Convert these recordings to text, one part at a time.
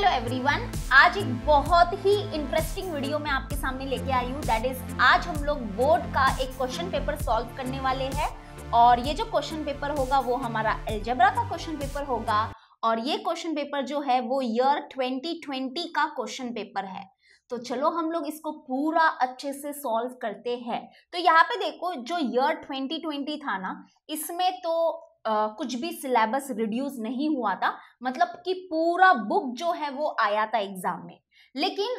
Hello everyone, आज एक बहुत ही इंटरेस्टिंग वीडियो मैं आपके सामने लेके आई हूँ। दैट इज आज हम लोग बोर्ड का एक क्वेश्चन पेपर सॉल्व करने वाले हैं और ये जो क्वेश्चन पेपर होगा वो हमारा एल्जेब्रा का क्वेश्चन पेपर होगा और ये क्वेश्चन पेपर जो है वो ईयर 2020 का क्वेश्चन पेपर है। तो चलो हम लोग इसको पूरा अच्छे से सॉल्व करते हैं। तो यहाँ पे देखो, जो ईयर 2020 था ना, इसमें तो कुछ भी सिलेबस रिड्यूस नहीं हुआ था, मतलब कि पूरा बुक जो है वो आया था एग्जाम में। लेकिन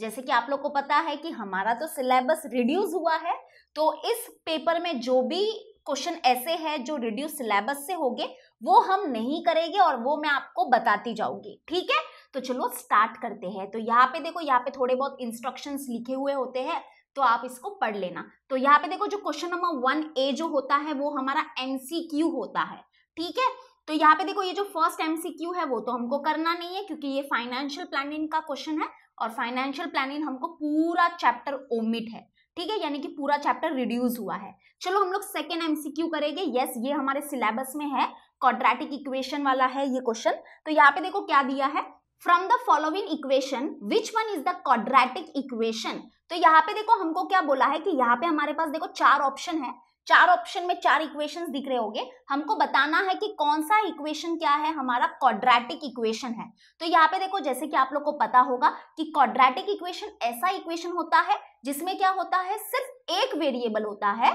जैसे कि आप लोग को पता है कि हमारा तो सिलेबस रिड्यूस हुआ है, तो इस पेपर में जो भी क्वेश्चन ऐसे हैं जो रिड्यूस सिलेबस से होंगे वो हम नहीं करेंगे और वो मैं आपको बताती जाऊंगी, ठीक है। तो चलो स्टार्ट करते हैं। तो यहाँ पे देखो, यहाँ पे थोड़े बहुत इंस्ट्रक्शंस लिखे हुए होते हैं, तो आप इसको पढ़ लेना। तो यहाँ पे देखो, जो क्वेश्चन नंबर 1A जो होता है वो हमारा MCQ होता है, ठीक है। तो यहाँ पे देखो, ये जो फर्स्ट MCQ है वो तो हमको करना नहीं है क्योंकि ये फाइनेंशियल प्लानिंग का क्वेश्चन है और फाइनेंशियल प्लानिंग हमको पूरा चैप्टर ओमिट है, ठीक है, यानी कि पूरा चैप्टर रिड्यूस हुआ है। चलो हम लोग सेकेंड MCQ करेंगे। यस, ये हमारे सिलेबस में है, क्वाड्रेटिक इक्वेशन वाला है ये क्वेश्चन। तो यहाँ पे देखो क्या दिया है, from the following equation which one is the quadratic equation. तो यहाँ पे देखो हमको क्या बोला है कि यहाँ पे हमारे पास देखो चार ऑप्शन है, चार ऑप्शन में चार इक्वेशंस दिख रहे होंगे, हमको बताना है कि कौन सा इक्वेशन क्या है, हमारा क्वाड्रेटिक इक्वेशन है। तो यहाँ पे देखो, जैसे कि आप लोग को पता होगा कि क्वाड्रेटिक इक्वेशन ऐसा इक्वेशन होता है जिसमें क्या होता है, सिर्फ एक वेरिएबल होता है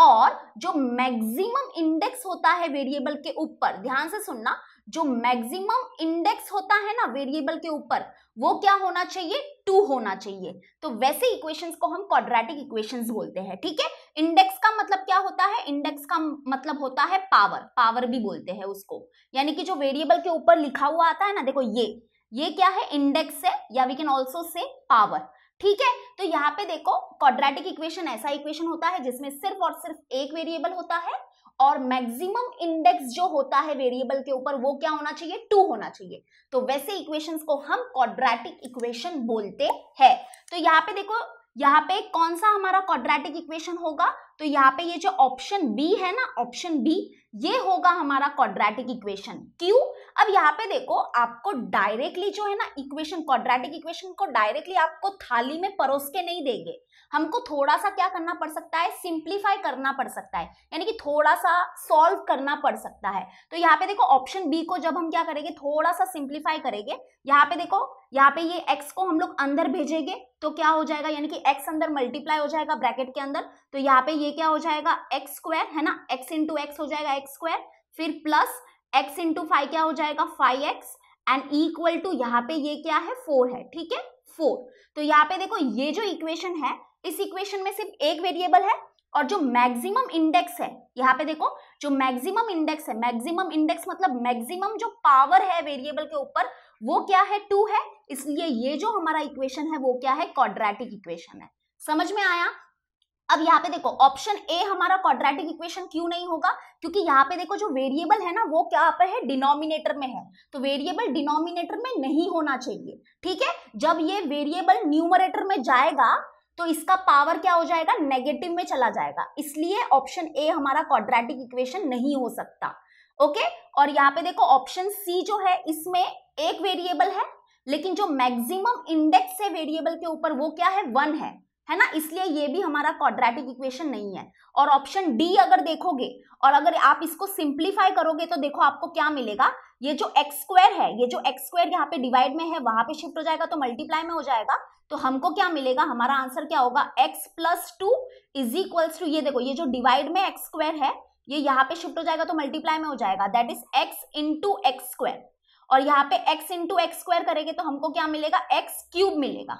और जो मैक्सिमम इंडेक्स होता है वेरिएबल के ऊपर, ध्यान से सुनना, जो मैक्सिमम इंडेक्स होता है ना वेरिएबल के ऊपर, वो क्या होना चाहिए, 2 होना चाहिए। तो वैसे इक्वेशंस को हम क्वाड्रेटिक इक्वेशंस बोलते हैं, ठीक है। इंडेक्स का मतलब क्या होता है, इंडेक्स का मतलब होता है पावर, पावर भी बोलते हैं उसको, यानी कि जो वेरिएबल के ऊपर लिखा हुआ आता है ना, देखो ये क्या है, इंडेक्स है, या we can also say power, ठीक है। तो यहाँ पे देखो, क्वाड्रेटिक इक्वेशन ऐसा इक्वेशन होता है जिसमें सिर्फ और सिर्फ एक वेरिएबल होता है और मैक्सिमम इंडेक्स जो होता है वेरिएबल के ऊपर वो क्या होना चाहिए, 2 होना चाहिए। तो वैसे इक्वेशंस को हम क्वाड्रेटिक इक्वेशन बोलते हैं। तो यहाँ पे देखो, यहाँ पे कौन सा हमारा क्वाड्रेटिक इक्वेशन होगा, तो यहाँ पे ये जो ऑप्शन बी है ना, ऑप्शन बी, ये होगा हमारा क्वाड्रेटिक इक्वेशन। क्यों? अब यहाँ पे देखो, आपको डायरेक्टली जो है ना इक्वेशन, क्वाड्रेटिक इक्वेशन को डायरेक्टली आपको थाली में परोस के नहीं देंगे, हमको थोड़ा सा क्या करना पड़ सकता है, सिंप्लीफाई करना पड़ सकता है, यानी कि थोड़ा सा सॉल्व करना पड़ सकता है। तो यहाँ पे देखो, ऑप्शन बी को जब हम क्या करेंगे, थोड़ा सा सिंप्लीफाई करेंगे। यहाँ पे देखो, यहाँ पे ये एक्स को हम लोग अंदर भेजेंगे तो क्या हो जाएगा, यानी कि एक्स अंदर मल्टीप्लाई हो जाएगा ब्रैकेट के अंदर, तो यहाँ पे ये क्या हो जाएगा, एक्स स्क्वायर है ना, एक्स इंटू एक्स हो जाएगा एक्स स्क्वायर, फिर प्लस x इंटू फाइव क्या हो जाएगा 5x एंड इक्वल टू, यहाँ पे ये क्या है 4 है, ठीक है 4। तो यहाँ पे देखो, ये जो इक्वेशन है, इस इक्वेशन में सिर्फ एक वेरिएबल है और जो मैक्सिमम इंडेक्स है, यहाँ पे देखो जो मैक्सिमम इंडेक्स है, मैक्सिमम इंडेक्स मतलब मैक्सिमम जो पावर है वेरिएबल के ऊपर वो क्या है, 2 है। इसलिए ये जो हमारा इक्वेशन है वो क्या है, क्वाड्रेटिक इक्वेशन है। समझ में आया? अब यहाँ पे देखो, ऑप्शन ए हमारा क्वाड्रेटिक इक्वेशन क्यों नहीं होगा, क्योंकि यहाँ पे देखो जो वेरिएबल है ना वो क्या पर है, डिनोमिनेटर में है, तो वेरिएबल डिनोमिनेटर में नहीं होना चाहिए, ठीक है। जब ये वेरिएबल न्यूमरेटर में जाएगा तो इसका पावर क्या हो जाएगा, नेगेटिव में चला जाएगा, इसलिए ऑप्शन ए हमारा क्वाड्रेटिक इक्वेशन नहीं हो सकता, ओके। और यहाँ पे देखो, ऑप्शन सी जो है, इसमें एक वेरिएबल है लेकिन जो मैक्सिमम इंडेक्स है वेरिएबल के ऊपर वो क्या है, 1 है ना, इसलिए ये भी हमारा क्वाड्रेटिक इक्वेशन नहीं है। और ऑप्शन डी अगर देखोगे और अगर आप इसको सिंप्लीफाई करोगे तो देखो आपको क्या मिलेगा, ये जो एक्स स्क्वायर है, ये जो एक्स स्क्वायर यहाँ पे डिवाइड में है वहां पे शिफ्ट हो जाएगा तो मल्टीप्लाई में हो जाएगा, तो हमको क्या मिलेगा, हमारा आंसर क्या होगा, x plus 2 is equals to, ये देखो ये जो डिवाइड में एक्स स्क्वायर है ये यहाँ पे शिफ्ट हो जाएगा तो मल्टीप्लाई में हो जाएगा, that is x into x square. और यहाँ पे एक्स इंटू एक्स स्क्वायर करेंगे तो हमको क्या मिलेगा, एक्स क्यूब मिलेगा,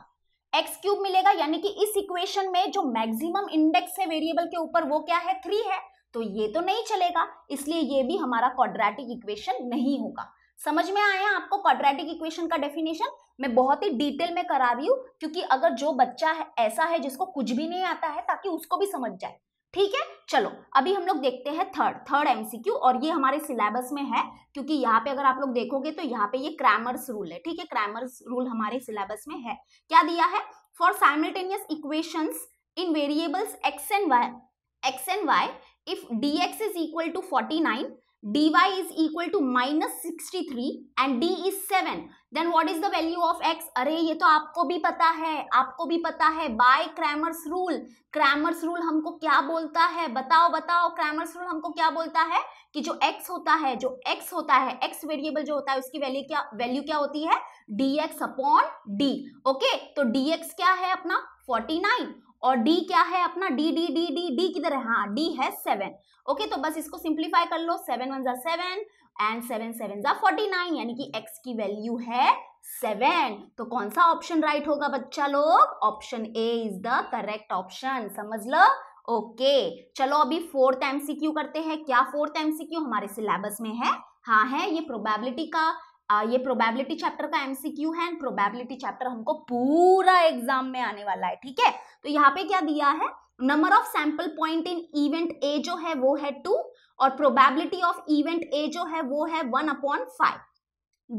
एक्स क्यूब मिलेगा, यानी कि इस इक्वेशन में जो मैक्सिमम इंडेक्स है वेरिएबल के ऊपर वो क्या है, 3 है, तो ये तो नहीं चलेगा, इसलिए ये भी हमारा क्वाड्रेटिक इक्वेशन नहीं होगा। समझ में आया आपको क्वाड्रेटिक इक्वेशन का डेफिनेशन? मैं बहुत ही डिटेल में करा रही हूँ क्योंकि अगर जो बच्चा है ऐसा है जिसको कुछ भी नहीं आता है, ताकि उसको भी समझ जाए, ठीक है। चलो अभी हम लोग देखते हैं थर्ड MCQ, और ये हमारे सिलेबस में है क्योंकि यहाँ पे अगर आप लोग देखोगे तो यहाँ पे ये क्रैमर्स रूल है, ठीक है, क्रैमर्स रूल हमारे सिलेबस में है। क्या दिया है, for simultaneous equations in variables x and y if dx is equal to 49 dy is equal to -63 and d is 7, then what is the value of x? अरे ये तो आपको भी पता है, आपको भी पता है, by Cramer's rule. Cramer's rule हमको क्या बोलता है? बताओ बताओ, क्रैमर्स रूल हमको क्या बोलता है कि जो x होता है, जो x होता है, x वेरिएबल जो होता है उसकी वैल्यू क्या होती है? dx upon d। ओके, तो dx क्या है अपना 49 और d क्या है अपना d d d d d किधर है? हाँ, d है 7। ओके, तो बस इसको सिंप्लीफाई कर लो, 7 × 1 = 7 एंड 7 × 7 = 49, यानी कि x की वैल्यू है 7। तो कौन सा ऑप्शन राइट होगा बच्चा लोग? Option A is the correct option. समझ लो? ओके, चलो अभी 4th एमसीक्यू करते हैं। क्या 4th एमसीक्यू हमारे सिलेबस में है? हाँ है, ये प्रोबेबिलिटी का ये प्रोबेबिलिटी चैप्टर का एमसीक्यू है। प्रोबेबिलिटी चैप्टर हमको पूरा एग्जाम में आने वाला है, ठीक है। तो यहाँ पे क्या दिया है? Number of sample point in event A जो है वो है 2 और प्रोबेबिलिटी ऑफ इवेंट ए जो है वो है 1/5।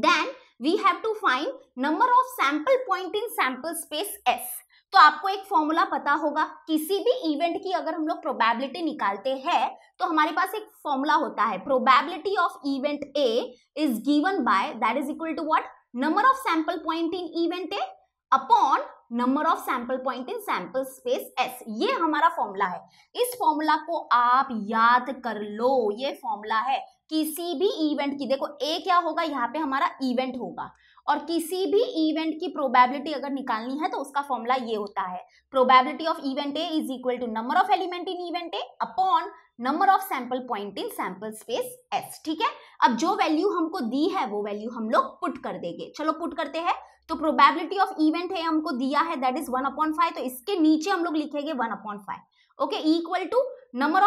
Then we have to find number of sample point in sample space S. तो आपको एक फॉर्मूला पता होगा, किसी भी इवेंट की अगर हम लोग प्रोबेबिलिटी निकालते हैं तो हमारे पास एक फॉर्मूला होता है, probability of event A is given by that is equal to what? Number of sample point in event A upon number of sample point in sample space S. ये हमारा फॉर्मूला है। इस फॉर्मूला को आप याद कर लो। ये फॉर्मूला है किसी भी इवेंट की, देखो ए क्या होगा यहाँ पे? हमारा इवेंट होगा, और किसी भी इवेंट की प्रोबेबिलिटी अगर निकालनी है तो उसका फॉर्मूला ये होता है, probability of event A is equal to number of element in event A upon number of sample point in sample space S, ठीक है। अब जो वैल्यू हमको दी है वो वैल्यू हम लोग पुट कर देंगे। चलो पुट करते हैं। तो प्रोबेबिलिटी ऑफ इवेंट ए हमको दिया है दैट इज 1/5, तो इसके नीचे हम लोग लिखेंगे 1/5। Okay, equal to number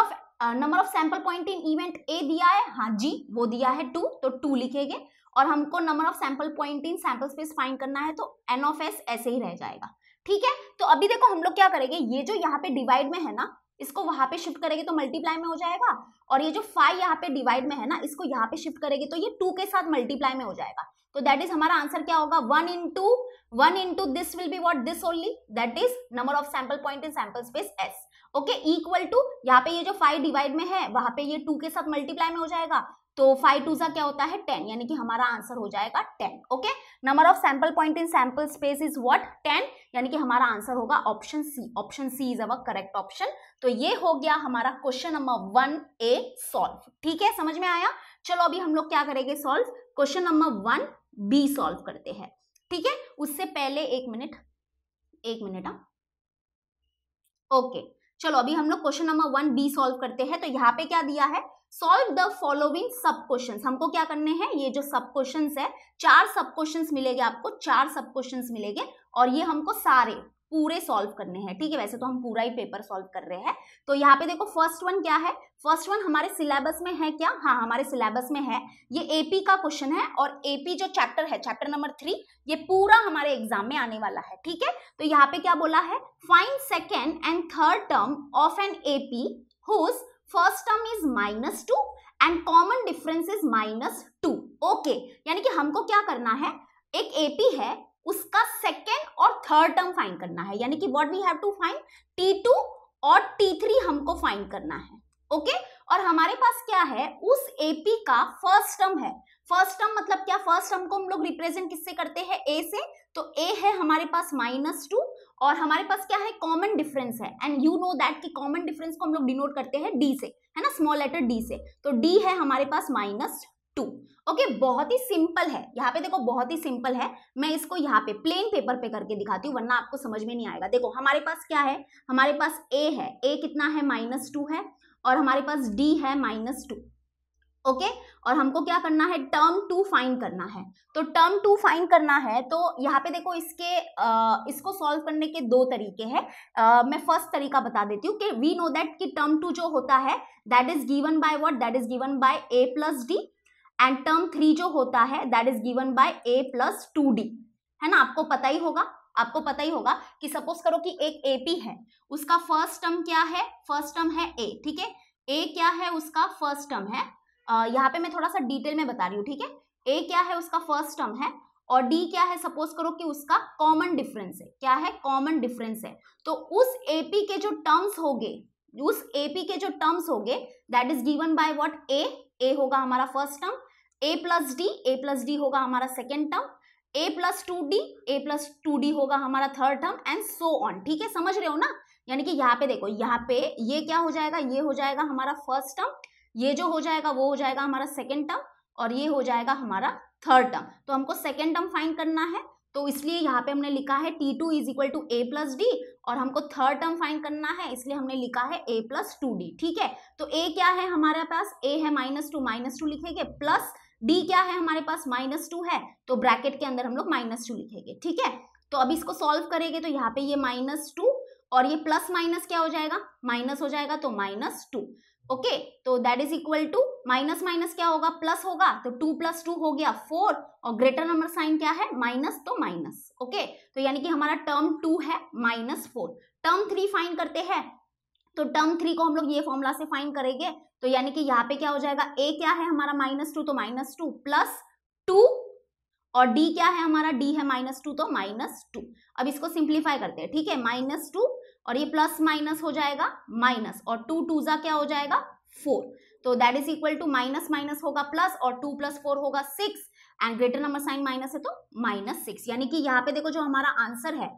of sample point in event A दिया है, हाँ जी वो दिया है 2, तो 2 लिखेंगे। और हमको number of sample point in sample space find करना है, तो n ऑफ s ऐसे ही रह जाएगा, ठीक है। तो अभी देखो हम लोग क्या करेंगे, ये जो यहाँ पे डिवाइड में है ना इसको वहां पे शिफ्ट करेंगे तो मल्टीप्लाई में हो जाएगा, और ये जो 5 यहाँ पे डिवाइड में है ना इसको यहाँ पे शिफ्ट करेंगे तो ये 2 के साथ मल्टीप्लाई में हो जाएगा। तो दैट इज हमारा आंसर क्या होगा? 1 into this will be what? This only, that is number of sample point in sample space S. Okay, equal to यहाँ पे ये जो 5 डिवाइड में है वहां पे ये 2 के साथ मल्टीप्लाई में हो जाएगा, तो 5×2 क्या होता है? 10, यानी कि हमारा आंसर हो जाएगा 10। Okay, number of sample point in sample space is what? 10, यानी कि हमारा आंसर होगा option C. Option C is our correct option. तो ये हो गया हमारा क्वेश्चन नंबर 1A सॉल्व, ठीक है, समझ में आया। चलो अभी हम लोग क्या करेंगे? Solve question number 1B solve करते हैं, ठीक है। उससे पहले एक मिनट ओके, चलो अभी हम लोग क्वेश्चन नंबर 1B सॉल्व करते हैं। तो यहाँ पे क्या दिया है? Solve the following sub question. हमको क्या करने हैं? ये जो सब क्वेश्चन है, 4 सब क्वेश्चन मिलेंगे आपको, 4 सब क्वेश्चन मिलेंगे और ये हमको सारे पूरे सॉल्व करने हैं, ठीक है। वैसे तो हम पूरा ही पेपर सॉल्व कर रहे हैं। तो यहाँ पे देखो फर्स्ट वन क्या है? फर्स्ट वन हमारे सिलेबस में है क्या? हाँ, हमारे सिलेबस में है। ये एपी का क्वेश्चन है और एपी जो चैप्टर है, चैप्टर नंबर 3, ये पूरा हमारे एग्जाम में आने वाला है, ठीक है। तो यहाँ पे क्या बोला है? Find second and third term of an AP whose first term is -2 and common difference is -2। Okay, यानी कि हमको क्या करना है? एक एपी है, उसका सेकेंड और थर्ड टर्म फाइंड करना है, यानी कि what we have to find? T2 और T3 हमको फाइंड करना है। ओके, और हमारे पास क्या है? उस एपी का फर्स्ट टर्म है। फर्स्ट टर्म मतलब क्या? फर्स्ट टर्म को हम लोग रिप्रेजेंट किससे करते हैं? ए से। तो ए है हमारे पास -2 और हमारे पास क्या है? कॉमन डिफरेंस है, एंड यू नो दैट कि कॉमन डिफरेंस को हम लोग डिनोट करते हैं डी से, है ना, स्मॉल लेटर डी से। तो डी है हमारे पास -2। ओके, बहुत ही सिंपल है। यहाँ पे देखो बहुत ही सिंपल है, मैं इसको यहाँ पे प्लेन पेपर पे करके दिखाती हूँ वरना आपको समझ में नहीं आएगा। देखो हमारे पास क्या है? हमारे पास ए है, ए कितना है? -2 है, और हमारे पास डी है -2। ओके, और हमको क्या करना है? टर्म 2 फाइंड करना है। तो टर्म 2 फाइंड करना है, तो यहाँ पे देखो इसके इसको सॉल्व करने के 2 तरीके हैं। मैं फर्स्ट तरीका बता देती हूँ कि वी नो दैट कि टर्म 2 जो होता है that is given by what? That is given by a + d and term 3 जो होता है that is given by a + 2d, है ना। आपको पता ही होगा कि सपोज करो कि एक एपी है, उसका फर्स्ट टर्म क्या है? फर्स्ट टर्म है ए, ठीक है। ए क्या है? उसका फर्स्ट टर्म है, यहाँ पे मैं थोड़ा सा डिटेल में बता रही हूँ, ठीक है। ए क्या है? उसका फर्स्ट टर्म है, और डी क्या है? सपोज करो कि उसका कॉमन डिफरेंस है। क्या है? कॉमन डिफरेंस है। तो उस एपी के जो टर्म्स होंगे that is given by what? A a होगा हमारा first term, a plus d होगा हमारा second term, a plus two d होगा हमारा third term and so on. ठीक है, समझ रहे हो ना. यानी कि यहाँ पे देखो, यहाँ पे ये क्या हो जाएगा, ये हो जाएगा हमारा फर्स्ट टर्म, ये जो हो जाएगा वो हो जाएगा हमारा सेकेंड टर्म और ये हो जाएगा हमारा थर्ड टर्म. तो हमको सेकेंड टर्म फाइंड करना है, तो इसलिए यहाँ पे हमने लिखा है T two is equal to A plus d और हमको थर्ड टर्म फाइंड करना है इसलिए हमने लिखा है ए प्लस टू डी. ठीक है, तो ए क्या है हमारे पास, ए है माइनस टू लिखेंगे, प्लस डी क्या है हमारे पास माइनस टू है, तो ब्रैकेट के अंदर हम लोग माइनस टू लिखेंगे. ठीक है, तो अभी इसको सॉल्व करेंगे तो यहाँ पे ये माइनस टू और ये प्लस माइनस क्या हो जाएगा, माइनस हो जाएगा, तो माइनस टू. ओके, तो that is equal to minus minus क्या होगा, प्लस होगा, तो टू प्लस टू हो गया फोर और ग्रेटर नंबर साइन क्या है माइनस, तो माइनस. ओके, तो यानी कि हमारा टर्म टू है minus four. Term three find करते हैं, तो टर्म थ्री को हम लोग ये फॉर्मूला से फाइंड करेंगे, तो यानी कि यहाँ पे क्या हो जाएगा, ए क्या है हमारा माइनस टू, तो माइनस टू प्लस टू और डी क्या है हमारा, डी है माइनस टू, तो माइनस टू. अब इसको सिंप्लीफाई करते हैं. ठीक है, माइनस टू और ये प्लस माइनस हो जाएगा माइनस और टू टू जा क्या हो जाएगा फोर, तो that is equal to minus minus होगा प्लस और टू प्लस फोर होगा six and greater number sign minus है तो माइनस सिक्स. यानी कि यहाँ पे देखो जो हमारा आंसर है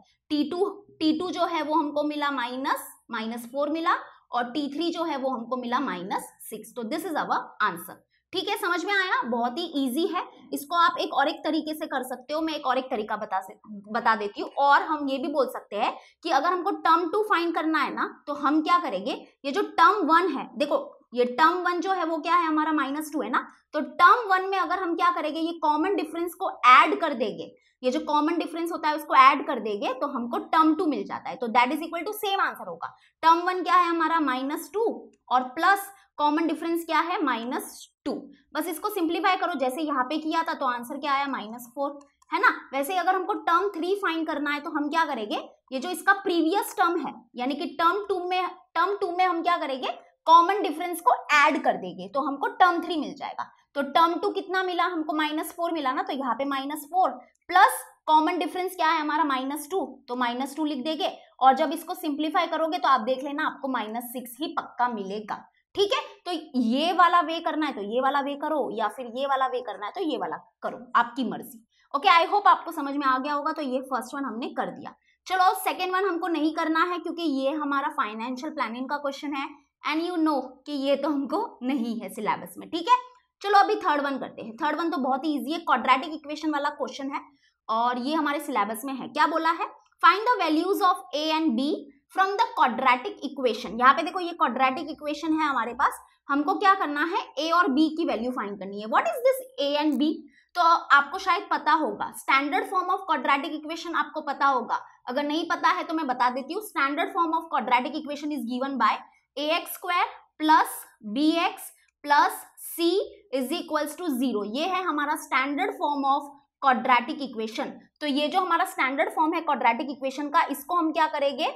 टी टू जो है वो हमको मिला माइनस फोर मिला और टी थ्री जो है वो हमको मिला माइनस सिक्स. तो दिस इज अवर आंसर. ठीक है, समझ में आया, बहुत ही इजी है. इसको आप एक और एक तरीके से कर सकते हो, मैं एक और एक तरीका बता देती हूँ. और हम ये भी बोल सकते हैं कि अगर हमको टर्म टू फाइंड करना है ना, तो हम क्या करेंगे, ये जो टर्म वन है, देखो ये टर्म वन जो है वो क्या है हमारा माइनस टू है ना, तो टर्म वन में अगर हम क्या करेंगे, ये कॉमन डिफरेंस को ऐड कर देंगे, ये जो कॉमन डिफरेंस होता है उसको ऐड कर देंगे तो हमको टर्म टू मिल जाता है. तो that is equal to same answer होगा. टर्म वन क्या है हमारा माइनस टू और प्लस कॉमन डिफरेंस क्या है माइनस टू. बस इसको सिंप्लीफाई करो जैसे यहाँ पे किया था, तो आंसर क्या आया माइनस फोर है ना. वैसे अगर हमको टर्म थ्री फाइंड करना है तो हम क्या करेंगे, ये जो इसका प्रीवियस टर्म है यानी कि टर्म टू में हम क्या करेंगे, कॉमन डिफरेंस को ऐड कर देंगे तो हमको टर्म थ्री मिल जाएगा. तो टर्म टू कितना मिला हमको, माइनस फोर मिला ना, तो यहाँ पे minus four plus common difference क्या है हमारा माइनस टू, तो माइनस टू लिख देंगे. और जब इसको सिंप्लीफाई करोगे तो आप देख लेना आपको माइनस सिक्स ही पक्का मिलेगा. ठीक है, तो ये वाला वे करना है तो ये वाला वे करो, या फिर ये वाला वे करना है तो ये वाला करो, आपकी मर्जी. ओके, आई होप आपको समझ में आ गया होगा. तो ये फर्स्ट वन हमने कर दिया. चलो सेकेंड वन हमको नहीं करना है क्योंकि ये हमारा फाइनेंशियल प्लानिंग का क्वेश्चन है एंड यू नो कि ये तो हमको नहीं है सिलेबस में. ठीक है, चलो अभी थर्ड वन करते हैं. थर्ड वन तो बहुत ही ईजी है, क्वाड्रेटिक इक्वेशन वाला क्वेश्चन है और ये हमारे सिलेबस में है. क्या बोला है, find the values of a and b from the quadratic equation. यहाँ पे देखो ये क्वाड्रेटिक इक्वेशन है हमारे पास, हमको क्या करना है, ए और बी की वैल्यू फाइंड करनी है. What is this a and b, तो आपको शायद पता होगा standard form of quadratic equation आपको पता होगा. अगर नहीं पता है तो मैं बता देती हूँ. Standard form of quadratic equation is given by ax square plus bx plus c is equals to 0. ये है हमारा standard form of quadratic equation. तो ये जो हमारा स्टैंडर्ड फॉर्म है क्वाड्रेटिक इक्वेशन का, इसको हम क्या करेंगे,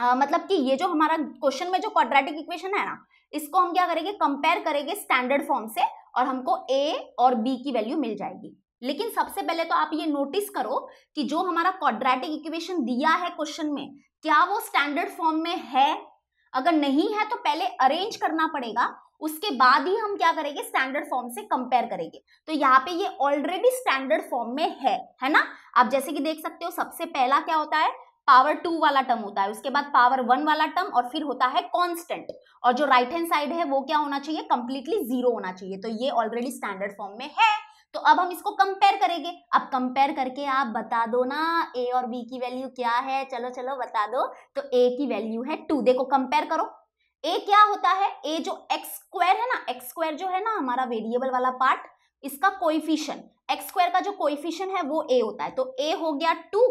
मतलब कि ये जो हमारा क्वेश्चन में जो क्वाड्रेटिक इक्वेशन है ना, इसको हम क्या करेंगे, कंपेयर करेंगे स्टैंडर्ड फॉर्म से और हमको a और b की वैल्यू मिल जाएगी. लेकिन सबसे पहले तो आप ये नोटिस करो कि जो हमारा क्वाड्रेटिक इक्वेशन दिया है क्वेश्चन में, क्या वो स्टैंडर्ड फॉर्म में है. अगर नहीं है तो पहले अरेंज करना पड़ेगा, उसके बाद ही हम क्या करेंगे, स्टैंडर्ड फॉर्म से कंपेयर करेंगे. तो यहाँ पे ये ऑलरेडी स्टैंडर्ड फॉर्म में है ना. आप जैसे कि देख सकते हो, सबसे पहला क्या होता है, पावर टू वाला टर्म होता है, उसके बाद पावर वन वाला टर्म और फिर होता है कांस्टेंट. और जो राइट हैंड साइड है वो क्या होना चाहिए, कंप्लीटली जीरो होना चाहिए. तो ये ऑलरेडी स्टैंडर्ड फॉर्म में है, तो अब हम इसको कंपेयर करेंगे. अब कंपेयर करके आप बता दो ना a और b की वैल्यू क्या है. चलो चलो बता दो. तो a की वैल्यू है 2. देखो कंपेयर करो, a क्या होता है, a जो एक्स स्क्वायर है ना, एक्स स्क्वायर जो है ना हमारा वेरिएबल वाला पार्ट, इसका कोएफिशिएंट, एक्स स्क्वायर का जो कोएफिशिएंट है वो a होता है. तो a हो गया 2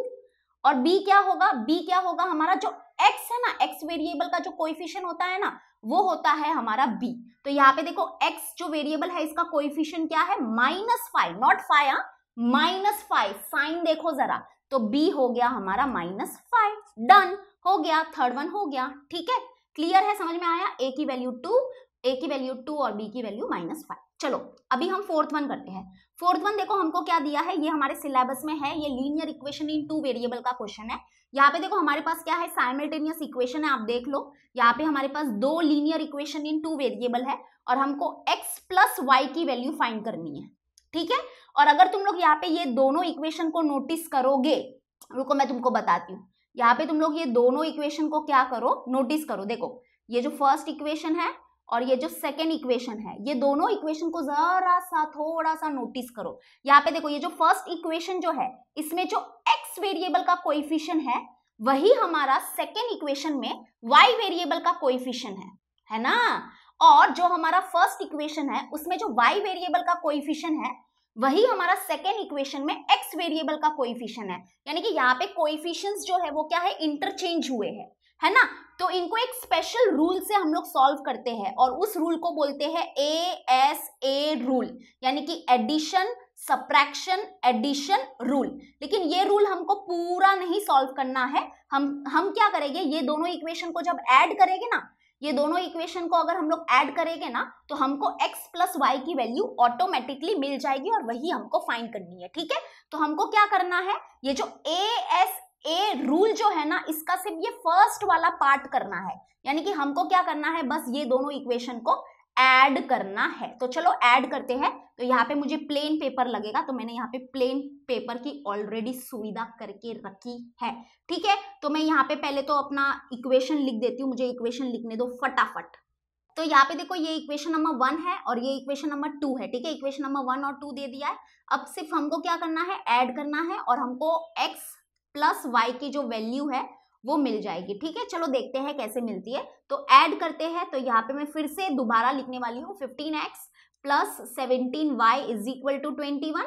और b क्या होगा, b क्या होगा हमारा जो x है ना, x वेरिएबल का जो कोएफिशिएंट होता है ना वो होता है हमारा b. तो यहाँ पे देखो x जो वेरिएबल है इसका कोएफिशिएंट क्या है, -5, नॉट 5, हाँ -5. साइन देखो जरा, तो b हो गया हमारा -5. डन हो गया, थर्ड वन हो गया. ठीक है, क्लियर है, समझ में आया. a की वैल्यू 2, a की वैल्यू 2 और b की वैल्यू -5. चलो अभी हम फोर्थ वन करते हैं. फोर्थ वन देखो हमको क्या दिया है, ये हमारे सिलेबस में है, ये linear equation in two variable का क्वेश्चन है. यहाँ पे देखो हमारे पास क्या है, साइमल्टेनियस इक्वेशन है. आप देख लो यहाँ पे हमारे पास दो linear equation in two variable है और हमको x प्लस वाई की वैल्यू फाइंड करनी है, ठीक है। और अगर तुम लोग यहाँ पे ये दोनों इक्वेशन को नोटिस करोगे, रुको मैं तुमको बताती हूँ, यहाँ पे तुम लोग ये दोनों इक्वेशन को क्या करो, नोटिस करो। देखो ये जो फर्स्ट इक्वेशन है और ये जो सेकेंड इक्वेशन है, ये दोनों इक्वेशन को जरा सा थोड़ा सा नोटिस करो। यहाँ पे देखो ये जो फर्स्ट इक्वेशन जो है इसमें जो एक्स वेरिएबल का कोएफिशिएंट है वही हमारा सेकेंड इक्वेशन में वाई वेरिएबल का कोएफिशिएंट है ना। और जो हमारा फर्स्ट इक्वेशन है उसमें जो वाई वेरिएबल का कोएफिशिएंट है वही हमारा सेकेंड इक्वेशन में एक्स वेरिएबल का कोएफिशिएंट है। यानी कि यहाँ पे कोएफिशिएंट्स जो है वो क्या है, इंटरचेंज हुए हैं, है ना। तो इनको एक स्पेशल रूल से हम लोग सॉल्व करते हैं और उस रूल को बोलते हैं एएसए रूल, यानी कि एडिशन सब्ट्रैक्शन एडिशन रूल। लेकिन ये रूल हमको पूरा नहीं सॉल्व करना है, हम क्या करेंगे, ये दोनों इक्वेशन को जब ऐड करेंगे ना, ये दोनों इक्वेशन को अगर हम लोग ऐड करेंगे ना तो हमको x प्लस वाई की वैल्यू ऑटोमेटिकली मिल जाएगी और वही हमको फाइंड करनी है, ठीक है। तो हमको क्या करना है, ये जो ASA रूल जो है ना इसका सिर्फ ये फर्स्ट वाला पार्ट करना है, यानी कि हमको क्या करना है, बस ये दोनों इक्वेशन को ऐड करना है। तो चलो ऐड करते हैं। तो यहाँ पे मुझे प्लेन पेपर लगेगा, तो मैंने यहाँ पे प्लेन पेपर की ऑलरेडी सुविधा करके रखी है, ठीक है। तो मैं यहाँ पे पहले तो अपना इक्वेशन लिख देती हूँ, मुझे इक्वेशन लिखने दो फटाफट। तो यहाँ पे देखो ये इक्वेशन नंबर 1 है और ये इक्वेशन नंबर 2 है, ठीक है। इक्वेशन नंबर 1 और 2 दे दिया है। अब सिर्फ हमको क्या करना है, ऐड करना है और हमको एक्स प्लस वाई की जो वैल्यू है वो मिल जाएगी, ठीक है। चलो देखते हैं कैसे मिलती है। तो ऐड करते हैं। तो यहाँ पे मैं फिर से दोबारा लिखने वाली हूँ 15x plus 17y is equal to 21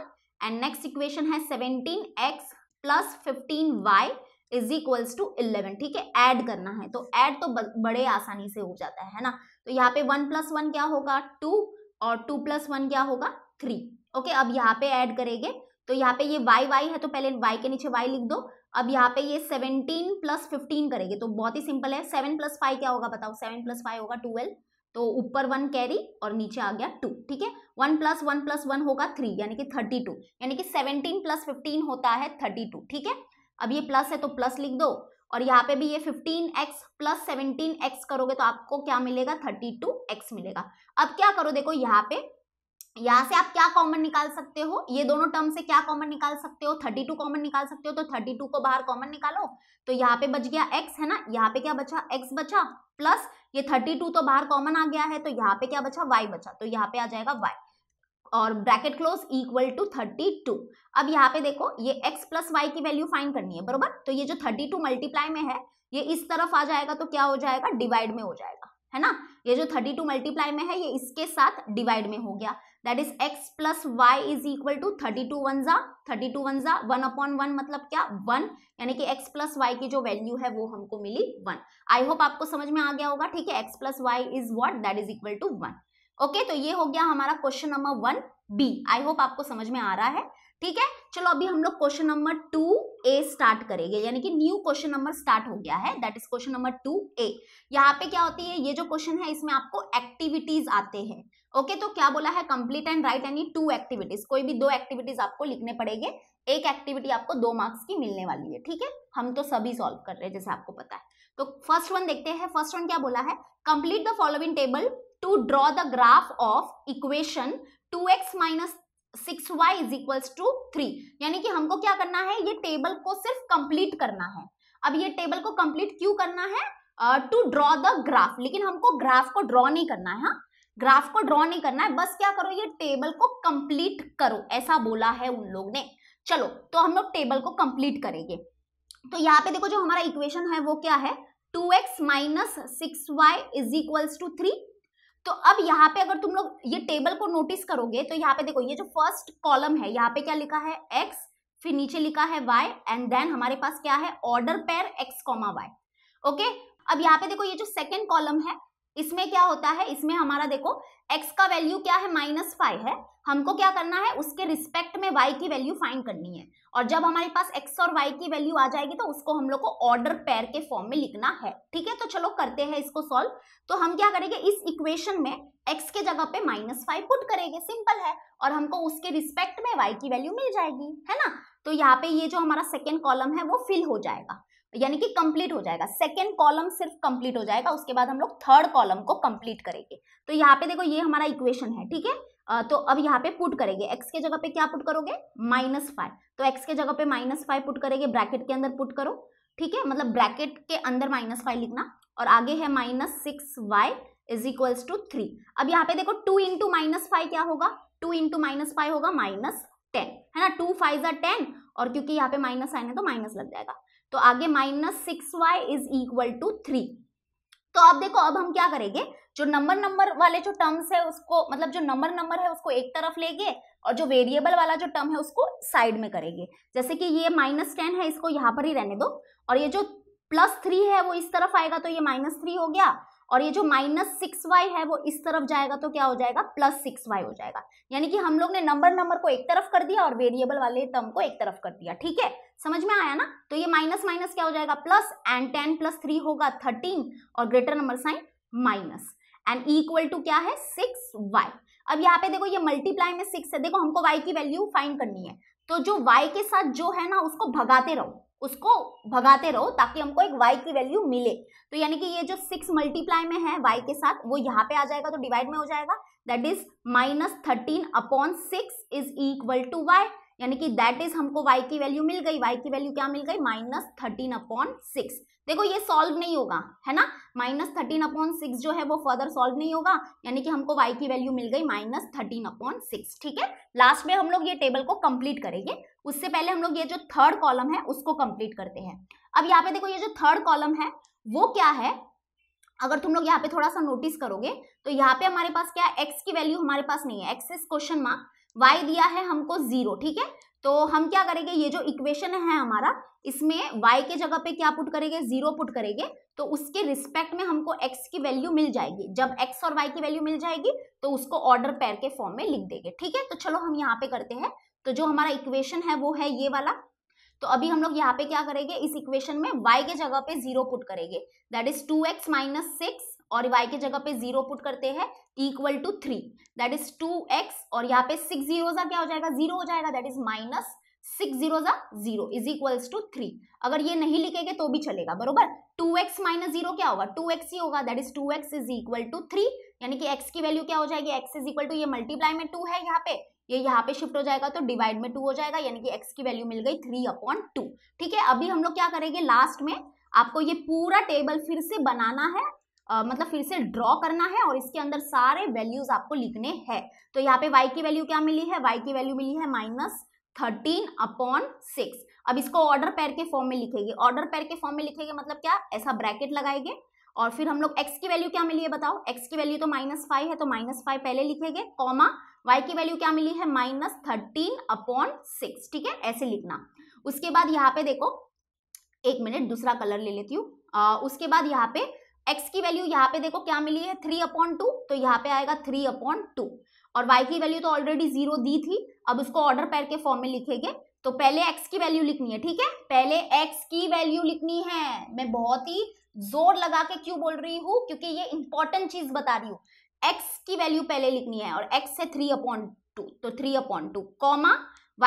and next equation है 17x plus 15y is equals to 11, ठीक है। ऐड करना है तो ऐड तो बड़े आसानी से हो जाता है ना। तो यहाँ पे 1 प्लस 1 क्या होगा 2 और 2 प्लस 1 क्या होगा 3, ओके। अब यहाँ पे ऐड करेंगे तो यहाँ पे ये वाई वाई है तो पहले वाई के नीचे वाई लिख दो। अब यहाँ पे ये 17 प्लस 15 करेंगे तो बहुत ही सिंपल है, 7 प्लस 5 क्या होगा बताओ, 7 प्लस 5 होगा 12, तो ऊपर 1 कैरी और नीचे आ गया 2, ठीक है। 1 प्लस 1 प्लस 1 होगा 3, यानी कि 32, यानी कि 17 प्लस 15 होता है 32, ठीक है। अब ये प्लस है तो प्लस लिख दो और यहाँ पे भी ये 15x प्लस 17x करोगे तो आपको क्या मिलेगा 32x मिलेगा। अब क्या करो, देखो यहाँ पे, यहाँ से आप क्या कॉमन निकाल सकते हो, ये दोनों टर्म से क्या कॉमन निकाल सकते हो, 32 कॉमन निकाल सकते हो। तो 32 को बाहर कॉमन निकालो तो यहाँ पे बच गया x, है ना। यहाँ पे क्या बचा, x बचा, प्लस ये 32 तो बाहर कॉमन आ गया है तो यहाँ पे क्या बचा, y बचा, तो यहाँ पे आ जाएगा y और ब्रैकेट क्लोज इक्वल टू 32। अब यहाँ पे देखो ये x प्लस वाई की वैल्यू फाइंड करनी है, बरोबर। तो ये जो 32 मल्टीप्लाई में है ये इस तरफ आ जाएगा तो क्या हो जाएगा, डिवाइड में हो जाएगा, है ना। ये जो 32 मल्टीप्लाई में है ये इसके साथ डिवाइड में हो गया, that is x plus Y is equal to 32 वनजा 1/1 मतलब क्या 1, यानी कि x प्लस वाई की जो वैल्यू है वो हमको मिली 1। आई होप आपको समझ में आ गया होगा, ठीक है। x plus Y is what, that is equal to 1, okay. तो ये हो गया हमारा क्वेश्चन नंबर 1b, आई होप आपको समझ में आ रहा है, ठीक है। चलो अभी हम लोग क्वेश्चन नंबर 2a स्टार्ट करेंगे, यानी कि न्यू क्वेश्चन नंबर स्टार्ट हो गया है, that is question number 2a। यहाँ पे क्या होती है, ये जो क्वेश्चन है इसमें आपको एक्टिविटीज आते हैं, ओके। तो क्या बोला है, कंप्लीट एंड राइट यानी 2 एक्टिविटीज, कोई भी 2 एक्टिविटीज आपको लिखने पड़ेंगे, एक एक्टिविटी आपको 2 मार्क्स की मिलने वाली है, ठीक है। हम तो सभी सॉल्व कर रहे हैं जैसे आपको पता है। तो फर्स्ट वन देखते हैं, फर्स्ट वन क्या बोला है, complete the following table to draw the graph of equation 2x - 6y = 3, यानी कि हमको क्या करना है, ये टेबल को सिर्फ कंप्लीट करना है। अब ये टेबल को कंप्लीट क्यों करना है, टू ड्रॉ द ग्राफ, लेकिन हमको ग्राफ को ड्रॉ नहीं करना है, हाँ ग्राफ को ड्रॉ नहीं करना है, बस क्या करो ये टेबल को कंप्लीट करो, ऐसा बोला है उन लोग ने। चलो तो हम लोग टेबल को कंप्लीट करेंगे। तो यहाँ पे देखो जो हमारा इक्वेशन है वो क्या है, 2x - 6y = 3। तो अब यहाँ पे अगर तुम लोग ये टेबल को नोटिस करोगे तो यहाँ पे देखो ये जो फर्स्ट कॉलम है यहाँ पे क्या लिखा है x, फिर नीचे लिखा है y एंड देन हमारे पास क्या है order pair x, y, okay. अब यहाँ पे देखो ये जो सेकंड कॉलम है इसमें क्या होता है, इसमें हमारा देखो x का वैल्यू क्या है -5 है, हमको क्या करना है उसके रिस्पेक्ट में y की वैल्यू फाइंड करनी है और जब हमारे पास x और y की वैल्यू आ जाएगी तो उसको हम लोग को ऑर्डर पेयर के फॉर्म में लिखना है, ठीक है। तो चलो करते हैं इसको सॉल्व। तो हम क्या करेंगे, इस इक्वेशन में x के जगह पे -5 पुट करेंगे, सिंपल है, और हमको उसके रिस्पेक्ट में y की वैल्यू मिल जाएगी, है ना। तो यहाँ पे ये जो हमारा सेकेंड कॉलम है वो फिल हो जाएगा यानी कि कंप्लीट हो जाएगा। सेकेंड कॉलम सिर्फ कंप्लीट हो जाएगा, उसके बाद हम लोग थर्ड कॉलम को कंप्लीट करेंगे। तो यहाँ पे देखो ये हमारा इक्वेशन है, ठीक है। तो अब यहाँ पे पुट करेंगे, x के जगह पे क्या पुट करोगे, -5। तो x के जगह पे -5 पुट करेंगे, ब्रैकेट के अंदर पुट करो, ठीक है, मतलब ब्रैकेट के अंदर -5 लिखना, और आगे है -6y = 3। अब यहाँ पे देखो 2 × -5 क्या होगा, 2 × -5 होगा -10, है ना। 2 × 5 = 10, और क्योंकि यहाँ पे माइनस साइन है तो माइनस लग जाएगा। तो आगे -6y = 3। तो अब देखो अब हम क्या करेंगे, जो नंबर वाले जो टर्म्स है उसको, मतलब जो नंबर है उसको एक तरफ लेंगे, और जो वेरिएबल वाला जो टर्म है उसको साइड में करेंगे। जैसे कि ये -10 है, इसको यहाँ पर ही रहने दो, और ये जो +3 है वो इस तरफ आएगा तो ये -3 हो गया, और ये जो -6y है वो इस तरफ जाएगा तो क्या हो जाएगा, +6y हो जाएगा। यानी कि हम लोग ने नंबर को एक तरफ कर दिया और वेरिएबल वाले टर्म को एक तरफ कर दिया, ठीक है, समझ में आया ना। तो ये -- क्या हो जाएगा, प्लस, एंड 10 + 3 होगा 13, और greater number sign minus, and = क्या है, 6y। अब यहाँ पे देखो ये मल्टीप्लाई में 6 है, देखो हमको y की वैल्यू फाइंड करनी है, तो जो y के साथ जो है ना उसको भगाते रहो ताकि हमको एक y की वैल्यू मिले। तो यानी कि ये जो 6 मल्टीप्लाई में है y के साथ वो यहाँ पे आ जाएगा तो डिवाइड में हो जाएगा, दैट इज -13/6 = y। यानी कि दैट इज हमको y की वैल्यू मिल गई। y की वैल्यू क्या मिल गई, -13/6। देखो ये सॉल्व नहीं होगा, है ना, -13/6 जो है वो फर्दर सॉल्व नहीं होगा, यानी कि हमको y की वैल्यू मिल गई -13/6, ठीक है। लास्ट में हम लोग ये टेबल को कंप्लीट करेंगे, उससे पहले हम लोग ये जो थर्ड कॉलम है उसको कंप्लीट करते हैं। अब यहाँ पे देखो ये जो थर्ड कॉलम है वो क्या है, अगर तुम लोग यहाँ पे थोड़ा सा नोटिस करोगे तो यहाँ पे हमारे पास क्या है, x की वैल्यू हमारे पास नहीं है, x is question mark, y दिया है हमको 0, ठीक है। तो हम क्या करेंगे, ये जो इक्वेशन है हमारा, इसमें y के जगह पे क्या पुट करेंगे, 0 पुट करेंगे, तो उसके रिस्पेक्ट में हमको x की वैल्यू मिल जाएगी। जब x और y की वैल्यू मिल जाएगी तो उसको ऑर्डर पेयर के फॉर्म में लिख देंगे, ठीक है। तो चलो हम यहाँ पे करते हैं। तो जो हमारा इक्वेशन है वो है ये वाला, तो अभी हम लोग यहाँ पे क्या करेंगे, इस इक्वेशन में y के जगह पे 0 पुट करेंगे, दैट इज 2x - 6, और y के जगह पे 0 पुट करते हैं = 3, दैट इज 2x, और यहाँ पे 6 0 क्या हो जाएगा, 0 हो जाएगा, दैट इज -6 0 = 3। अगर ये नहीं लिखेंगे तो भी चलेगा, बरोबर। 2x - 0 क्या होगा, 2x ही होगा, दैट इज 2x = 3। यानी कि x की वैल्यू क्या हो जाएगी, x = ये मल्टीप्लाई में 2 है, यहाँ पे ये यहाँ पे शिफ्ट हो जाएगा तो डिवाइड में 2 हो जाएगा, यानी कि x की वैल्यू मिल गई 3/2, ठीक है। अभी हम लोग क्या करेंगे, लास्ट में आपको ये पूरा टेबल फिर से बनाना है, मतलब फिर से ड्रॉ करना है, और इसके अंदर सारे वैल्यूज आपको लिखने हैं। तो यहाँ पे y की वैल्यू क्या मिली है, y की वैल्यू मिली है -13/6। अब इसको ऑर्डर पेयर के फॉर्म में लिखेंगे, ऑर्डर पेयर के फॉर्म में लिखेंगे मतलब क्या, ऐसा ब्रैकेट लगाएंगे, और फिर हम लोग x की वैल्यू क्या मिली है बताओ, x की वैल्यू तो -5 है तो -5 पहले लिखेंगे, कॉमा, y की वैल्यू क्या मिली है, -13/6, ठीक है, ऐसे लिखना। उसके बाद यहाँ पे देखो, एक मिनट दूसरा कलर ले लेती हूँ। उसके बाद यहाँ पे x की वैल्यू यहाँ पे देखो क्या मिली है, 3/2, तो यहाँ पे आएगा 3/2, और y की वैल्यू तो ऑलरेडी 0 दी थी। अब उसको ऑर्डर पेयर के फॉर्म में लिखेंगे, तो पहले x की वैल्यू लिखनी है, ठीक है, पहले x की वैल्यू लिखनी है। मैं बहुत ही जोर लगा के क्यों बोल रही हूँ, क्योंकि ये इंपॉर्टेंट चीज बता रही हूँ, x की वैल्यू पहले लिखनी है, और x है 3/2, तो 3/2, कॉमा,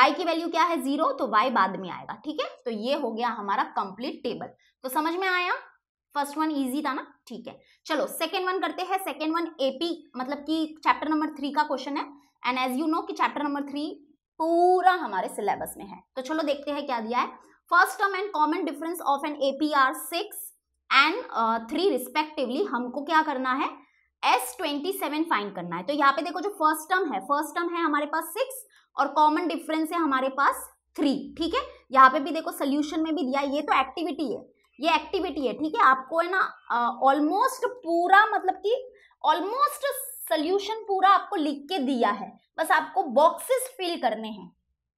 y की वैल्यू क्या है 0, तो y बाद में आएगा, ठीक है। तो ये हो गया हमारा कंप्लीट टेबल। तो समझ में आया, फर्स्ट वन इजी था ना, ठीक है। चलो सेकेंड वन करते हैं। सेकेंड वन एपी मतलब कि चैप्टर नंबर 3 का क्वेश्शन है, एंड एज यू नो कि चैप्टर नंबर 3 पूरा हमारे सिलेबस में है। तो चलो देखते हैं क्या दिया है। First term and common difference of an AP are 6 and 3 respectively, हमको क्या करना है, S27 फाइंड करना है। तो यहाँ पे देखो जो फर्स्ट टर्म है हमारे पास 6, और कॉमन डिफरेंस है हमारे पास 3, ठीक है। यहाँ पे भी देखो सोल्यूशन में भी दिया, ये तो एक्टिविटी है, ये एक्टिविटी है, ठीक है। आपको है ना ऑलमोस्ट पूरा, मतलब कि ऑलमोस्ट सोल्यूशन पूरा आपको लिख के दिया है, बस आपको बॉक्सेस फिल करने हैं,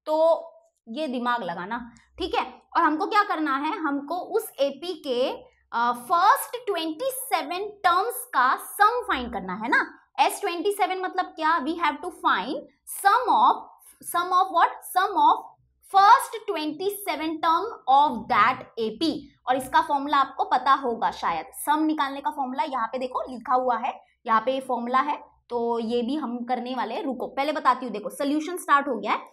तो ये दिमाग लगाना, ठीक है। और हमको क्या करना है, हमको उस एपी के फर्स्ट 27 टर्म्स का सम फाइंड करना है ना। S27 मतलब क्या, we have to find sum of what, sum of first 27 term of that AP, और इसका फॉर्मूला आपको पता होगा शायद, सम निकालने का फॉर्मूला यहाँ पे देखो लिखा हुआ है, यहाँ पे ये फॉर्मूला है, तो ये भी हम करने वाले हैं। रुको पहले बताती हूँ, देखो सोल्यूशन स्टार्ट हो गया है।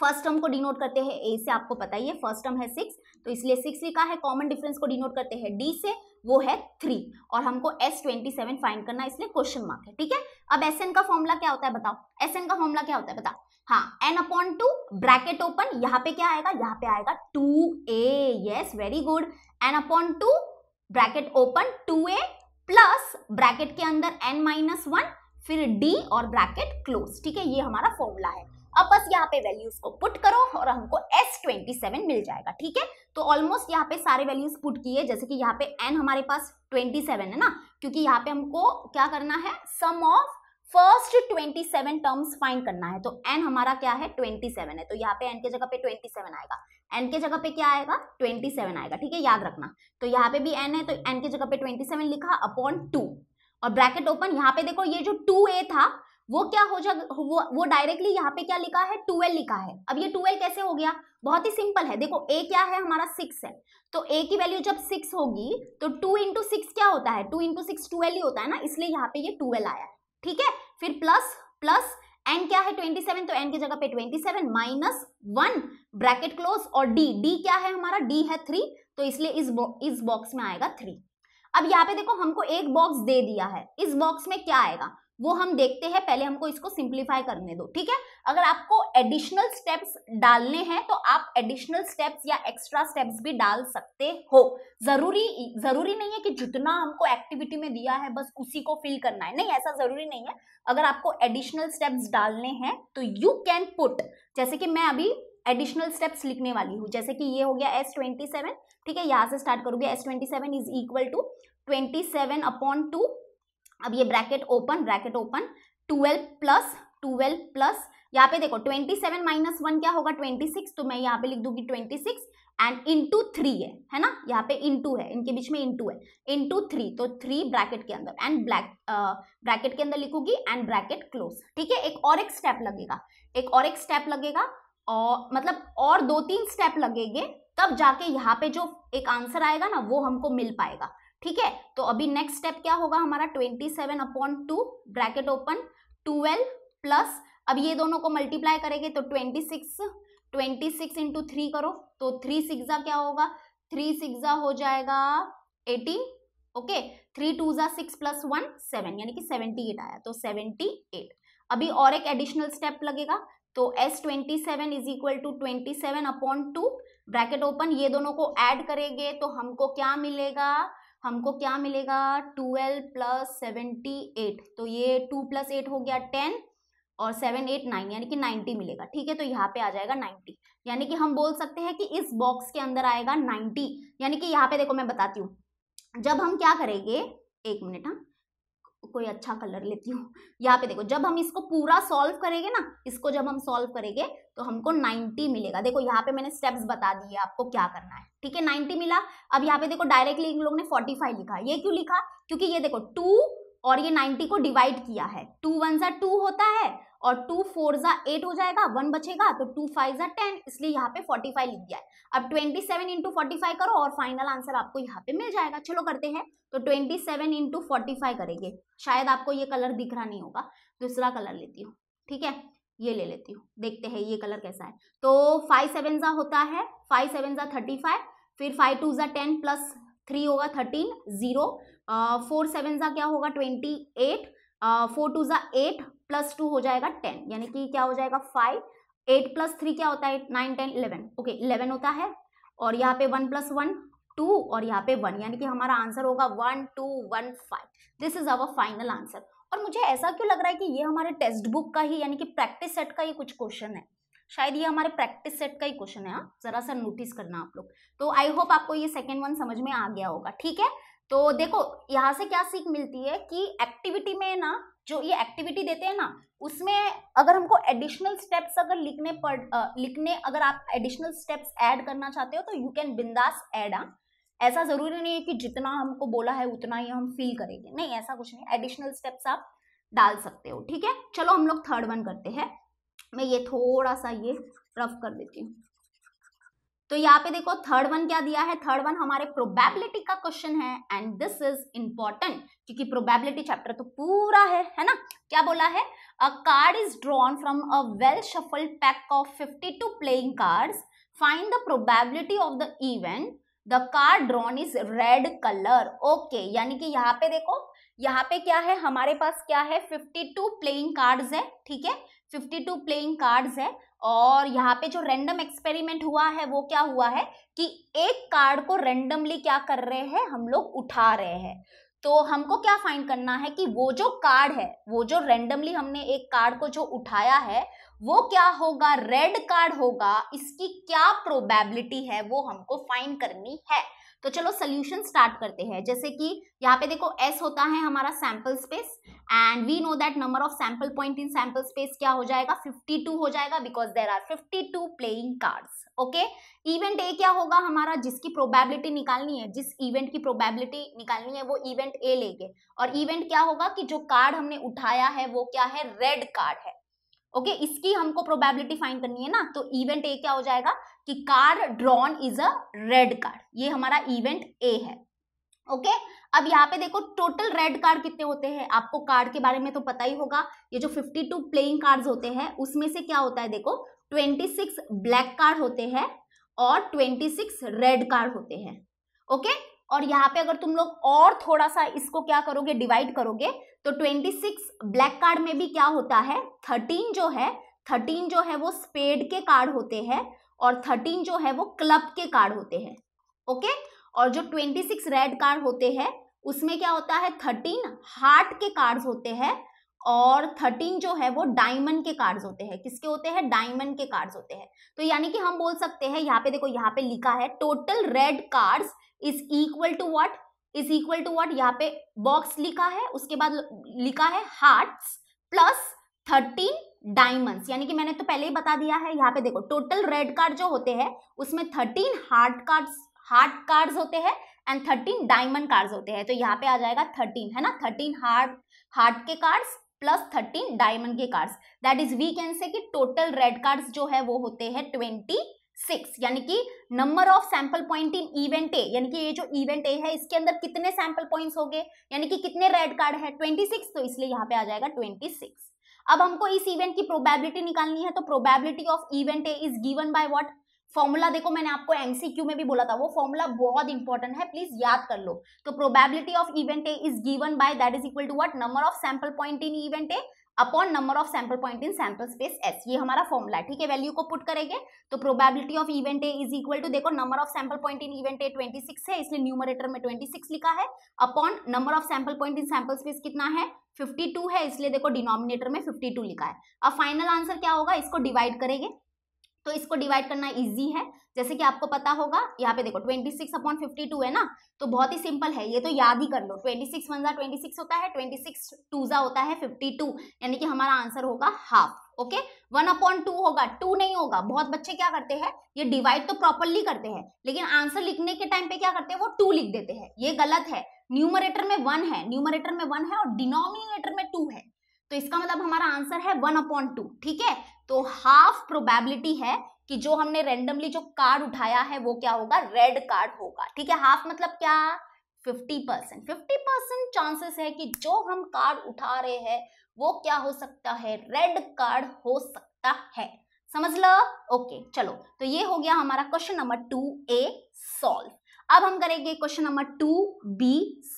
फर्स्ट टर्म को डिनोट करते हैं ए से, आपको पता ही है फर्स्ट टर्म है 6 तो इसलिए 6 लिखा है। कॉमन डिफरेंस को डिनोट करते हैं डी से, वो है 3 और हमको S27 फाइंड करना है, इसलिए क्वेश्चन मार्क है। ठीक है, अब SN का फॉर्मूला क्या होता है बताओ, SN का फॉर्मूला क्या होता है बताओ। हाँ, n/2 ब्रैकेट ओपन, यहाँ पे क्या आएगा, यहाँ पे आएगा 2a। Yes, very good. n/2 bracket open 2a plus bracket के अंदर n-1 फिर d और ब्रैकेट क्लोज। ठीक है, ये हमारा फॉर्मूला है। अब बस यहाँ पे वैल्यूज को पुट करो और हमको S27 मिल जाएगा। ठीक है, तो ऑलमोस्ट यहाँ पे सारे वैल्यूज पुट किए, जैसे कि यहाँ पे n हमारे पास 27 है ना, क्योंकि यहाँ पे हमको क्या करना है, sum of first 27 terms find करना है। तो n हमारा क्या है 27 है, तो यहाँ पे n के जगह पे 27 आएगा, n के जगह पे क्या आएगा 27 आएगा। ठीक है, याद रखना। तो यहाँ पे भी n है तो n के जगह पे 27 लिखा अपॉन 2 और ब्रैकेट ओपन। यहाँ पे देखो ये जो 2a था वो क्या हो जाएगा, वो डायरेक्टली यहाँ पे क्या लिखा है 12 लिखा है। अब ये 12 कैसे हो गया, बहुत ही सिंपल है। देखो a क्या है हमारा 6 है, तो a की वैल्यू जब 6 होगी तो 2 into 6 क्या होता है, 2 into 6 12 ही होता है ना, इसलिए यहाँ पे ये 12 आया है। ठीक है, फिर प्लस n क्या है 27 तो n की जगह पे 27 -1 ब्रैकेट क्लोज और d क्या है हमारा, d है 3 तो इसलिए इस बॉक्स में आएगा 3। अब यहाँ पे देखो हमको एक बॉक्स दे दिया है, इस बॉक्स में क्या आएगा वो हम देखते हैं, पहले हमको इसको सिंप्लीफाई करने दो। ठीक है, अगर आपको एडिशनल स्टेप्स डालने हैं तो आप एडिशनल स्टेप्स या एक्स्ट्रा स्टेप्स भी डाल सकते हो। जरूरी नहीं है कि जितना हमको एक्टिविटी में दिया है बस उसी को फिल करना है, नहीं, ऐसा जरूरी नहीं है। अगर आपको एडिशनल स्टेप्स डालने हैं तो यू कैन पुट, जैसे कि मैं अभी एडिशनल स्टेप्स लिखने वाली हूँ, जैसे कि ये हो गया S27। ठीक है, यहाँ से स्टार्ट करोगे S27 इज इक्वल टू 27/2, अब ये ब्रैकेट ओपन 12 प्लस यहाँ पे देखो 27 -1 क्या होगा 26, तो मैं यहाँ पे लिख दूंगी 26 एंड इंटू 3 है ना, यहाँ पे इंटू है, इनके बीच में इंटू है, इंटू 3 तो 3 ब्रैकेट के अंदर एंड ब्रैकेट के अंदर लिखूंगी एंड ब्रैकेट क्लोज। ठीक है, एक और एक स्टेप लगेगा और मतलब और 2-3 स्टेप लगेंगे तब जाके यहाँ पे जो एक आंसर आएगा ना वो हमको मिल पाएगा। ठीक है, तो अभी नेक्स्ट स्टेप क्या होगा हमारा 27/2 ब्रैकेट ओपन 12 प्लस, अब ये दोनों को मल्टीप्लाई करेंगे तो 26 into 3 करो तो 3 6 क्या होगा, 3 6 हो जाएगा 18, ओके, 3 2 6 +1 7 यानी कि 78 आया, तो 78। अभी और एक एडिशनल स्टेप लगेगा तो S27 is equal to 27/2 bracket open, ये दोनों को ऐड करेंगे तो हमको क्या मिलेगा 12 प्लस 78, तो ये 2 प्लस 8 हो गया 10 और 7 8 9 यानी कि 90 मिलेगा। ठीक है, तो यहाँ पे आ जाएगा 90, यानी कि हम बोल सकते हैं कि इस बॉक्स के अंदर आएगा 90। यानी कि यहाँ पे देखो मैं बताती हूँ, जब हम क्या करेंगे, एक मिनट, हाँ कोई अच्छा कलर लेती हूँ। यहाँ पे देखो जब हम इसको पूरा सॉल्व करेंगे ना, इसको जब हम सॉल्व करेंगे तो हमको 90 मिलेगा। देखो यहाँ पे मैंने स्टेप्स बता दिए आपको क्या करना है। ठीक है, 90 मिला। अब यहाँ पे देखो डायरेक्टली इन लोगों ने 45 लिखा, ये क्यों लिखा, क्योंकि ये देखो 2 और ये 90 को डिवाइड किया है, 2 1 2 होता है और 2 4 8 हो जाएगा, 1 बचेगा तो 2 5 10, इसलिए यहाँ पे 45 लिख दिया है। अब 27 into 45 करो और फाइनल आंसर आपको यहाँ पे मिल जाएगा। चलो करते हैं, तो 27 into 45 करेंगे, शायद आपको ये कलर दिख रहा नहीं होगा, दूसरा कलर लेती हूँ। ठीक है, ये ले लेती हूँ, देखते हैं ये कलर कैसा है। तो 5 7 होता है, 5 7 35, फिर 5 2 10 प्लस 3 होगा 13 0, 4 7 क्या होगा 28, 4 2 8 प्लस 2 हो जाएगा 10 यानी कि क्या हो जाएगा 5, 8 प्लस 3 क्या होता है 9 10 11, ओके 11 होता है और यहाँ पे 1 + 1 2 और यहाँ पे 1 यानी कि हमारा आंसर होगा 1215। This is our final answer. और मुझे ऐसा क्यों लग रहा है कि ये हमारे टेक्स्ट बुक का ही यानी कि प्रैक्टिस सेट का ही कुछ क्वेश्चन है, शायद ये हमारे प्रैक्टिस सेट का ही क्वेश्चन है। जरा सा नोटिस करना आप लोग। तो आई होप आपको ये सेकेंड वन समझ में आ गया होगा। ठीक है, तो देखो यहाँ से क्या सीख मिलती है कि एक्टिविटी में ना, जो ये एक्टिविटी देते हैं ना, उसमें अगर हमको एडिशनल स्टेप्स अगर अगर आप एडिशनल स्टेप्स ऐड करना चाहते हो तो यू कैन बिंदास ऐड। ऐसा ज़रूरी नहीं है कि जितना हमको बोला है उतना ही हम फील करेंगे, नहीं, ऐसा कुछ नहीं, एडिशनल स्टेप्स आप डाल सकते हो। ठीक है, चलो हम लोग थर्ड वन करते हैं। मैं ये थोड़ा सा ये रफ कर देती हूँ। तो यहाँ पे देखो थर्ड वन क्या दिया है, थर्ड वन हमारे प्रोबेबिलिटी का क्वेश्चन है एंड दिस इज इंपॉर्टेंट क्योंकि प्रोबेबिलिटी चैप्टर तो पूरा है ना। क्या बोला है, a card is drawn from a well shuffled pack of 52 playing cards, find the probability of the event, the card drawn is red colour. Okay, यानी कि यहाँ पे देखो, यहाँ पे क्या है हमारे पास, क्या है 52 प्लेइंग कार्ड्स है, ठीक है 52 प्लेइंग कार्ड्स है। और यहाँ पे जो रैंडम एक्सपेरिमेंट हुआ है वो क्या हुआ है कि एक कार्ड को रैंडमली क्या कर रहे हैं हम लोग उठा रहे हैं। तो हमको क्या फाइंड करना है कि वो जो कार्ड है, वो जो रैंडमली हमने एक कार्ड को जो उठाया है वो क्या होगा, रेड कार्ड होगा, इसकी क्या प्रोबेबिलिटी है वो हमको फाइंड करनी है। तो चलो सोल्यूशन स्टार्ट करते हैं। जैसे कि यहाँ पे देखो S होता है हमारा sample space and we know that number of sample point in sample space क्या हो जाएगा 52 हो जाएगा because there are 52 playing cards. Okay, event A क्या होगा हमारा, जिसकी प्रोबेबिलिटी निकालनी है, जिस इवेंट की प्रोबेबिलिटी निकालनी है वो इवेंट A लेंगे। और इवेंट क्या होगा कि जो कार्ड हमने उठाया है वो क्या है, रेड कार्ड है। ओके, इसकी हमको प्रोबेबिलिटी फाइंड करनी है ना। तो इवेंट A क्या हो जाएगा कि card drawn is a red card, ये हमारा इवेंट A है। ओके, अब यहाँ पे देखो टोटल रेड कार्ड कितने होते हैं, आपको कार्ड के बारे में तो पता ही होगा। ये जो 52 प्लेइंग कार्ड्स होते हैं उसमें से क्या होता है, देखो 26 ब्लैक कार्ड होते हैं और 26 रेड कार्ड होते हैं। ओके, और यहाँ पे अगर तुम लोग और थोड़ा सा इसको क्या करोगे, डिवाइड करोगे, तो 26 ब्लैक कार्ड में भी क्या होता है 13 जो है, 13 जो है वो स्पेड के कार्ड होते हैं और 13 जो है वो क्लब के कार्ड होते हैं। ओके, और जो 26 रेड कार्ड होते हैं उसमें क्या होता है 13 हार्ट के कार्ड्स होते हैं और 13 जो है वो डायमंड के कार्ड्स होते हैं। किसके होते हैं, डायमंड के कार्ड्स होते हैं। तो यानी कि हम बोल सकते हैं, यहाँ पे देखो यहाँ पे लिखा है total red cards is equal to what, is equal to what, यहाँ पे बॉक्स लिखा है, उसके बाद लिखा है हार्ट्स प्लस 13 डायमंड्स। यानी कि मैंने तो पहले ही बता दिया है, यहाँ पे देखो टोटल रेड कार्ड जो होते हैं उसमें 13 हार्ट कार्ड्स होते हैं एंड 13 डायमंड कार्ड्स होते हैं। तो यहाँ पे आ जाएगा 13 है ना, 13 हार्ट के कार्ड्स प्लस 13 डायमंड के cards, that is we can say कि टोटल रेड कार्ड्स जो है वो होते हैं 26। यानी कि number of sample point in event A, यानी कि ये जो इवेंट A है इसके अंदर कितने सैंपल पॉइंट्स हो गए, यानी कि कितने रेड कार्ड है 26, तो इसलिए यहाँ पे आ जाएगा 26। अब हमको इस इवेंट की प्रोबेबिलिटी निकालनी है, तो probability of event A is given by what formula. देखो मैंने आपको MCQ में भी बोला था, वो फॉर्मूला बहुत इंपॉर्टेंट है, प्लीज याद कर लो। तो probability of event A is given by, that is equal to what, number of sample point in event A upon number of sample point in sample space S, ये हमारा formula है। ठीक है, वैल्यू को पुट करेंगे तो probability of event A is equal to, देखो number of sample point in event A 26 है इसलिए न्यूमरेटर में 26 लिखा है, upon number of sample point in sample space कितना है 52 है इसलिए देखो डिनोमिनेटर में 52 लिखा है। अब फाइनल आंसर क्या होगा, इसको डिवाइड करेंगे, तो इसको डिवाइड करना इजी है। जैसे कि आपको पता होगा, यहाँ पे देखो 26/52 है ना, तो बहुत ही सिंपल है, ये तो याद ही कर लो। 26 × 1 = 26 होता है, 26 × 2 होता है 52, यानी कि हमारा आंसर होगा हाफ। ओके, 1/2 होगा, 2 नहीं होगा। बहुत बच्चे क्या करते हैं, ये डिवाइड तो प्रॉपरली करते हैं लेकिन आंसर लिखने के टाइम पे क्या करते हैं, वो 2 लिख देते हैं, ये गलत है। न्यूमरेटर में 1 है, न्यूमरेटर में 1 है और डिनोमिनेटर में 2 है, तो इसका मतलब हमारा आंसर है 1/2। ठीक है, तो हाफ प्रोबेबिलिटी है कि जो हमने रैंडमली जो कार्ड उठाया है वो क्या होगा, रेड कार्ड होगा। ठीक है, हाफ मतलब क्या, 50% चांसेस है कि जो हम कार्ड उठा रहे हैं वो क्या हो सकता है, रेड कार्ड हो सकता है। समझ लो। ओके, चलो तो ये हो गया हमारा क्वेश्चन नंबर 2A सॉल्व। अब हम करेंगे क्वेश्चन नंबर 2B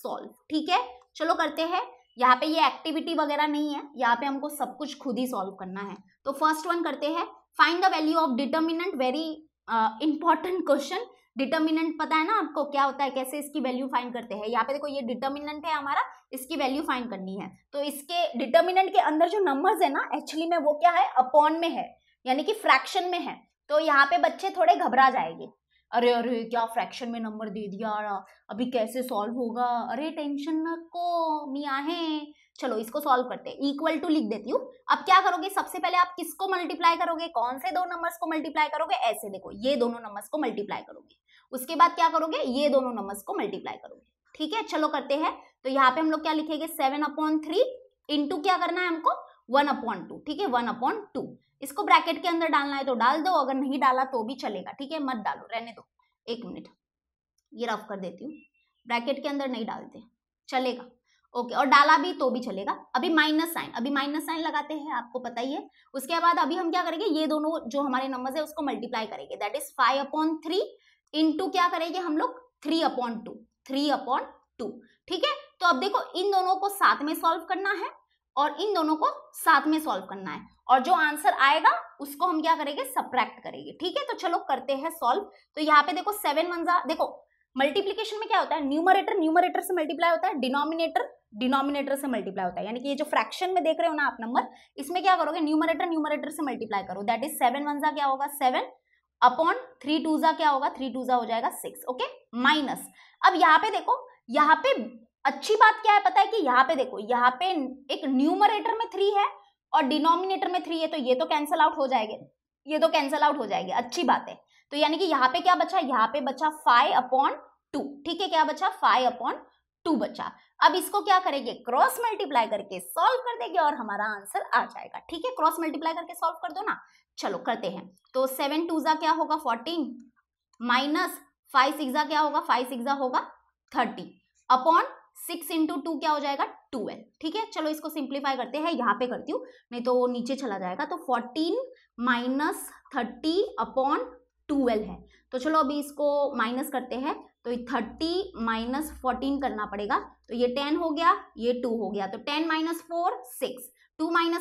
सॉल्व। ठीक है, चलो करते हैं। यहाँ पे ये एक्टिविटी वगैरह नहीं है, यहाँ पे हमको सब कुछ खुद ही सॉल्व करना है। तो फर्स्ट वन करते हैं, find the value of determinant, very important question. Determinant पता है ना आपको क्या होता है, कैसे इसकी वैल्यू फाइंड करते हैं। यहाँ पे देखो ये डिटर्मिनेंट है हमारा, इसकी वैल्यू फाइंड करनी है। तो इसके डिटर्मिनेंट के अंदर जो नंबर्स है ना, एक्चुअली में वो क्या है, अपॉन में है, यानी कि फ्रैक्शन में है। तो यहाँ पे बच्चे थोड़े घबरा जाएंगे, अरे अरे क्या फ्रैक्शन में नंबर दे दिया, अभी कैसे सॉल्व होगा, अरे टेंशन को मियाँ है। चलो इसको सॉल्व करते हैं, इक्वल टू लिख देती हूँ। अब क्या करोगे, सबसे पहले आप किसको मल्टीप्लाई करोगे, कौन से दो नंबर्स को मल्टीप्लाई करोगे, ऐसे देखो ये दोनों नंबर्स को मल्टीप्लाई करोगे, उसके बाद क्या करोगे, ये दोनों नंबर्स को मल्टीप्लाई करोगे। ठीक है, चलो करते हैं। तो यहाँ पे हम लोग क्या लिखेंगे, 7/3 इंटू क्या करना है हमको, 1/2, ठीक है 1/2। इसको ब्रैकेट के अंदर डालना है तो डाल दो, अगर नहीं डाला तो भी चलेगा, ठीक है मत डालो, रहने दो। एक मिनट ये रफ कर देती हूँ, ब्रैकेट के अंदर नहीं डालते चलेगा ओके, और डाला भी तो भी चलेगा। अभी माइनस साइन, अभी माइनस साइन लगाते हैं आपको पता ही है। उसके बाद अभी हम क्या करेंगे, ये दोनों जो हमारे नंबर्स है उसको मल्टीप्लाई करेंगे, दैट इज 5/3 इनटू क्या करेंगे हम लोग 3/2, ठीक है। तो अब देखो इन दोनों को साथ में सॉल्व करना है और इन दोनों को साथ में सॉल्व करना है, और जो आंसर आएगा उसको हम क्या करेंगे सबट्रैक्ट करेंगे, ठीक है। तो चलो करते हैं सॉल्व। तो यहाँ पे देखो 7 1 जा, देखो मल्टीप्लीकेशन में क्या होता है, न्यूमरेटर न्यूमरेटर से मल्टीप्लाई होता है, डिनोमिनेटर डिनोमिनेटर से मल्टीप्लाई होता है, यानी कि ये जो फ्रैक्शन में देख रहे हो ना आप नंबर, इसमें क्या करोगे न्यूमरेटर न्यूमरेटर से मल्टीप्लाई करो, दैट इज 7 1 जा क्या होगा 7/3 2 जा क्या होगा 3 2 जा हो जाएगा 6, ओके माइनस। अब यहाँ पे देखो, यहाँ पे अच्छी बात क्या है पता है कि यहाँ पे देखो, यहाँ पे एक न्यूमरेटर में 3 है और डिनोमिनेटर में 3 है, तो ये तो कैंसल आउट हो जाएंगे, ये तो कैंसल आउट हो जाएंगे, अच्छी बात है। तो यानी कि यहाँ पे क्या बचा, यहाँ पे बचा 5/2, ठीक है क्या बचा 5/2 बचा। अब इसको क्या करेंगे क्रॉस मल्टीप्लाई करके सॉल्व कर देंगे और हमारा आंसर आ जाएगा, ठीक है क्रॉस मल्टीप्लाई करके सॉल्व कर दो ना, चलो करते हैं। तो 7 2 जा क्या होगा 14 माइनस 5 6 जा क्या होगा 5 6 जा होगा 30/6 × 2 क्या हो जाएगा 12, ठीक है। चलो इसको सिंप्लीफाई करते हैं, यहाँ पे करती हूँ नहीं तो नीचे चला जाएगा। तो 14 - 30/12 है, तो चलो अभी इसको माइनस करते हैं, तो 30 - 14 करना पड़ेगा, तो ये 10 हो गया ये 2 हो गया, तो 10 - 4 6, 2 - 1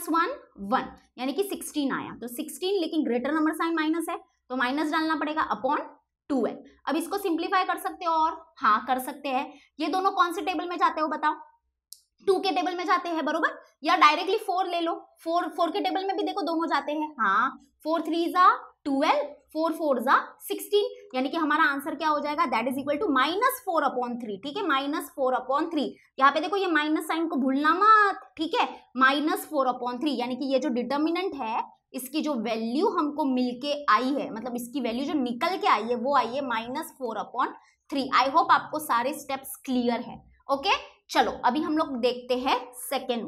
1 यानी कि 16 आया। तो 16 लेकिन ग्रेटर नंबर साइन माइनस है तो माइनस डालना पड़ेगा /12। अब इसको सिंप्लीफाई कर सकते हो और हाँ कर सकते हैं। ये दोनों कौन से टेबल में जाते हो बताओ, 2 के टेबल में जाते हैं बरोबर, या डायरेक्टली 4 ले लो, 4 के टेबल में भी देखो दोनों जाते हैं, हाँ 4 3 जा 12, 4 4 जा 16, यानी कि हमारा आंसर क्या हो जाएगा दैट इज इक्वल टू -4/3, ठीक है -4/3। यहाँ पे देखो ये माइनस साइन को भूलना मत, ठीक है -4/3, यानी कि ये जो डिटर्मिनेंट है इसकी जो वैल्यू हमको मिलके आई है, मतलब इसकी वैल्यू जो निकल के आई है वो आई है -4/3। आई होप आपको सारे स्टेप्स क्लियर है ओके। चलो अभी हम लोग देखते हैं सेकेंड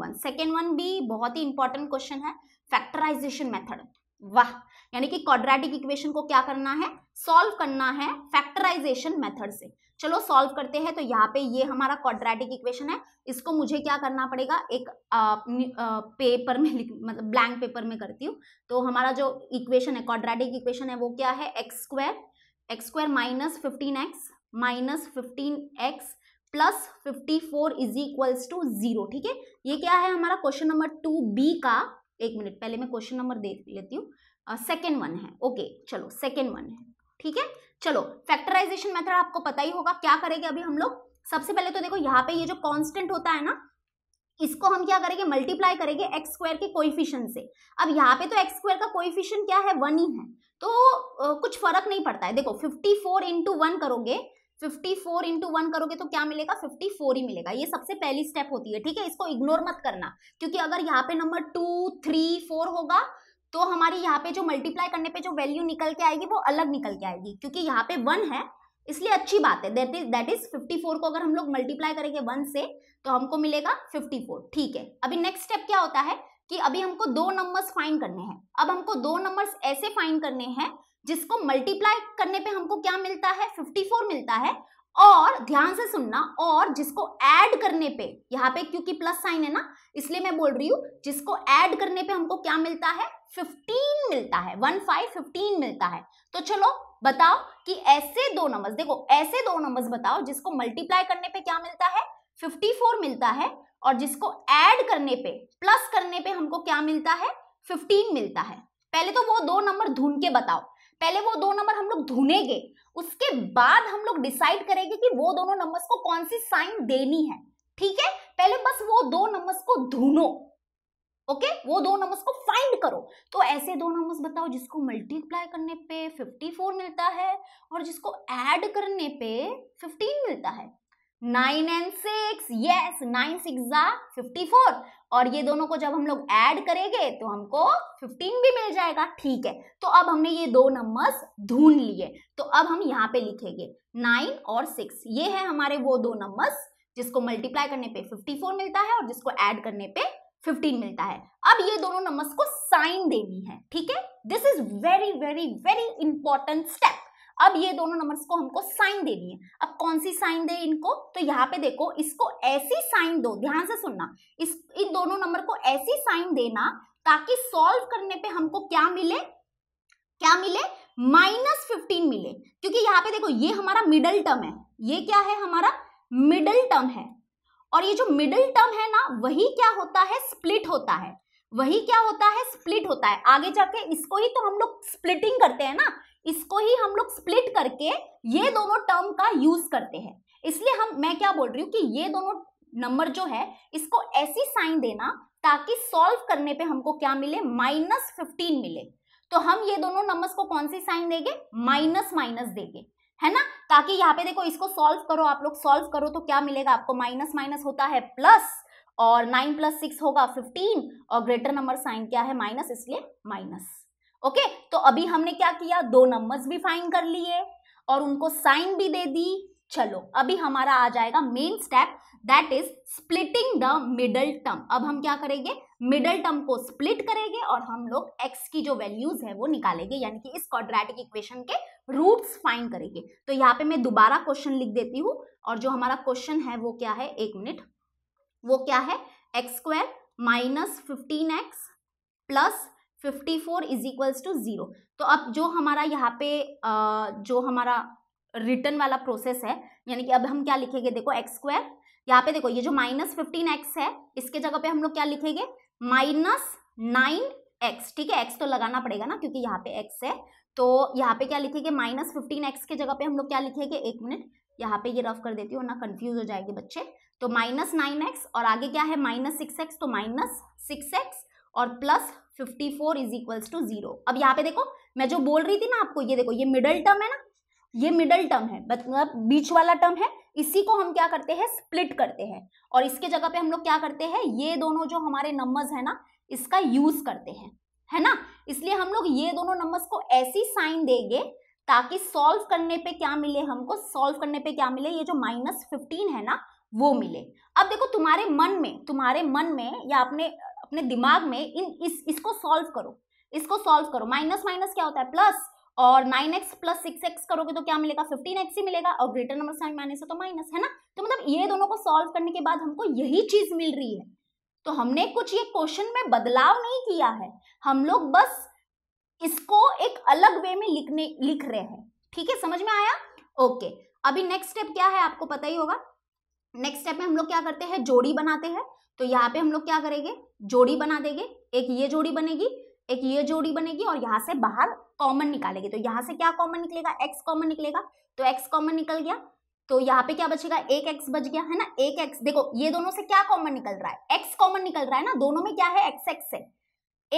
वन भी बहुत ही इंपॉर्टेंट क्वेश्चन है, फैक्टराइजेशन मेथड। वाह, यानी कि क्वाड्रेटिक इक्वेशन को क्या करना है सॉल्व करना है फैक्टराइजेशन मेथड से। चलो सॉल्व करते हैं। तो यहाँ पे ये हमारा क्वाड्रेटिक इक्वेशन है, इसको मुझे क्या करना पड़ेगा एक पेपर में, मतलब ब्लैंक पेपर में करती हूँ। तो हमारा जो इक्वेशन है क्वाड्रेटिक इक्वेशन है वो क्या है x square -15x plus 54 is equals to 0, ठीक है। ये क्या है हमारा क्वेश्चन नंबर 2b का, एक मिनट पहले मैं क्वेश्चन नंबर देख लेती हूँ, सेकेंड वन है ओके। चलो सेकेंड वन है ठीक है। चलो फैक्टराइजेशन मेथड आपको पता ही होगा, क्या करेंगे अभी हम लोग सबसे पहले तो देखो यहाँ पे ये जो कांस्टेंट होता है ना इसको हम क्या करेंगे मल्टीप्लाई करेंगे x² के कोएफिशिएंट से। अब यहाँ पे तो x² का कोएफिशिएंट क्या है 1 ही है, तो कुछ फर्क नहीं पड़ता है। देखो 54 × 1 करोगे, 54 × 1 करोगे तो क्या मिलेगा 54 ही मिलेगा। ये सबसे पहली स्टेप होती है ठीक है, इसको इग्नोर मत करना, क्योंकि अगर यहाँ पे नंबर 2 3 4 होगा तो हमारी यहाँ पे जो मल्टीप्लाई करने पे जो वैल्यू निकल के आएगी वो अलग निकल के आएगी, क्योंकि यहाँ पे 1 है इसलिए अच्छी बात है। दैट इज 54 को अगर हम लोग मल्टीप्लाई करेंगे 1 से तो हमको मिलेगा 54, ठीक है। अभी नेक्स्ट स्टेप क्या होता है कि अभी हमको 2 नंबर्स फाइंड करने हैं। अब हमको 2 नंबर्स ऐसे फाइंड करने हैं जिसको मल्टीप्लाई करने पे हमको क्या मिलता है 54 मिलता है, और ध्यान से सुनना, और जिसको ऐड करने पे, यहाँ पे क्योंकि प्लस साइन है ना इसलिए मैं बोल रही हूँ, जिसको ऐड करने पे हमको क्या मिलता है 15 मिलता है, 15 मिलता है। तो चलो बताओ कि ऐसे 2 नंबर्स, देखो ऐसे 2 नंबर्स बताओ जिसको मल्टीप्लाई करने पे क्या मिलता है 54 मिलता है, और जिसको ऐड करने पे प्लस करने पे हमको क्या मिलता है 15 मिलता है। पहले तो वो 2 नंबर ढूंढ के बताओ, पहले वो 2 नंबर हम लोग ढूंढेंगे, उसके बाद हम लोग डिसाइड करेंगे कि वो दोनों नंबर्स को कौन सी साइन देनी है, ठीक है। पहले बस वो 2 नंबर्स को ढूंढो ओके, वो 2 नंबर्स को फाइंड करो। तो ऐसे 2 नंबर्स बताओ जिसको मल्टीप्लाई करने पे 54 मिलता है और जिसको ऐड करने पे 15 मिलता है। 9 and 6, यस 9 6 जा 54, और ये दोनों को जब हम लोग ऐड करेंगे तो हमको 15 भी मिल जाएगा, ठीक है। तो अब हमने ये 2 नंबर्स ढूंढ लिए, तो अब हम यहाँ पे लिखेंगे 9 और 6, ये है हमारे वो 2 नंबर्स जिसको मल्टीप्लाई करने पे 54 मिलता है और जिसको ऐड करने पे 15 मिलता है। अब ये दोनों नंबर्स को साइन देनी है, ठीक है। This is very very very important step. अब ये दोनों नंबर्स को हमको साइन देनी है। अब कौन सी साइन दे इनको, तो यहाँ पे देखो इसको ऐसी साइन दो, ध्यान से सुनना, इन दोनों नंबर को ऐसी साइन देना ताकि सॉल्व करने पे हमको क्या मिले -15 मिले, क्योंकि यहाँ पे देखो ये हमारा मिडल टर्म है, ये क्या है हमारा मिडल टर्म है, और ये जो मिडल टर्म है ना वही क्या होता है स्प्लिट होता है, वही क्या होता है स्प्लिट होता है। आगे जाके इसको ही तो हम लोग स्प्लिटिंग करते हैं ना, इसको ही हम लोग स्प्लिट करके ये दोनों टर्म का यूज करते हैं। इसलिए मैं क्या बोल रही हूँ कि ये दोनों नंबर जो है इसको ऐसी साइन देना ताकि सॉल्व करने पे हमको क्या मिले -15 मिले। तो हम ये दोनों नंबर्स को कौन सी साइन देंगे, माइनस देंगे, है ना, ताकि यहाँ पे देखो इसको सॉल्व करो, आप लोग सॉल्व करो तो क्या मिलेगा आपको, माइनस होता है प्लस, और 9 + 6 होगा 15, और ग्रेटर नंबर साइन क्या है माइनस, इसलिए माइनस। ओके, तो अभी हमने क्या किया, दो नंबर्स भी फाइंड कर लिए और उनको साइन भी दे दी। चलो अभी हमारा आ जाएगा main step, that is splitting the middle term. अब हम क्या करेंगे, मिडल टर्म को स्प्लिट करेंगे और हम लोग x की जो वैल्यूज है वो निकालेंगे, यानी कि इस क्वाड्रेटिक इक्वेशन के रूट्स फाइंड करेंगे। तो यहाँ पे मैं दोबारा क्वेश्चन लिख देती हूँ, और जो हमारा क्वेश्चन है वो क्या है, एक मिनट, वो क्या है, x² -15x प्लस 54 = 0। तो अब जो हमारा यहाँ पे जो हमारा रिटर्न वाला प्रोसेस है, यानी कि अब हम क्या लिखेंगे, देखो x² यहाँ पे देखो ये जो -15x है इसके जगह पे हम लोग क्या लिखेंगे -9x, ठीक है, x तो लगाना पड़ेगा ना क्योंकि यहाँ पे x है, तो यहाँ पे क्या लिखेंगे -15x के जगह पे हम लोग क्या लिखेंगे, एक मिनट यहाँ पे ये रफ कर देती हूँ ना, कंफ्यूज हो जाएंगे बच्चे। तो -9x और आगे क्या है -6x, तो -6x और प्लस 54 = 0। अब यहाँ पे देखो मैं जो बोल रही थी ना आपको, ये देखो ये मिडल टर्म है ना, ये मिडल टर्म है, मतलब बीच वाला टर्म है, इसी को हम क्या करते हैं स्प्लिट करते हैं, और इसके जगह पे हम लोग क्या करते हैं ये दोनों जो हमारे नंबर्स है ना इसका यूज करते हैं, है ना। इसलिए हम लोग ये दोनों नंबर्स को ऐसी साइन देंगे ताकि सॉल्व करने पे क्या मिले हमको, सॉल्व करने पे क्या मिले, ये जो -15 है ना वो मिले। अब देखो तुम्हारे मन में या अपने दिमाग में इसको सॉल्व करो, माइनस क्या होता है प्लस, और 9x प्लस 6x करोगे तो क्या मिलेगा 15x ही मिलेगा, और ग्रेटर नंबर साइन माइनस है तो माइनस, है ना। तो मतलब ये दोनों को सॉल्व करने के बाद हमको यही चीज मिल रही है। तो हमने कुछ ये क्वेश्चन में बदलाव नहीं किया है, हम लोग बस इसको एक अलग वे में लिख रहे हैं, ठीक है, समझ में आया। ओके, अभी नेक्स्ट स्टेप क्या है आपको पता ही होगा। नेक्स्ट स्टेप में हम लोग क्या करते हैं, जोड़ी बनाते हैं। तो यहाँ पे हम लोग क्या करेंगे, जोड़ी बना देंगे, एक ये जोड़ी बनेगी, एक ये जोड़ी बनेगी, और यहाँ से बाहर कॉमन निकालेंगे। तो यहाँ से क्या कॉमन निकलेगा, x कॉमन निकलेगा, तो x कॉमन निकल गया, तो यहाँ पे क्या बचेगा, 1x बच गया, है ना, 1x। देखो ये दोनों से क्या कॉमन निकल रहा है, x कॉमन निकल रहा है ना, दोनों में क्या है x है,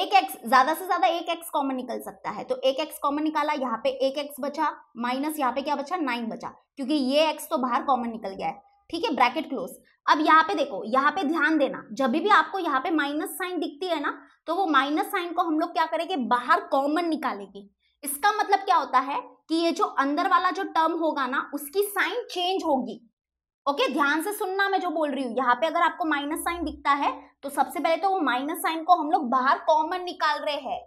1x ज्यादा से ज्यादा 1x कॉमन निकल सकता है, तो 1x कॉमन निकाला, यहाँ पे 1x बचा माइनस, यहाँ पे क्या बचा 9 बचा, क्योंकि ये x तो बाहर कॉमन निकल गया है, ठीक है, ब्रैकेट क्लोज। अब यहाँ पे देखो, यहाँ पे ध्यान देना, जब भी आपको यहाँ पे माइनस साइन दिखती है ना, तो वो माइनस साइन को हम लोग क्या करेंगे, बाहर कॉमन निकालेंगे। इसका मतलब क्या होता है कि ये जो अंदर वाला जो टर्म होगा ना उसकी साइन चेंज होगी। ओके, ध्यान से सुनना मैं जो बोल रही हूँ, यहाँ पे अगर आपको माइनस साइन दिखता है तो सबसे पहले तो वो माइनस साइन को हम लोग बाहर कॉमन निकाल रहे हैं,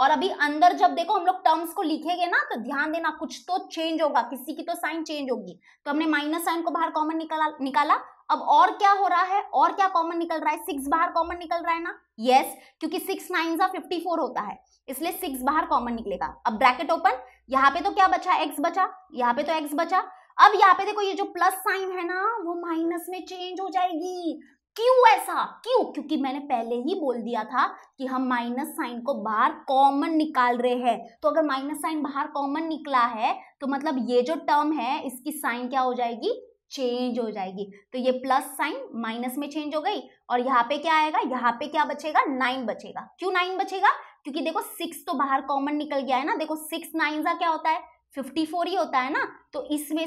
और अभी अंदर जब देखो हम लोग टर्म्स को लिखेंगे ना तो ध्यान देना कुछ तो चेंज होगा, किसी की तो साइन चेंज होगी। तो हमने माइनस साइन को बाहर कॉमन निकाला, अब और क्या हो रहा है, और क्या कॉमन निकल रहा है, 6 बाहर कॉमन निकल रहा है ना, यस, क्योंकि 6 9s 54 होता है, इसलिए 6 बाहर कॉमन निकलेगा। अब ब्रैकेट ओपन, यहाँ पे तो क्या बचा, एक्स बचा, यहाँ पे तो एक्स बचा। अब यहाँ पे देखो ये जो प्लस साइन है ना वो माइनस में चेंज हो जाएगी, क्यों ऐसा, क्यों, क्योंकि मैंने पहले ही बोल दिया था कि हम माइनस साइन को बाहर कॉमन निकाल रहे हैं। तो अगर माइनस साइन बाहर कॉमन निकला है तो मतलब ये जो टर्म है इसकी साइन क्या हो जाएगी, चेंज हो जाएगी। तो ये प्लस साइन माइनस में चेंज हो गई, और यहाँ पे क्या आएगा, यहाँ पे क्या बचेगा, 9 बचेगा। क्यों 9 बचेगा, क्योंकि देखो 6 तो बाहर कॉमन निकल गया है ना, देखो 6 9s क्या होता है 54 ही होता है ना, तो इसमें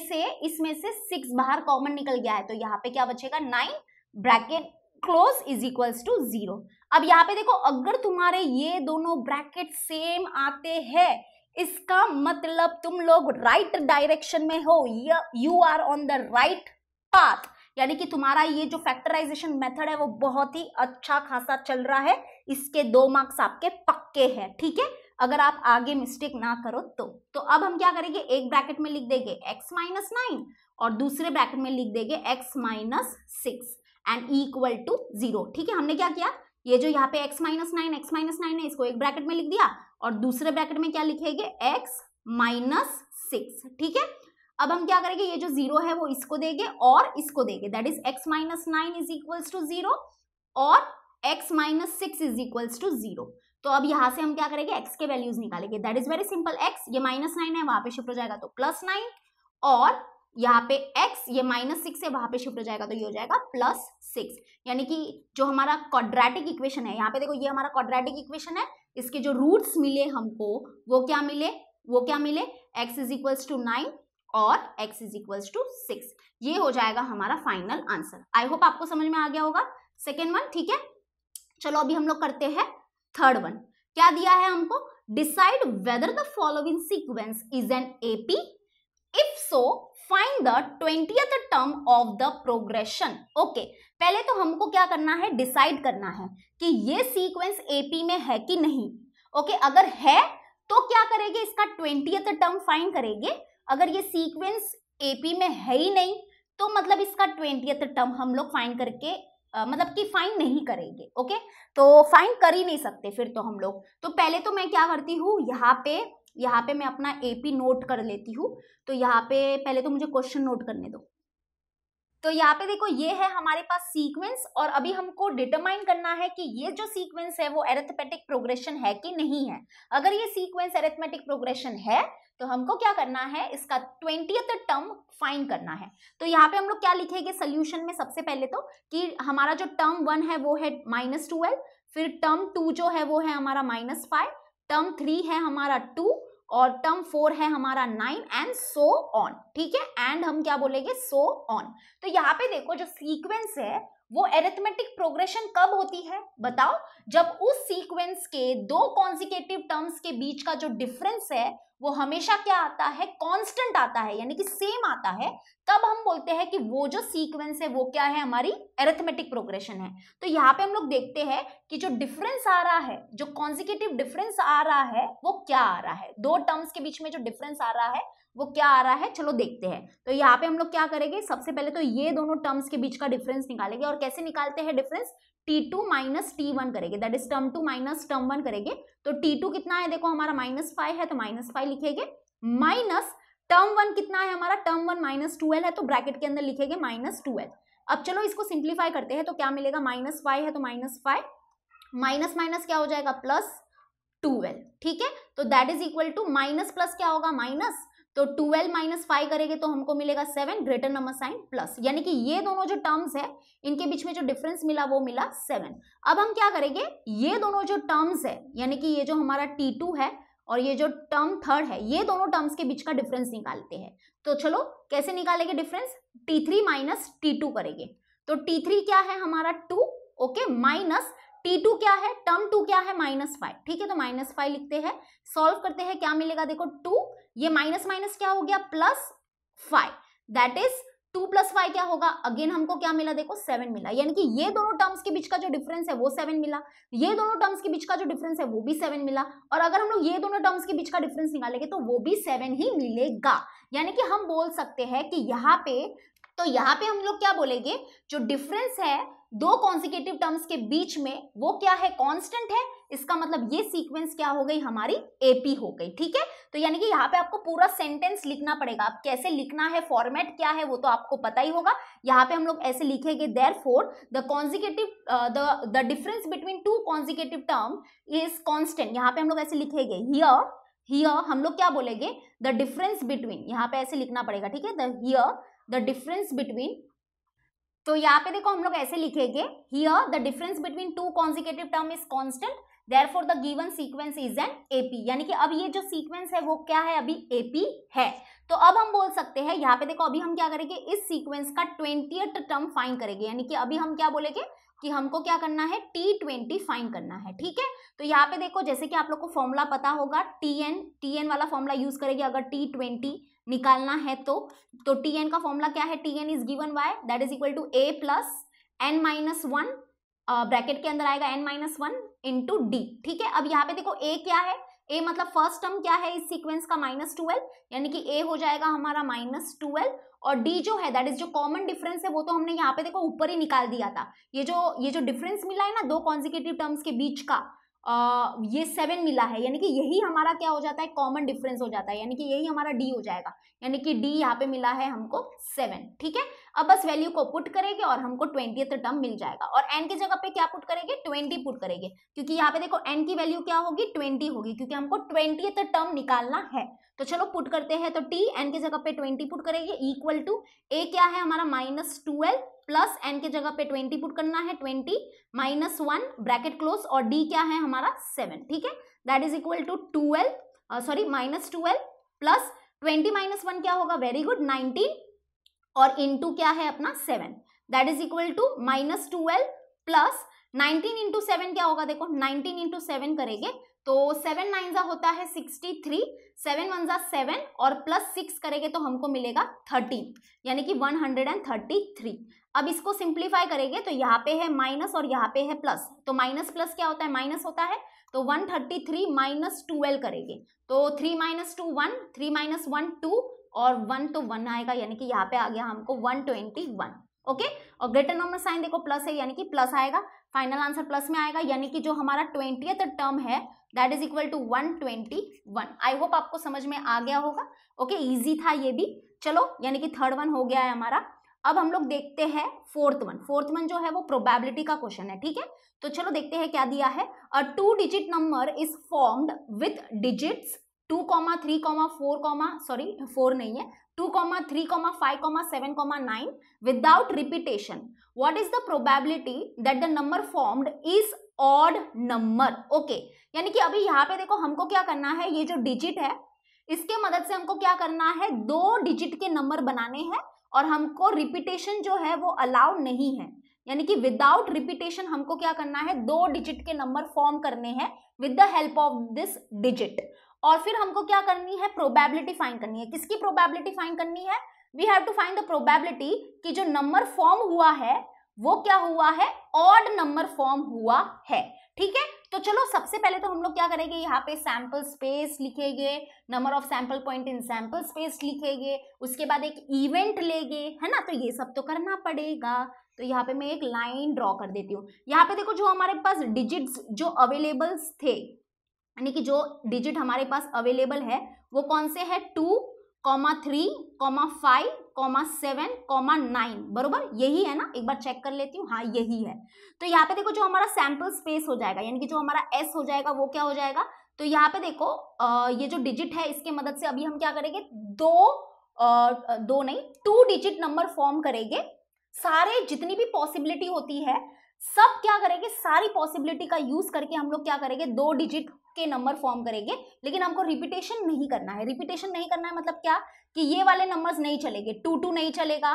से 6 बाहर कॉमन निकल गया है, तो यहाँ पे क्या बचेगा 9 ब्रैकेट क्लोज = 0। अब यहाँ पे देखो अगर तुम्हारे ये दोनों ब्रैकेट सेम आते हैं इसका मतलब तुम लोग राइट डायरेक्शन में हो, you are on the right path, यानी कि तुम्हारा ये जो फैक्टराइजेशन मेथड है वो बहुत ही अच्छा खासा चल रहा है, इसके 2 मार्क्स आपके पक्के हैं, ठीक है, अगर आप आगे मिस्टेक ना करो तो अब हम क्या करेंगे, एक ब्रैकेट में लिख देंगे x-9 और दूसरे ब्रैकेट में लिख देंगे x-6 एंड = 0। ठीक है, हमने क्या किया, ये जो यहाँ पे x-9 है इसको एक ब्रैकेट में लिख दिया और दूसरे ब्रैकेट में क्या लिखेंगे x-6। ठीक है, अब हम क्या करेंगे, ये जो 0 है वो इसको देंगे और इसको देंगे, दैट इज x-9 = 0 और x-6 = 0। तो अब यहाँ से हम क्या करेंगे, x के वैल्यूज निकालेंगे, that is very simple. x ये -9 है, वहां पे शिफ्ट हो जाएगा तो +9, और यहाँ पे x ये -6 है, वहां पे शिफ्ट हो जाएगा तो ये हो जाएगा +6। यानी कि जो हमारा क्वाड्रेटिक इक्वेशन है, यहाँ पे देखो ये हमारा क्वाड्रेटिक इक्वेशन है, इसके जो रूट्स मिले हमको वो क्या मिले x = 9 और x = 6। ये हो जाएगा हमारा फाइनल आंसर। आई होप आपको समझ में आ गया होगा सेकेंड वन। ठीक है, चलो अभी हम लोग करते हैं थर्ड वन। क्या दिया है हमको, decide whether the following sequence is an AP, if so find the 20th term of the progression. Okay, पहले तो हमको क्या करना है, डिसाइड करना है कि ये सीक्वेंस एपी में है कि नहीं। ओके, अगर है तो क्या करेंगे, इसका 20th टर्म फाइंड करेंगे। अगर ये सीक्वेंस एपी में है ही नहीं तो मतलब इसका 20th टर्म हम लोग फाइंड करके फाइंड नहीं करेंगे। ओके, तो फाइंड कर ही नहीं सकते फिर तो हम लोग। तो पहले तो मैं क्या करती हूँ, यहाँ पे मैं अपना एपी नोट कर लेती हूँ। तो यहाँ पे पहले तो मुझे क्वेश्चन नोट करने दो। तो यहाँ पे देखो ये है हमारे पास सीक्वेंस, और अभी हमको डिटरमाइन करना है कि ये जो सीक्वेंस है वो अरिथमेटिक प्रोग्रेशन है कि नहीं है। अगर ये सीक्वेंस अरिथमेटिक प्रोग्रेशन है तो हमको क्या करना है, इसका 20th टर्म फाइंड करना है। तो यहाँ पे हम लोग क्या लिखेंगे सोल्यूशन में, सबसे पहले तो कि हमारा जो टर्म 1 है वो है -12, फिर टर्म 2 जो है वो है हमारा -5, टर्म 3 है हमारा 2 और टर्म 4 है हमारा 9 एंड सो ऑन। ठीक है, एंड हम क्या बोलेंगे, सो ऑन। तो यहाँ पे देखो जो सीक्वेंस है वो एरिथमेटिक प्रोग्रेशन कब होती है बताओ, जब उस सीक्वेंस के 2 कॉन्सेक्यूटिव टर्म्स के बीच का जो डिफरेंस है वो हमेशा क्या आता है, कांस्टेंट आता है, यानी कि सेम आता है, तब हम बोलते हैं कि वो जो सीक्वेंस है वो क्या है, हमारी एरिथमेटिक प्रोग्रेशन है। तो यहाँ पे हम लोग देखते हैं कि जो डिफरेंस आ रहा है, जो कॉन्सेक्यूटिव डिफरेंस आ रहा है वो क्या आ रहा है, 2 टर्म्स के बीच में जो डिफरेंस आ रहा है वो क्या आ रहा है, चलो देखते हैं। तो यहाँ पे हम लोग क्या करेंगे, सबसे पहले तो ये दोनों टर्म्स के बीच का डिफरेंस निकालेंगे। और कैसे निकालते हैं डिफरेंस, T2 - T1 करेंगे, that is term 2 minus term 1 करेंगे। तो T2 कितना है, देखो हमारा -5 है तो -5 लिखेंगे, माइनस टर्म 1 कितना है हमारा, टर्म 1 -12 है तो ब्रैकेट के अंदर लिखेंगे -12। अब चलो इसको सिंप्लीफाई करते हैं तो क्या मिलेगा, -5 है तो -5 माइनस माइनस क्या हो जाएगा, +12। ठीक है, तो that is equal to minus plus क्या होगा, माइनस, तो 12 - 5 करेंगे तो हमको मिलेगा 7, ग्रेटर नंबर साइन प्लस, यानी कि ये दोनों जो टर्म्स है इनके बीच में जो डिफरेंस मिला वो मिला 7। अब हम क्या करेंगे, ये दोनों जो टर्म्स है, यानी कि ये जो हमारा T2 है और ये जो टर्म 3 है, ये दोनों टर्म्स के बीच का डिफरेंस निकालते हैं। तो चलो कैसे निकालेंगे डिफरेंस, T3 - T2 करेंगे। तो T3 क्या है हमारा 2, ओके, माइनस T2 क्या है, टर्म 2 क्या है, -5। ठीक है, तो -5 लिखते हैं, सॉल्व करते हैं, क्या मिलेगा, देखो 2, ये माइनस माइनस क्या हो गया, +5, दैट इज 2 + 5 क्या होगा, अगेन हमको क्या मिला, देखो 7 मिला, यानी कि ये दोनों टर्म्स के बीच का जो डिफरेंस है वो 7 मिला, ये दोनों टर्म्स के बीच का जो डिफरेंस है वो भी 7 मिला, और अगर हम लोग ये दोनों टर्म्स के बीच का डिफरेंस निकालेंगे तो वो भी 7 ही मिलेगा। यानी कि हम बोल सकते हैं कि यहाँ पे हम लोग क्या बोलेंगे, जो डिफरेंस है 2 कॉन्सेक्यूटिव टर्म्स के बीच में वो क्या है, कांस्टेंट है, इसका मतलब ये सीक्वेंस क्या हो गई, हमारी एपी हो गई। ठीक है, तो यानी कि यहाँ पे आपको पूरा सेंटेंस लिखना पड़ेगा। आप कैसे लिखना है, फॉर्मेट क्या है वो तो आपको पता ही होगा। यहाँ पे हम लोग ऐसे लिखेंगे, therefore the consecutive the difference between 2 consecutive term is constant. यहाँ पे हम लोग ऐसे लिखेंगे, हियर हम लोग क्या बोलेंगे, द डिफरेंस बिटवीन, यहाँ पे ऐसे लिखना पड़ेगा। ठीक है, the here the difference between, तो यहाँ पे देखो हम लोग ऐसे लिखेंगे, here the difference between 2 consecutive term is constant, Therefore the given sequence is an AP, यानी कि अब ये जो सीक्वेंस है वो क्या है, अभी एपी है। तो अब हम बोल सकते हैं, यहाँ पे देखो अभी हम क्या करेंगे, इस सीक्वेंस का 20th टर्म फाइंड करेंगे, यानी कि अभी हम क्या बोलेंगे कि हमको क्या करना है, T20 फाइंड करना है। ठीक है, तो यहाँ पे देखो जैसे कि आप लोग को फॉर्मूला पता होगा, TN वाला फॉर्मूला यूज करेंगे अगर T20 निकालना है तो टी एन का फॉर्मूला क्या है, T N is given by that is equal to A plus N minus one, bracket के अंदर आएगा N minus one into D. ठीक है, अब यहाँ पे देखो ए क्या है, ए मतलब फर्स्ट टर्म क्या है इस सीक्वेंस का माइनस 12, यानी कि ए हो जाएगा हमारा माइनस 12 और डी जो है दैट इज जो कॉमन डिफरेंस है वो तो हमने यहाँ पे देखो ऊपर ही निकाल दिया था. ये जो डिफरेंस मिला है ना दो कॉन्जिक्यूटिव टर्म्स के बीच का ये 7 मिला है, यानी कि यही हमारा क्या हो जाता है, कॉमन डिफरेंस हो जाता है, यानी कि यही हमारा डी हो जाएगा, यानी कि डी यहाँ पे मिला है हमको 7. ठीक है, अब बस वैल्यू को पुट करेंगे और हमको 20th टर्म मिल जाएगा और एन की जगह पे क्या पुट करेंगे, 20 पुट करेंगे, क्योंकि यहाँ पे देखो एन की वैल्यू क्या होगी 20 होगी क्योंकि हमको 20th टर्म निकालना है. तो चलो पुट करते हैं, तो टी एन की जगह पे 20 पुट करेंगे इक्वल टू ए क्या है हमारा माइनस 12 प्लस एन के जगह पे 20 पुट करना है 20 माइनस 1 ब्रैकेट क्लोज और डी क्या है हमारा 7. ठीक है, that is equal to minus 12 plus 20 minus 1 क्या होगा, वेरी गुड 19 और इंटू क्या है अपना 7, that is equal to minus 12 plus 19 into 7 क्या होगा, देखो 19 इंटू 7 करेंगे तो 7 नाइन जा होता है 63, 7 वन जा 7 और प्लस 6 करेंगे तो हमको मिलेगा 13 यानी कि 133. अब इसको सिंप्लीफाई करेंगे तो यहाँ पे है माइनस और यहाँ पे है प्लस, तो माइनस प्लस क्या होता है, माइनस होता है, तो 133 माइनस 12 करेंगे तो 3 माइनस 2 1, 3 माइनस 1 2 और 1 तो 1 आएगा यानी कि यहाँ पे आ गया हमको 121. ओके, और ग्रेटर नंबर साइन देखो प्लस है यानी कि प्लस आएगा, फाइनल आंसर प्लस में आएगा यानी कि जो हमारा 20th टर्म है that is equal to 121. I hope आपको समझ में आ गया होगा. ओके, इजी था ये भी. चलो, यानी कि थर्ड वन हो गया है हमारा. अब हम लोग देखते हैं फोर्थ वन जो है वो प्रोबेबिलिटी का क्वेश्चन है. ठीक है, तो चलो देखते हैं क्या दिया है. A 2 digit number is formed with digits 2, 3, 4 नहीं है 2, 3, 5, 7, 9 without repetition. What is the probability that the number formed is odd number. Okay, यानी कि अभी यहाँ पे देखो हमको क्या करना है, ये जो डिजिट है इसके मदद से हमको क्या करना है, 2 digit के नंबर बनाने हैं और हमको रिपीटेशन जो है वो अलाउ नहीं है, यानी कि विदाउट रिपीटेशन हमको क्या करना है, 2 digit के नंबर फॉर्म करने हैं with the help of this digit. और फिर हमको क्या करनी है, प्रोबेबिलिटी फाइंड करनी है. किसकी प्रोबेबिलिटी फाइंड करनी है, we have to find the probability कि जो नंबर फॉर्म हुआ है वो क्या हुआ है, ऑड नंबर फॉर्म हुआ है. ठीक है, तो चलो सबसे पहले तो हम लोग क्या करेंगे, यहाँ पे सैंपल स्पेस लिखेंगे, number of sample point in sample space लिखेंगे, उसके बाद एक इवेंट लेंगे, है ना, तो ये सब तो करना पड़ेगा. तो यहाँ पे मैं एक लाइन ड्रॉ कर देती हूँ. यहाँ पे देखो जो हमारे पास डिजिट्स जो अवेलेबल्स थे, यानी कि जो डिजिट हमारे पास अवेलेबल है वो कौन से है, 2, 3, 5, 7, 9 बरोबर यही है ना, एक बार चेक कर लेती हूँ, हाँ यही है. तो यहाँ पे देखो जो हमारा सैंपल स्पेस हो जाएगा, यानी कि जो हमारा एस हो जाएगा वो क्या हो जाएगा, तो यहाँ पे देखो ये जो डिजिट है इसके मदद से अभी हम क्या करेंगे, 2 digit नंबर फॉर्म करेंगे. सारे जितनी भी पॉसिबिलिटी होती है सब क्या करेंगे, सारी पॉसिबिलिटी का यूज करके हम लोग क्या करेंगे, 2 digit के नंबर फॉर्म करेंगे, लेकिन हमको रिपीटेशन नहीं करना है. रिपीटेशन नहीं करना है मतलब क्या, कि ये वाले नंबर्स नहीं चलेंगे, 2, 2 नहीं चलेगा,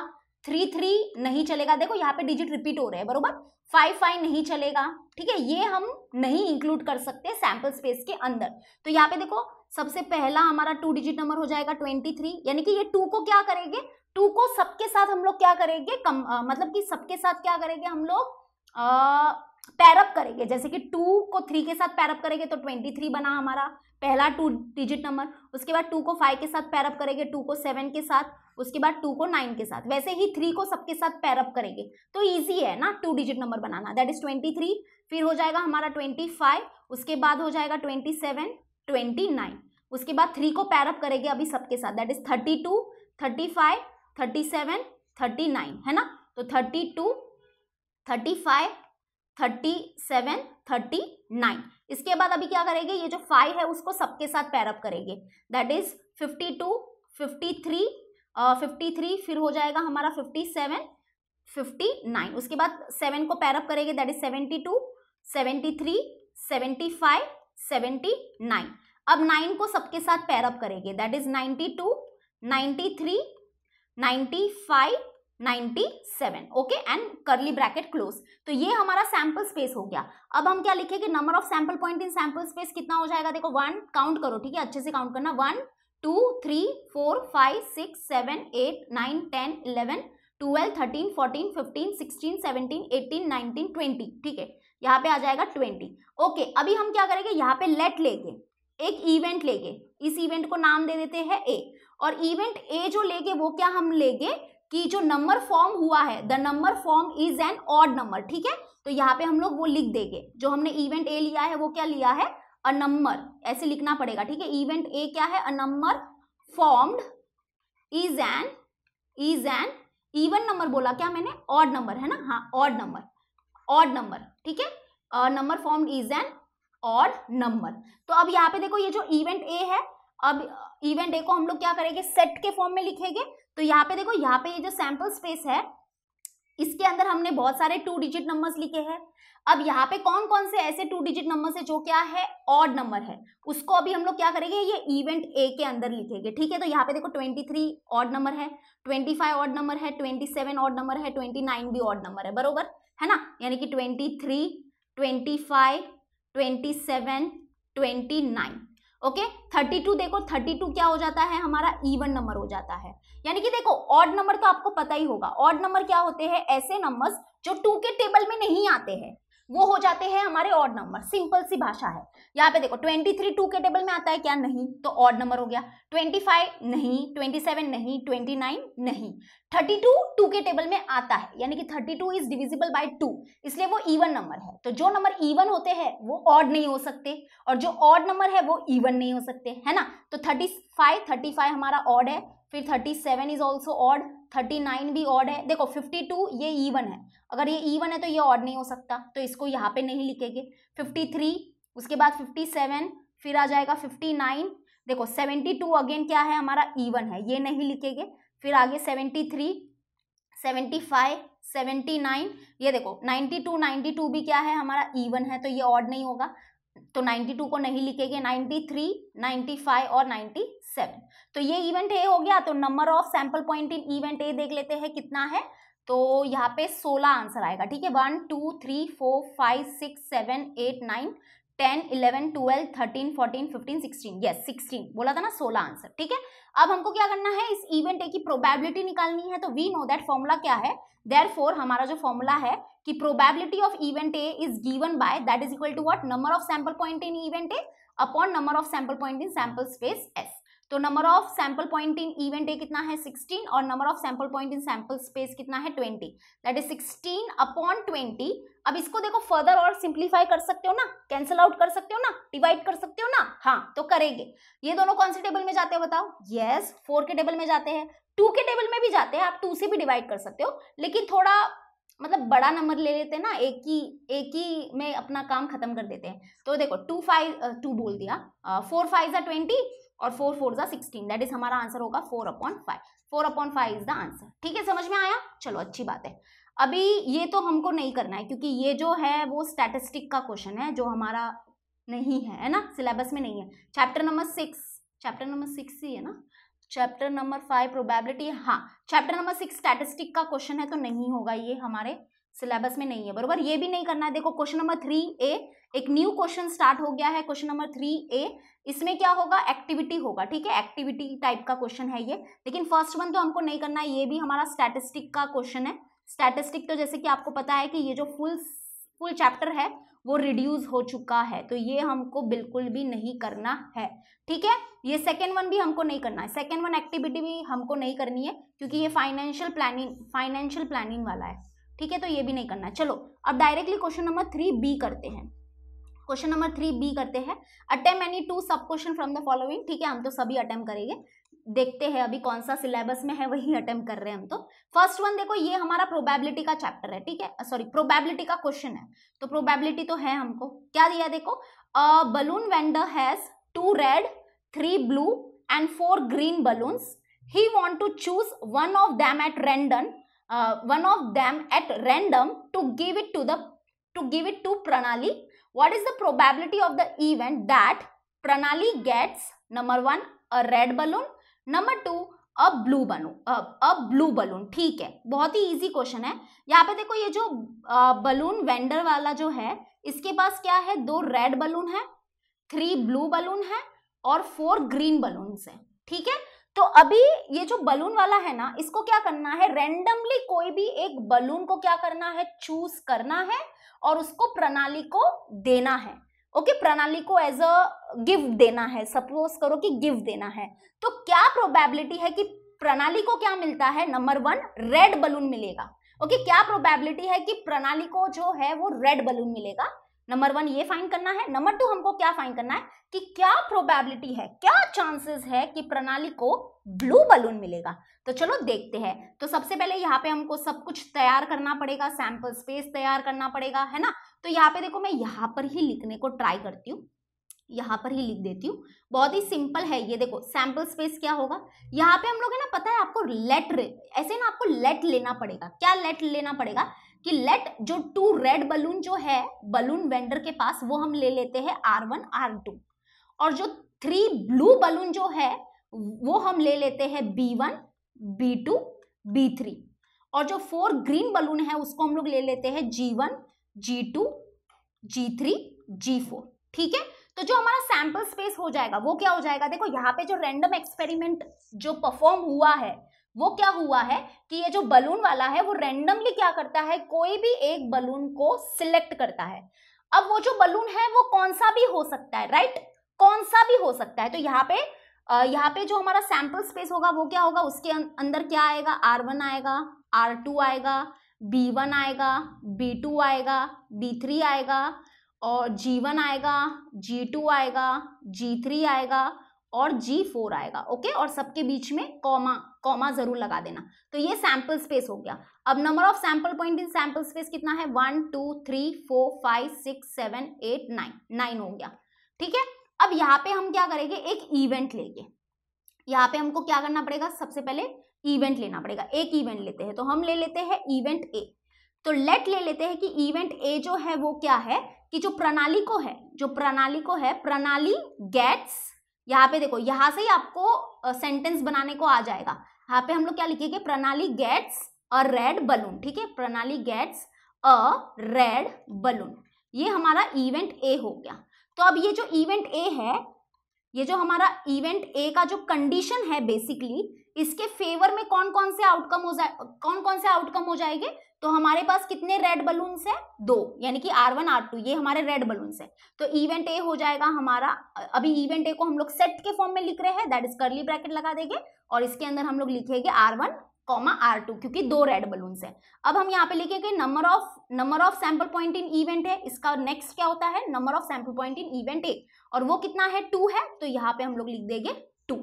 3, 3 नहीं चलेगा, देखो यहाँ पे डिजिट रिपीट हो रहे हैं बरोबर, 5, 5 नहीं चलेगा. ठीक है, ये हम नहीं इंक्लूड कर सकते सैंपल स्पेस के अंदर. तो यहाँ पे देखो सबसे पहला हमारा 2 digit नंबर हो जाएगा 23, यानी कि ये 2 को क्या करेंगे, 2 को सबके साथ हम लोग क्या करेंगे, मतलब कि सबके साथ क्या करेंगे हम लोग, पैरअप करेंगे, जैसे कि 2 को 3 के साथ पैरअप करेंगे तो 23 बना हमारा पहला 2 digit नंबर. उसके बाद 2 को 5 के साथ पैरअप करेंगे, 2 को 7 के साथ, उसके बाद 2 को 9 के साथ, वैसे ही 3 को सबके साथ पैरअप करेंगे. तो इजी है ना 2 digit नंबर बनाना, दैट इज 23. फिर हो जाएगा हमारा 25, उसके बाद हो जाएगा 27, 29. उसके बाद 3 को पैरअप करेंगे अभी सबके साथ, दैट इज 32, 35, 37, 39, है ना. तो 32, 35, 37, 39. इसके बाद अभी क्या करेंगे, ये जो 5 है उसको सबके साथ पैरअप करेंगे, दैट इज 52, 53, फिर हो जाएगा हमारा 57, 59. उसके बाद 7 को पैरअप करेंगे, दैट इज 72, 73, 75, 79. अब 9 को सबके साथ पैरअप करेंगे, that is 92, 93, 95, 97. Okay, and curly bracket close. तो ये हमारा सैंपल स्पेस हो गया. अब हम क्या लिखेंगे, number of sample point in sample space कितना हो जाएगा, देखो 1, काउंट करो, ठीक है, अच्छे से काउंट करना, 1, 2, 3, 4, 5, 6, 7, 8, 9, 10, 11, 12, 13, 14, 15, 16, 17, 18, 19, 20 ठीक है, यहाँ पे आ जाएगा 20. ओके, अभी हम क्या करेंगे, यहाँ पे लेट लेके एक इवेंट लेके इस इवेंट को नाम दे देते हैं ए, और इवेंट ए जो लेके वो क्या हम लेंगे कि जो नंबर फॉर्म हुआ है the number form is an odd number. ठीक है, तो यहाँ पे हम लोग वो लिख देंगे, जो हमने इवेंट ए लिया है वो क्या लिया है, अ नंबर, ऐसे लिखना पड़ेगा. ठीक है, इवेंट ए क्या है, a number formed is an even number बोला क्या मैंने, ऑड नंबर है ना, हाँ ऑड नंबर, ऑड नंबर. ठीक है, number formed is an odd number. तो अब यहाँ पे देखो ये जो इवेंट ए है, अब इवेंट ए को हम लोग क्या करेंगे, सेट के फॉर्म में लिखेंगे. तो यहाँ पे देखो, यहाँ पे ये जो सैंपल स्पेस है इसके अंदर हमने बहुत सारे 2 डिजिट नंबर्स लिखे हैं. अब यहाँ पे कौन कौन से ऐसे 2 डिजिट नंबर्स है जो क्या है, ऑड नंबर है, उसको अभी हम लोग क्या करेंगे, ये इवेंट ए के अंदर लिखेंगे. ठीक है, तो यहाँ पे देखो 23 ऑड नंबर है, 25 ऑड नंबर है, 27 ऑड नंबर है, 29 भी ऑड नंबर है, बरोबर है ना, यानी कि 23, 25, 27, 29. ओके, 32 देखो, 32 क्या हो जाता है, हमारा इवन नंबर हो जाता है. यानी कि देखो ऑड नंबर तो आपको पता ही होगा, ऑड नंबर क्या होते हैं, ऐसे नंबर्स जो 2 के टेबल में नहीं आते हैं वो हो जाते हैं हमारे ऑड नंबर. सिंपल सी भाषा है. यहाँ पे देखो 23 2 के टेबल में आता है क्या, नहीं, तो ऑड नंबर हो गया. 25 नहीं, 27 नहीं, 29 नहीं, 32 2 के टेबल में आता है, यानी कि 32 इज डिविजिबल बाय 2, इसलिए वो इवन नंबर है. तो जो नंबर इवन होते हैं वो ऑड नहीं हो सकते, और जो ऑड नंबर है वो इवन नहीं हो सकते, है ना. तो 35 हमारा ऑड है, फिर 37 इज ऑल्सो ऑड, 39 भी ऑड है. देखो 52 ये इवन है, अगर ये इवन है तो ये ऑड नहीं हो सकता, तो इसको यहाँ पे नहीं लिखेंगे. 53, उसके बाद 57, फिर आ जाएगा 59. देखो 72 अगेन क्या है, हमारा इवन है, ये नहीं लिखेंगे. फिर आगे 73, 75, 79, ये देखो 92, 92 भी क्या है, हमारा इवन है, तो ये ऑड नहीं होगा, तो 92 को नहीं लिखेंगे. 93, 95 और 97. तो ये इवेंट ए हो गया. तो number of sample point in event A देख लेते हैं कितना है, तो यहाँ पे 16 आंसर आएगा. ठीक है, 1, 2, 3, 4, 5, 6, 7, 8, 9, 10, 11, 12, 13, 14, 15, 16. यस 16 बोला था ना, 16 आंसर. ठीक है, अब हमको क्या करना है, इस इवेंट ए की प्रोबेबिलिटी निकालनी है. तो वी नो दैट फॉर्मूला क्या है, देयरफॉर हमारा जो फॉर्मूला है कि probability of event A is given by that is equal to what, number of sample point in event A upon number of sample point in sample space S. तो number of sample point in event A कितना है, 16, और number of sample point in sample space कितना है, 20. That is 16/20. अब इसको देखो further और सिंप्लीफाई कर सकते हो ना, कैंसिल आउट कर सकते हो ना, डिवाइड कर सकते हो ना, हाँ तो करेंगे. ये दोनों कौन से टेबल में जाते हैं बताओ, यस 4 के टेबल में जाते हैं, 2 के टेबल में भी जाते हैं, आप 2 से भी डिवाइड कर सकते हो, लेकिन थोड़ा मतलब बड़ा नंबर ले लेते हैं ना, एक ही में अपना काम खत्म कर देते हैं. तो देखो 2 बोल दिया, 4 5s are 20 और 4 4s are 16. दैट इज हमारा आंसर होगा 4/5 इज द आंसर. ठीक है, समझ में आया, चलो अच्छी बात है. अभी ये तो हमको नहीं करना है क्योंकि ये जो है वो स्टैटिस्टिक का क्वेश्चन है जो हमारा नहीं है, है ना, सिलेबस में नहीं है. चैप्टर नंबर 6 ही है ना, चैप्टर नंबर 5 प्रोबेबिलिटी, हाँ चैप्टर नंबर 6 स्टैटिस्टिक का क्वेश्चन है, तो नहीं होगा, ये हमारे सिलेबस में नहीं है, बरोबर. ये भी नहीं करना है. देखो क्वेश्चन नंबर 3A एक न्यू क्वेश्चन स्टार्ट हो गया है, क्वेश्चन नंबर 3A. इसमें क्या होगा, एक्टिविटी होगा. ठीक है, एक्टिविटी टाइप का क्वेश्चन है ये, लेकिन फर्स्ट वन तो हमको नहीं करना है, ये भी हमारा स्टैटिस्टिक का क्वेश्चन है. स्टैटिस्टिक तो जैसे कि आपको पता है कि ये जो फुल चैप्टर है वो रिड्यूस हो चुका है, तो ये हमको बिल्कुल भी नहीं करना है. ठीक है, ये सेकेंड वन भी हमको नहीं करना है, सेकेंड वन एक्टिविटी भी हमको नहीं करनी है क्योंकि ये फाइनेंशियल प्लानिंग वाला है. ठीक है, तो ये भी नहीं करना है. चलो अब डायरेक्टली क्वेश्चन नंबर 3B करते हैं. क्वेश्चन नंबर 3B करते हैं, अटेम्प्ट एनी 2 सब क्वेश्चन फ्रॉम द फॉलोइंग. ठीक है, हम तो सभी अटेम्प्ट करेंगे, देखते हैं अभी कौन सा सिलेबस में है वही अटेम्प्ट कर रहे हैं हम. तो फर्स्ट वन देखो, ये हमारा प्रोबेबिलिटी का चैप्टर है. ठीक है, सॉरी प्रोबेबिलिटी का क्वेश्चन है, तो प्रोबेबिलिटी तो है. हमको क्या दिया देखो, balloon vendor has 2 red 3 blue and 4 green balloons. He want to choose one of them at random to give it to Pranali. What is the probability of the event that Pranali gets number 1 a red balloon, number 2 a blue balloon. ठीक है, बहुत ही easy question है. यहाँ पे देखो ये जो balloon vendor वाला जो है इसके पास क्या है, 2 red balloon है, 3 blue balloon है और 4 green balloons है. ठीक है। तो अभी ये जो बलून वाला है ना, इसको क्या करना है, रैंडमली कोई भी एक बलून को क्या करना है, चूज करना है और उसको प्रणाली को देना है। ओके, प्रणाली को एज अ गिफ्ट देना है। सपोज करो कि गिफ्ट देना है, तो क्या प्रोबेबिलिटी है कि प्रणाली को क्या मिलता है, नंबर वन रेड बलून मिलेगा। ओके, क्या प्रोबेबिलिटी है कि प्रणाली को जो है वो रेड बलून मिलेगा, नंबर वन ये फाइंड करना है। नंबर टू हमको क्या फाइंड करना है कि क्या प्रोबेबिलिटी है, क्या चांसेस है कि प्रणाली को ब्लू बलून मिलेगा। तो चलो देखते हैं। तो सबसे पहले यहाँ पे हमको सब कुछ तैयार करना पड़ेगा, सैंपल स्पेस तैयार करना पड़ेगा, है ना। तो यहाँ पे देखो, मैं यहाँ पर ही लिखने को ट्राई करती हूँ, यहाँ पर ही लिख देती हूँ, बहुत ही सिंपल है ये। देखो सैंपल स्पेस क्या होगा, यहाँ पे हम लोग है ना, पता है आपको लेट, ऐसे ना आपको लेट लेना पड़ेगा। क्या लेट लेना पड़ेगा कि लेट जो टू रेड बलून जो है बलून वेंडर के पास, वो हम ले लेते हैं R1 R2, और जो 3 ब्लू बलून जो है वो हम ले लेते हैं B1 B2 B3, और जो 4 ग्रीन बलून है उसको हम लोग ले लेते हैं G1 G2 G3 G4, ठीक है। तो जो हमारा सैंपल स्पेस हो जाएगा वो क्या हो जाएगा, देखो यहाँ पे जो रैंडम एक्सपेरिमेंट जो परफॉर्म हुआ है वो क्या हुआ है कि ये जो बलून वाला है वो रैंडमली क्या करता है, कोई भी एक बलून को सिलेक्ट करता है। अब वो जो बलून है वो कौन सा भी हो सकता है, राइट, कौन सा भी हो सकता है। तो यहाँ पे जो हमारा सैंपल स्पेस होगा वो क्या होगा, उसके अंदर क्या आएगा, R1 आएगा, R2 आएगा, B1 आएगा, B2 आएगा, B3 आएगा, और G1 आएगा, G2 आएगा, G3 आएगा और G4 आएगा। ओके, और सबके बीच में कॉमा कॉमा जरूर लगा देना। तो ये सैंपल स्पेस हो गया। अब number of sample point in sample space कितना है, 1 2 3 4 5 6 7 8 9 हो गया, ठीक है। अब यहाँ पे हम क्या करेंगे, एक इवेंट लेंगे। यहाँ पे हमको क्या करना पड़ेगा, सबसे पहले इवेंट लेना पड़ेगा। एक इवेंट लेते हैं, तो हम ले लेते हैं इवेंट ए। तो लेट ले लेते हैं कि इवेंट ए जो है वो क्या है कि जो प्रणाली को है प्रणाली गेट्स, यहाँ पे देखो यहाँ से ही आपको सेंटेंस बनाने को आ जाएगा। यहाँ पे हम लोग क्या लिखेंगे, प्रणाली गेट्स अ रेड बलून, ठीक है, प्रणाली गेट्स अ रेड बलून। ये हमारा इवेंट ए हो गया। तो अब ये जो इवेंट ए है, ये जो हमारा इवेंट ए का जो कंडीशन है बेसिकली, इसके फेवर में कौन कौन से आउटकम हो जाएंगे। तो हमारे पास कितने रेड बलून्स है, 2, यानी कि R1 R2 ये हमारे रेड बलून्स है। तो इवेंट ए हो जाएगा हमारा। अभी इवेंट ए को हम लोग सेट के फॉर्म में लिख रहे हैं, दैट इज कर्ली ब्रैकेट लगा देंगे और इसके अंदर हम लोग लिखेंगे R1, R2, क्योंकि 2 रेड बलून्स है। अब हम यहाँ पे लिखेंगे number of sample point in event है। इसका नेक्स्ट क्या होता है, number of sample point in event A, और वो कितना है, 2 है। तो यहाँ पे हम लोग लिख देंगे 2,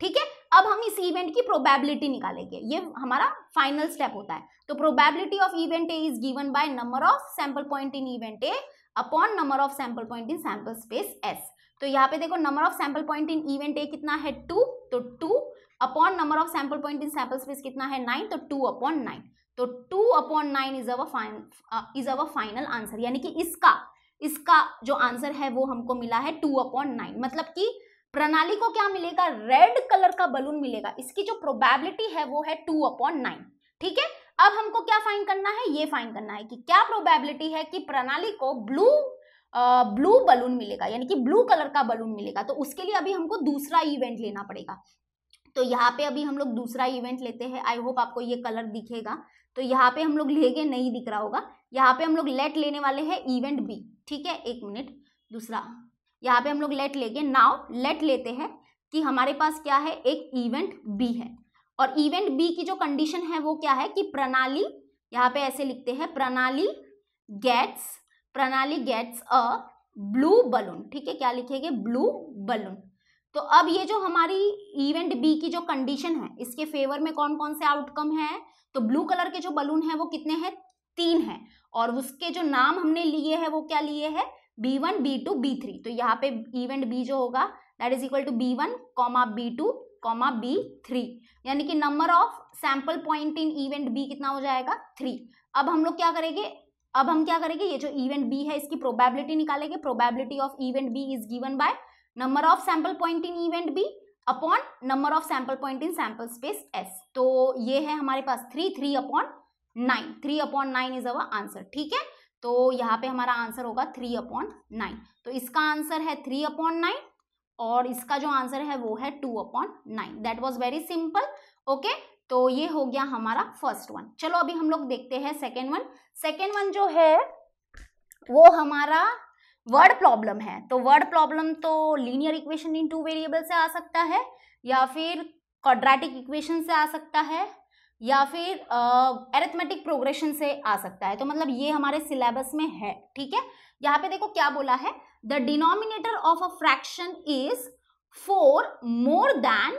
ठीक है। अब हम इस इवेंट की प्रोबेबिलिटी निकालेंगे, ये हमारा फाइनल स्टेप होता है। तो probability of event A is given by number of sample point in event A upon number of sample point in sample space S. तो यहाँ पे देखो number of sample point in event A कितना है, 2, तो 2 upon number of sample point in sample space कितना है, 9, तो 2/9। तो 2/9 इज अवर फाइनल आंसर, यानी कि इसका जो आंसर है वो हमको मिला है 2/9। मतलब कि प्रणाली को क्या मिलेगा, रेड कलर का बलून मिलेगा। इसकी जो प्रोबेबिलिटी है वो है 2/9, ठीक है। अब हमको क्या फाइंड करना है, ये फाइंड करना है कि क्या प्रोबेबिलिटी है कि प्रणाली को ब्लू बलून मिलेगा, यानी कि ब्लू कलर का बलून मिलेगा। तो उसके लिए अभी हमको दूसरा इवेंट लेना पड़ेगा। तो यहाँ पे अभी हम लोग दूसरा इवेंट लेते हैं। आई होप आपको ये कलर दिखेगा। तो यहाँ पे हम लोग लेंगे, नहीं दिख रहा होगा। यहाँ पे हम लोग लेट लेने वाले हैं इवेंट बी, ठीक है। एक मिनट, दूसरा यहाँ पे हम लोग लेट लेंगे। नाउ लेट लेते हैं कि हमारे पास क्या है, एक इवेंट बी है, और इवेंट बी की जो कंडीशन है वो क्या है कि प्रणाली, यहाँ पे ऐसे लिखते हैं, प्रणाली गेट्स अ ब्लू बलून, ठीक है। क्या लिखेंगे, ब्लू बलून। तो अब ये जो हमारी इवेंट बी की जो कंडीशन है, इसके फेवर में कौन कौन से आउटकम है। तो ब्लू कलर के जो बलून है वो कितने हैं, 3 है, और उसके जो नाम हमने लिए हैं वो क्या लिए हैं, B1 B2 B3। तो यहाँ पे इवेंट B जो होगा that is equal to B1, B2, B3, यानी कि number of sample point in event B कितना हो जाएगा, 3। अब हम क्या करेंगे, ये जो इवेंट B है इसकी प्रोबेबिलिटी निकालेंगे। Probability of event B is given by number of sample point in event B upon number of sample point in sample space S। तो ये है हमारे पास 3/9। 3/9 इज अवर आंसर, ठीक है। तो यहाँ पे हमारा आंसर होगा 3/9। तो इसका आंसर है 3/9, और इसका जो आंसर है वो है 2/9. That was very simple. Okay, तो ये हो गया हमारा फर्स्ट वन. चलो अभी हम लोग देखते हैं सेकेंड वन. सेकेंड वन जो है वो हमारा वर्ड प्रॉब्लम है. तो वर्ड प्रॉब्लम तो linear equation in two variable से आ सकता है, या फिर क्वाड्रेटिक इक्वेशन से आ सकता है, या फिर अरिथमेटिक प्रोग्रेशन से आ सकता है. तो मतलब ये हमारे सिलेबस में है. ठीक है, यहाँ पे देखो क्या बोला है. The denominator of a fraction is 4 more than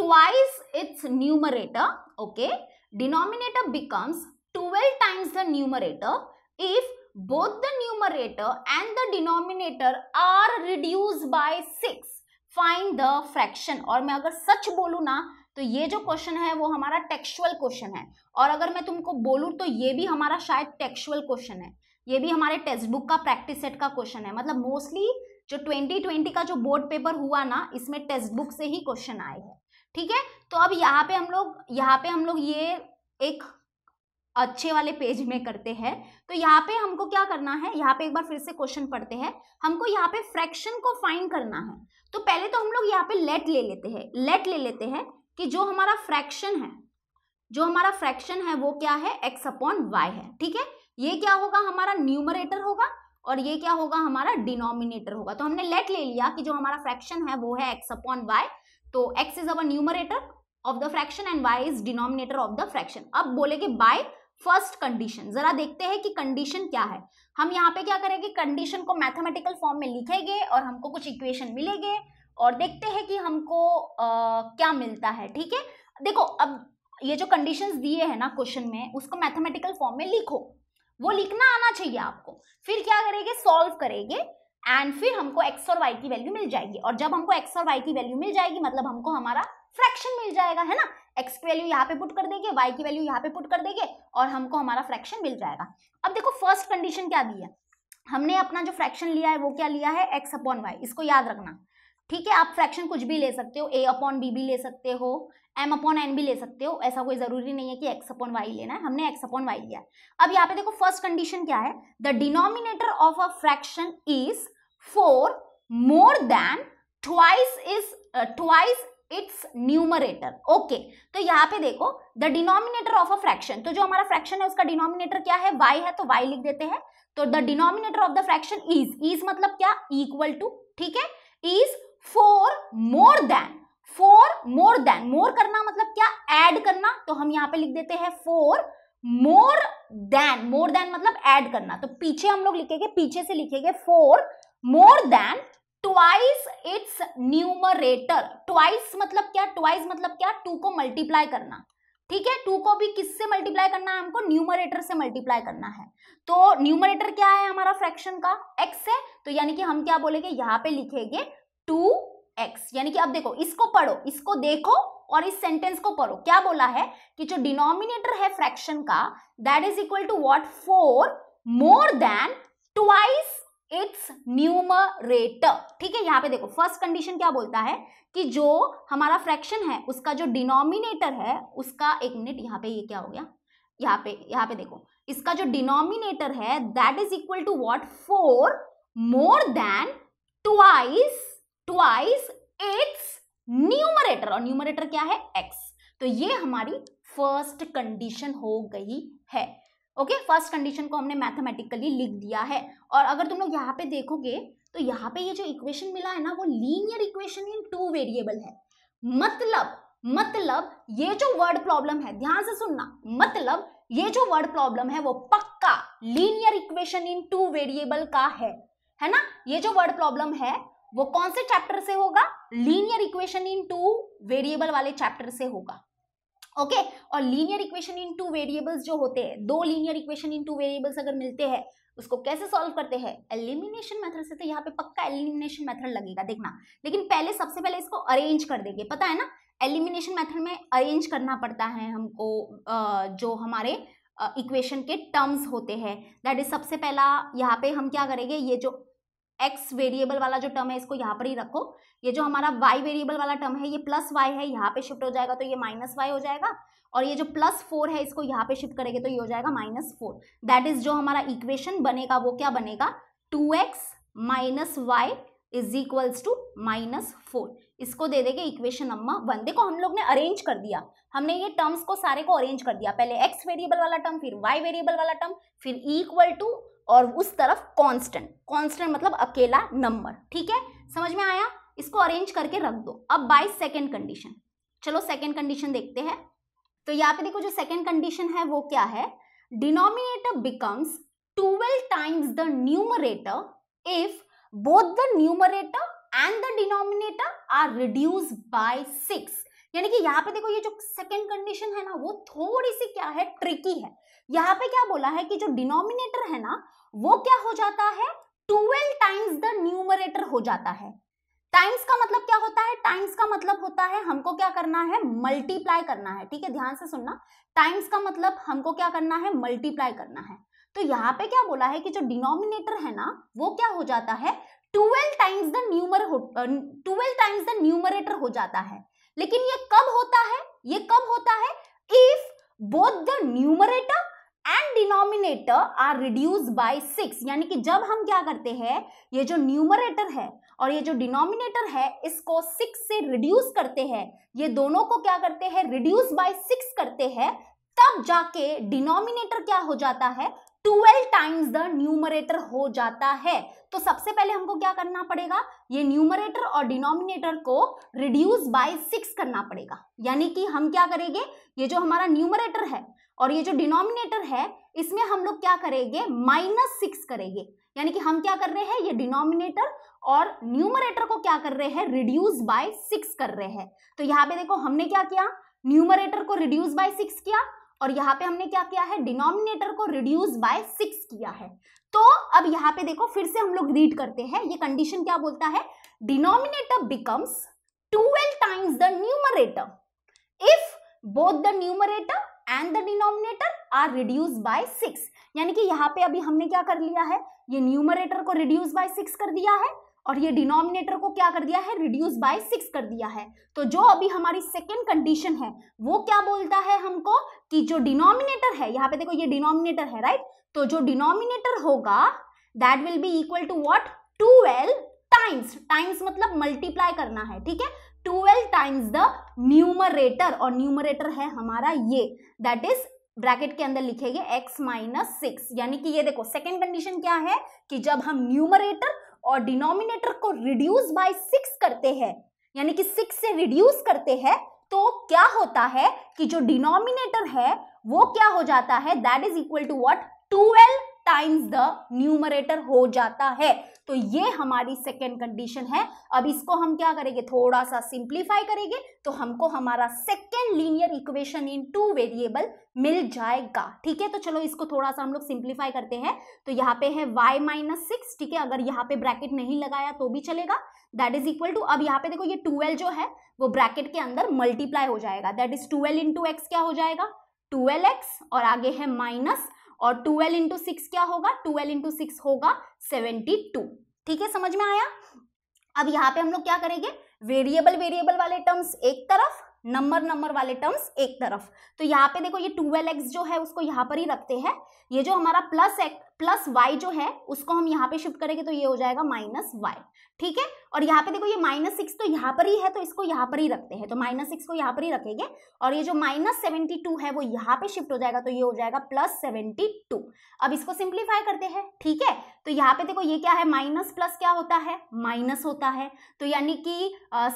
twice its numerator. Okay, denominator becomes 12 times the numerator if both the numerator and the denominator are reduced by 6. Find the fraction. और मैं अगर सच बोलूँ ना तो ये जो क्वेश्चन है वो हमारा टेक्सुअल क्वेश्चन है, और अगर मैं तुमको बोलूँ तो ये भी हमारा शायद टेक्सुअल क्वेश्चन है. ये भी हमारे टेक्स्ट बुक का प्रैक्टिस सेट का क्वेश्चन है. मतलब मोस्टली जो 2020 का जो बोर्ड पेपर हुआ ना, इसमें टेक्स्ट बुक से ही क्वेश्चन आए हैं. ठीक है, तो अब यहाँ पे हम लोग ये एक अच्छे वाले पेज में करते हैं. तो यहाँ पे हमको क्या करना है, यहाँ पे एक बार फिर से क्वेश्चन पढ़ते हैं. हमको यहाँ पे फ्रैक्शन को फाइंड करना है. तो पहले तो हम लोग यहाँ पे लेट ले लेते हैं कि जो हमारा फ्रैक्शन है वो क्या है, x/y है. ठीक है, ये क्या होगा, हमारा न्यूमरेटर होगा, और ये क्या होगा, हमारा डिनोमिनेटर होगा. तो हमने लेट ले लिया कि जो हमारा फ्रैक्शन है वो है x/y. तो x is our numerator of the fraction and y is denominator of the fraction. अब बोलेंगे by first condition. जरा देखते हैं कि कंडीशन क्या है. हम यहाँ पे क्या करेंगे, कंडीशन को मैथमेटिकल फॉर्म में लिखेंगे और हमको कुछ इक्वेशन मिलेंगे और देखते हैं कि हमको क्या मिलता है. ठीक है, देखो अब ये जो कंडीशंस दिए हैं ना क्वेश्चन में, उसको मैथमेटिकल फॉर्म में लिखो, वो लिखना आना चाहिए आपको. फिर क्या करेंगे, सॉल्व करेंगे, एंड फिर हमको x और y की वैल्यू मिल जाएगी. और जब हमको x और y की वैल्यू मिल जाएगी मतलब हमको हमारा फ्रैक्शन मिल जाएगा, है ना. x की वैल्यू यहाँ पे पुट कर देंगे, y की वैल्यू यहाँ पे पुट कर देंगे, और हमको हमारा फ्रैक्शन मिल जाएगा. अब देखो फर्स्ट कंडीशन क्या दी है, हमने अपना जो फ्रैक्शन लिया है वो क्या लिया है, x/y. इसको याद रखना. ठीक है, आप फ्रैक्शन कुछ भी ले सकते हो, a/b भी ले सकते हो, m/n भी ले सकते हो. ऐसा कोई जरूरी नहीं है कि x/y लेना है. हमने x/y लिया. अब यहाँ पे देखो फर्स्ट कंडीशन क्या है, the denominator of a fraction is 4 more than twice its numerator. Okay, तो यहाँ पे देखो the denominator of a fraction, तो जो हमारा फ्रैक्शन है उसका डिनोमिनेटर क्या है, y है, तो y लिख देते हैं. तो the denominator of the fraction is मतलब क्या, इक्वल टू. ठीक है, इज 4 मोर देन, मोर करना मतलब क्या, ऐड करना. तो हम यहाँ पे लिख देते हैं 4 मोर देन मतलब ऐड करना. तो पीछे हम लोग लिखेंगे, पीछे से लिखेंगे 4 more than twice its numerator. Twice मतलब क्या, 2 को मल्टीप्लाई करना. ठीक है, 2 को भी किससे मल्टीप्लाई करना है, हमको न्यूमरेटर से मल्टीप्लाई करना है. तो न्यूमरेटर क्या है हमारा फ्रैक्शन का, x है. तो यानी कि हम क्या बोलेंगे, यहाँ पे लिखेंगे 2x. यानी कि अब देखो, इसको पढ़ो, इसको देखो और इस सेंटेंस को पढ़ो. क्या बोला है कि जो डिनोमिनेटर है फ्रैक्शन का, that is equal to what, 4 more than twice its numerator. ठीक है, यहाँ पे देखो फर्स्ट कंडीशन क्या बोलता है कि जो हमारा फ्रैक्शन है उसका जो डिनोमिनेटर है उसका, एक मिनट, यहाँ पे ये क्या हो गया, यहाँ पे देखो इसका जो डिनोमिनेटर है that is equal to what, 4 more than twice its numerator. और न्यूमरेटर क्या है, x. तो ये हमारी फर्स्ट कंडीशन हो गई है. ओके, फर्स्ट कंडीशन को हमने मैथमेटिकली लिख दिया है. और अगर तुम लोग यहाँ पे देखोगे तो यहाँ पे ये जो इक्वेशन मिला है ना, वो लीनियर इक्वेशन इन 2 वेरिएबल है. मतलब ये जो वर्ड प्रॉब्लम है, ध्यान से सुनना, मतलब ये जो वर्ड प्रॉब्लम है वो पक्का लीनियर इक्वेशन इन 2 वेरिएबल का है ना. ये जो वर्ड प्रॉब्लम है वो कौन से चैप्टर से होगा, लीनियर इक्वेशन इन 2 वेरिएबल वाले चैप्टर से होगा. ओके, और लीनियर इक्वेशन इन 2 वेरिएबल्स जो होते हैं, 2 लीनियर इक्वेशन इन 2 वेरिएबल्स अगर मिलते हैं, उसको कैसे सॉल्व करते हैं, एलिमिनेशन मेथड से. तो यहाँ पे पक्का एलिमिनेशन मेथड लगेगा, देखना. लेकिन पहले सबसे पहले इसको अरेंज कर देंगे, पता है ना, एलिमिनेशन मेथड में अरेंज करना पड़ता है हमको जो हमारे इक्वेशन के टर्म्स होते हैं. दैट इज सबसे पहला यहाँ पे हम क्या करेंगे, ये जो x वेरिएबल वाला जो टर्म है इसको यहाँ पर ही रखो. ये जो हमारा y वेरिएबल वाला टर्म है ये +y है, यहाँ पे शिफ्ट हो जाएगा तो ये -y हो जाएगा. और ये जो +4 है इसको यहाँ पे शिफ्ट करेंगे तो ये हो जाएगा -4. दैट इज जो हमारा इक्वेशन बनेगा वो क्या बनेगा, 2x - y is equals to -4। इसको दे देंगे इक्वेशन नंबर 1। देखो हम लोग ने अरेंज कर दिया, हमने ये टर्म्स को सारे को अरेंज कर दिया, पहले x वेरिएबल वाला टर्म, फिर y वेरिएबल वाला टर्म, फिर इक्वल टू और उस तरफ कांस्टेंट, कांस्टेंट मतलब अकेला नंबर। ठीक है, समझ में आया? इसको अरेंज करके रख दो। अब बाय सेकेंड कंडीशन, चलो सेकेंड कंडीशन देखते हैं। तो यहाँ पे देखो जो सेकेंड कंडीशन है वो क्या है, denominator becomes 12 times the numerator if both the numerator and the denominator are reduced by 6। यानी कि यहाँ पे देखो ये जो सेकेंड कंडीशन है ना वो थोड़ी सी क्या है, ट्रिकी है। यहाँ पे क्या बोला है कि जो डिनोमिनेटर है ना वो क्या हो जाता है, 12 टाइम्स द न्यूमरेटर हो जाता है। टाइम्स का मतलब क्या होता है, टाइम्स का मतलब होता है हमको क्या करना है, मल्टीप्लाई करना है। ठीक है, ध्यान से सुनना, टाइम्स का मतलब हमको क्या करना है, मल्टीप्लाई करना है। तो यहाँ पे क्या बोला है कि जो डिनोमिनेटर है ना वो क्या हो जाता है, 12 टाइम्स द न्यूमरेटर हो जाता है। लेकिन ये कब होता है, ये कब होता है, if both the numerator and denominator are reduced by 6। यानी कि जब हम क्या करते हैं, ये जो न्यूमरेटर है और ये जो डिनोमिनेटर है इसको 6 से रिड्यूस करते हैं, ये दोनों को क्या करते हैं, रिड्यूस बाय 6 करते हैं, तब जाके डिनोमिनेटर क्या हो जाता है, 12 टाइम्स द न्यूमरेटर हो जाता है। तो सबसे पहले हमको क्या करना पड़ेगा, ये न्यूमरेटर और डिनोमिनेटर को रिड्यूस बाय 6 करना पड़ेगा। यानी कि हम क्या करेंगे, ये जो हमारा न्यूमरेटर है और ये जो डिनोमिनेटर है इसमें हम लोग क्या करेंगे, -6 करेंगे। यानी कि हम क्या कर रहे हैं, ये डिनोमिनेटर और न्यूमरेटर को क्या कर रहे हैं, रिड्यूस बाय 6 कर रहे हैं। तो यहाँ पे देखो हमने क्या किया, न्यूमरेटर को रिड्यूस बाय 6 किया और यहाँ पे हमने क्या किया है, डिनोमिनेटर को रिड्यूस बाय 6 किया है। तो अब यहाँ पे देखो फिर से हम लोग रीड करते हैं, ये कंडीशन क्या बोलता है, denominator becomes 12 times the numerator if both the numerator and the denominator are reduce by 6। यानी कि यहाँ पे अभी हमने क्या कर लिया है, ये न्यूमरेटर को रिड्यूस बाय 6 कर दिया है और ये डिनोमिनेटर को क्या कर दिया है, रिड्यूस बाय 6 कर दिया है। तो जो अभी हमारी सेकेंड कंडीशन है वो क्या बोलता है हमको, कि जो डिनोमिनेटर है, यहाँ पे देखो ये डिनोमिनेटर है, राइट, तो जो डिनोमिनेटर होगा that will be equal to what, 12 times, times मतलब मल्टीप्लाई करना है। ठीक है, 12 टाइम्स द न्यूमरेटर, और न्यूमरेटर है हमारा ये, दैट इज ब्रैकेट के अंदर लिखेंगे x-6। यानी कि ये देखो सेकेंड कंडीशन क्या है, कि जब हम न्यूमरेटर और डिनोमिनेटर को रिड्यूस बाय 6 करते हैं, यानी कि 6 से रिड्यूस करते हैं, तो क्या होता है कि जो डिनोमिनेटर है वो क्या हो जाता है, that is equal to what, 12 times the numerator हो जाता है। तो ये हमारी सेकेंड कंडीशन है। अब इसको हम क्या करेंगे, थोड़ा सा सिंप्लीफाई करेंगे तो हमको हमारा second linear equation in 2 variable मिल जाएगा। ठीक है, तो चलो इसको थोड़ा सा हम लोग सिंप्लीफाई करते हैं। तो यहाँ पे है y-6। ठीक है, अगर यहाँ पे ब्रैकेट नहीं लगाया तो भी चलेगा, दैट इज इक्वल टू, अब यहाँ पे देखो ये 12 जो है वो ब्रैकेट के अंदर मल्टीप्लाई हो जाएगा, दैट इज 12 into x क्या हो जाएगा, 12x, और आगे है माइनस, और 12 into 6 क्या होगा, 12 into 6 होगा 72। ठीक है, समझ में आया? अब यहाँ पे हम लोग क्या करेंगे, वेरिएबल वाले टर्म्स एक तरफ, नंबर वाले टर्म्स एक तरफ। तो यहाँ पे देखो ये 12x जो है उसको यहाँ पर ही रखते हैं, ये जो हमारा प्लस वाई जो है उसको हम यहाँ पे शिफ्ट करेंगे तो ये हो जाएगा -y। ठीक है, और यहाँ पे देखो ये -6 तो यहाँ पर ही है तो इसको यहाँ पर ही रखते हैं, तो -6 को यहाँ पर ही रखेंगे, और ये जो -72 है वो यहाँ पे शिफ्ट हो जाएगा तो ये हो जाएगा +72। अब इसको सिंप्लीफाई करते हैं। ठीक है, तो यहाँ पे देखो ये क्या है, माइनस प्लस क्या होता है, माइनस होता है। तो यानी कि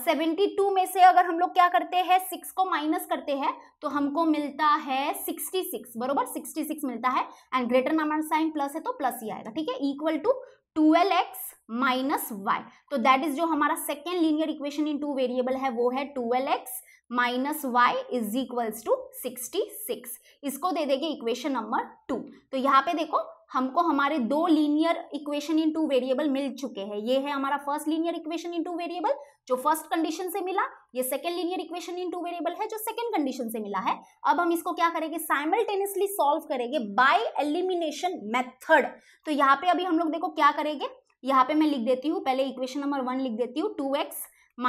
72 में से अगर हम लोग क्या करते हैं, 6 को माइनस करते हैं तो हमको मिलता है 66, बरोबर 66 मिलता है, and greater number sign plus है तो प्लस ही आएगा। ठीक है, इक्वल टू 12x - y। तो दैट इज जो हमारा second linear equation in 2 variable है वो है 12x - y is equals to 66। इसको दे देंगे इक्वेशन नंबर 2। तो यहाँ पे देखो हमको हमारे 2 लीनियर इक्वेशन इन 2 वेरिएबल मिल चुके हैं। ये है हमारा first linear equation in 2 variable जो फर्स्ट कंडीशन से मिला, ये second linear equation in 2 variable है जो सेकेंड कंडीशन से मिला है। अब हम इसको क्या करेंगे, साइमल्टेनियसली सॉल्व करेंगे बाय एलिमिनेशन मेथड। तो यहाँ पे अभी हम लोग देखो क्या करेंगे, यहाँ पे मैं लिख देती हूँ, पहले इक्वेशन नंबर 1 लिख देती हूँ, 2x -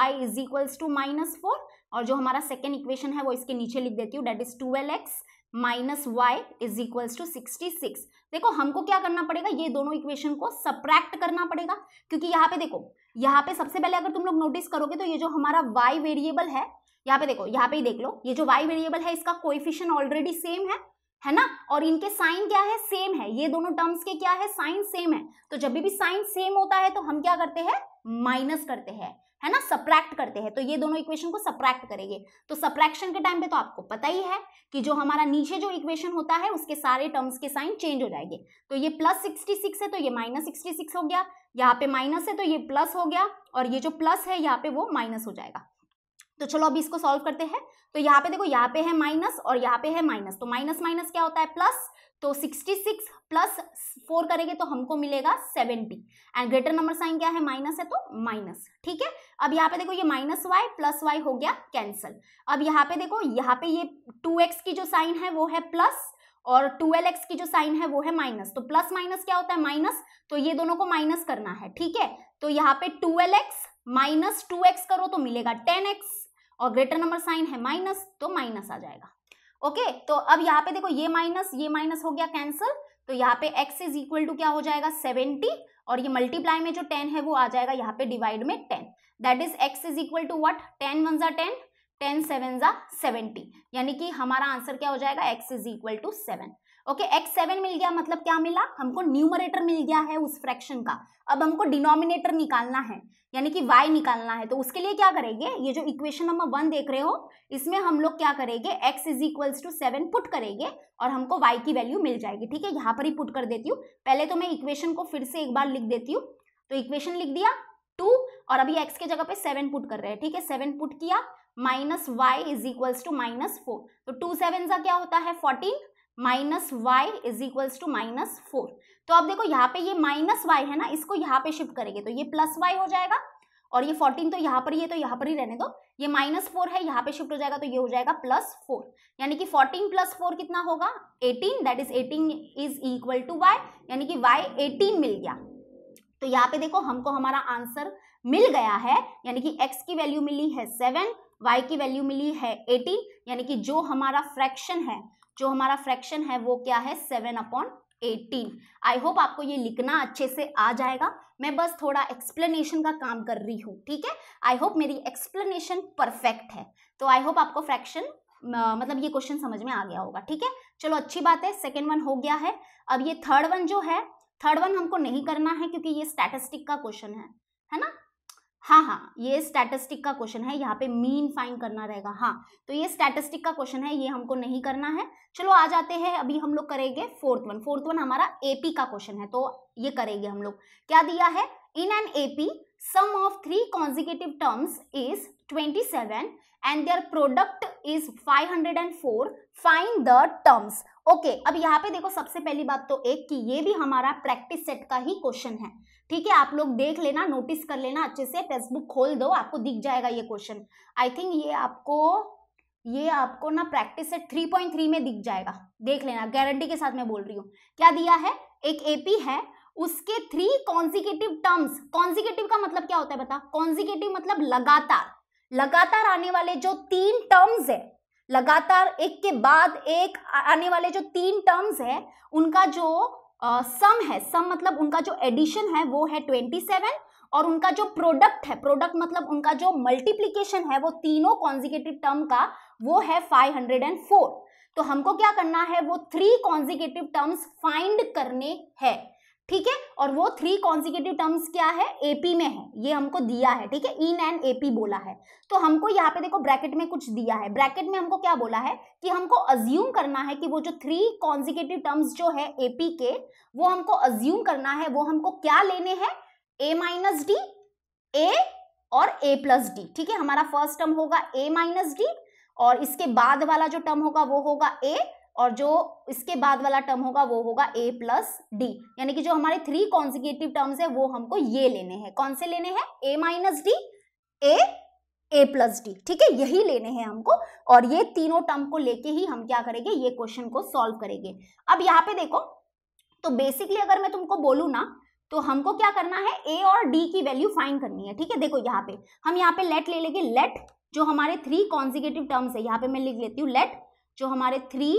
y is equals to -4, और जो हमारा सेकेंड इक्वेशन है वो इसके नीचे लिख देती हूँ, that is 12x minus Y is equals to 66। देखो हमको क्या करना पड़ेगा, ये दोनों इक्वेशन को सब्ट्रैक्ट करना पड़ेगा, क्योंकि यहाँ पे देखो, यहाँ पे सबसे पहले अगर तुम लोग नोटिस करोगे तो ये जो हमारा y वेरिएबल है, यहाँ पे देखो, यहाँ पे ही देख लो, ये जो y वेरिएबल है इसका कोएफिशिएंट ऑलरेडी सेम है ना, और इनके साइन क्या है, सेम है, ये दोनों टर्म्स के क्या है, साइन सेम है। तो जब भी साइन सेम होता है तो हम क्या करते हैं, माइनस करते हैं, है ना, सब्ट्रैक्ट करते हैं। तो ये दोनों इक्वेशन को सब्ट्रैक्ट करेंगे। तो सब्ट्रैक्शन के टाइम पे तो आपको पता ही है कि जो हमारा नीचे जो इक्वेशन होता है उसके सारे टर्म्स के साइन चेंज हो जाएंगे। तो ये प्लस 66 है तो ये माइनस 66 हो गया, यहाँ पे माइनस है तो ये प्लस हो गया, और ये जो प्लस है यहाँ पे वो माइनस हो जाएगा। तो चलो अभी इसको सॉल्व करते हैं। तो यहाँ पे देखो, यहाँ पे है माइनस और यहाँ पे है माइनस, तो माइनस माइनस क्या होता है, प्लस। तो 66 प्लस 4 करेंगे तो हमको मिलेगा 70, एंड ग्रेटर नंबर साइन क्या है, माइनस है, तो माइनस, ठीक है। अब यहाँ पे देखो, ये माइनस वाई प्लस वाई हो गया कैंसिल। अब यहाँ पे देखो, यहाँ पे ये 2x की जो साइन है वो है प्लस, और 12x की जो साइन है वो है माइनस। तो प्लस माइनस क्या होता है, माइनस, तो ये दोनों को माइनस करना है, ठीक है। तो यहाँ पे 12x माइनस 2x करो तो मिलेगा 10x, और ग्रेटर नंबर साइन है माइनस तो माइनस आ जाएगा। ओके, तो अब यहाँ पे देखो, ये माइनस हो गया कैंसिल, तो यहाँ पे x इज इक्वल टू क्या हो जाएगा, 70, और ये मल्टीप्लाई में जो 10 है वो आ जाएगा यहाँ पे डिवाइड में 10, that is x is equal to what, 10 × 10, 10 × 7 = 70, यानी कि हमारा आंसर क्या हो जाएगा, x is equal to 7। Okay, x 7 मिल गया, मतलब क्या मिला हमको, न्यूमरेटर मिल गया है उस फ्रैक्शन का। अब हमको डिनोमिनेटर निकालना है, यानी कि y निकालना है। तो उसके लिए क्या करेंगे, ये जो इक्वेशन नंबर 1 देख रहे हो इसमें हम लोग क्या करेंगे, x is equals to 7 put करेंगे और हमको y की वैल्यू मिल जाएगी, ठीक है। यहाँ पर ही पुट कर देती हूँ, पहले तो मैं इक्वेशन को फिर से एक बार लिख देती हूँ। तो इक्वेशन लिख दिया 2, और अभी x के जगह पे 7 पुट कर रहे हैं, ठीक है। 7 पुट किया, minus Y is equals to -4, तो 2 × 7 का क्या होता है, 14, minus Y is equals to -4। तो अब देखो, यहाँ पे ये माइनस वाई है ना, इसको यहाँ पे शिफ्ट करेंगे तो ये प्लस वाई हो जाएगा, और ये 14 तो यहाँ पर ही है तो यहाँ पर ही रहने दो, ये -4 है, यहाँ पे शिफ्ट हो जाएगा तो ये हो जाएगा +4, यानी कि 14 + 4 कितना होगा, 18, that is 18 is equal to y, यानी कि वाई 18 मिल गया। तो यहाँ पे देखो, हमको हमारा आंसर मिल गया है, यानी कि x की वैल्यू मिली है 7, y की वैल्यू मिली है 18, यानी कि जो हमारा फ्रैक्शन है वो क्या है, 7/18। आई होप आपको ये लिखना अच्छे से आ जाएगा, मैं बस थोड़ा एक्सप्लेनेशन का काम कर रही हूँ, ठीक है। आई होप मेरी एक्सप्लेनेशन परफेक्ट है। तो आई होप आपको फ्रैक्शन मतलब ये क्वेश्चन समझ में आ गया होगा, ठीक है। चलो अच्छी बात है, सेकेंड वन हो गया है। अब ये थर्ड वन हमको नहीं करना है क्योंकि ये स्टैटिस्टिक का क्वेश्चन है ना। हाँ, ये स्टैटिस्टिक का क्वेश्चन है, यहाँ पे मीन फाइंड करना रहेगा। हाँ, तो ये स्टैटिस्टिक का क्वेश्चन है, ये हमको नहीं करना है। चलो आ जाते हैं, अभी हम लोग करेंगे फोर्थ वन हमारा एपी का क्वेश्चन है, तो ये करेंगे हम लोग। क्या दिया है, in an AP sum of 3 consecutive terms is 27 and their product is 504, find the terms. Okay, अब यहाँ पे देखो, सबसे पहली बात तो एक कि ये भी हमारा प्रैक्टिस सेट का ही क्वेश्चन है, ठीक है। आप लोग देख लेना, नोटिस कर लेना, अच्छे से टेक्स्ट बुक खोल दो, आपको दिख जाएगा ये क्वेश्चन। आई थिंक ये आपको ना प्रैक्टिस सेट 3.3 में दिख जाएगा, देख लेना, गारंटी के साथ मैं बोल रही हूँ। क्या दिया है, एक एपी है, उसके 3 कॉन्जिकेटिव टर्म्स। कॉन्जिकेटिव का मतलब क्या होता है बता, कॉन्जिकेटिव मतलब लगातार आने वाले जो 3 टर्म्स है, लगातार एक के बाद एक आने वाले जो 3 टर्म्स है उनका जो सम है, सम मतलब उनका जो एडिशन है वो है 27, और उनका जो प्रोडक्ट है, प्रोडक्ट मतलब उनका जो मल्टीप्लीकेशन है वो तीनों कॉन्जिकेटिव टर्म का वो है 504। तो हमको क्या करना है, वो 3 कॉन्जिकेटिव टर्म्स फाइंड करने हैं, ठीक है। और वो 3 कॉन्जिकेटिव टर्म्स क्या है, एपी में है, ये हमको दिया है, ठीक है। इन एन एपी बोला है, तो हमको यहाँ पे देखो ब्रैकेट में कुछ दिया है, ब्रैकेट में हमको क्या बोला है कि हमको अज्यूम करना है कि वो जो 3 कॉन्जिकेटिव टर्म्स जो है एपी के, वो हमको अज्यूम करना है, वो हमको क्या लेने हैं, a - d, a और a + d, ठीक है। हमारा फर्स्ट टर्म होगा a - d, और इसके बाद वाला जो टर्म होगा वो होगा a, और जो इसके बाद वाला टर्म होगा वो होगा a + d, यानी कि जो हमारे 3 कॉन्जिकेटिव टर्म्स है वो हमको ये लेने हैं। कौन से लेने हैं, a - d, a + d, ठीक है, यही लेने हैं हमको, और ये तीनों टर्म को लेके ही हम क्या करेंगे, ये क्वेश्चन को सॉल्व करेंगे। अब यहाँ पे देखो, तो बेसिकली अगर मैं तुमको बोलूँ ना, तो हमको क्या करना है, a और d की वैल्यू फाइंड करनी है, ठीक है। देखो यहाँ पे हम यहाँ पे लेट ले लेंगे, लेट जो हमारे 3 कॉन्जिकेटिव टर्म्स है, यहाँ पे मैं लिख लेती हूँ, लेट जो हमारे 3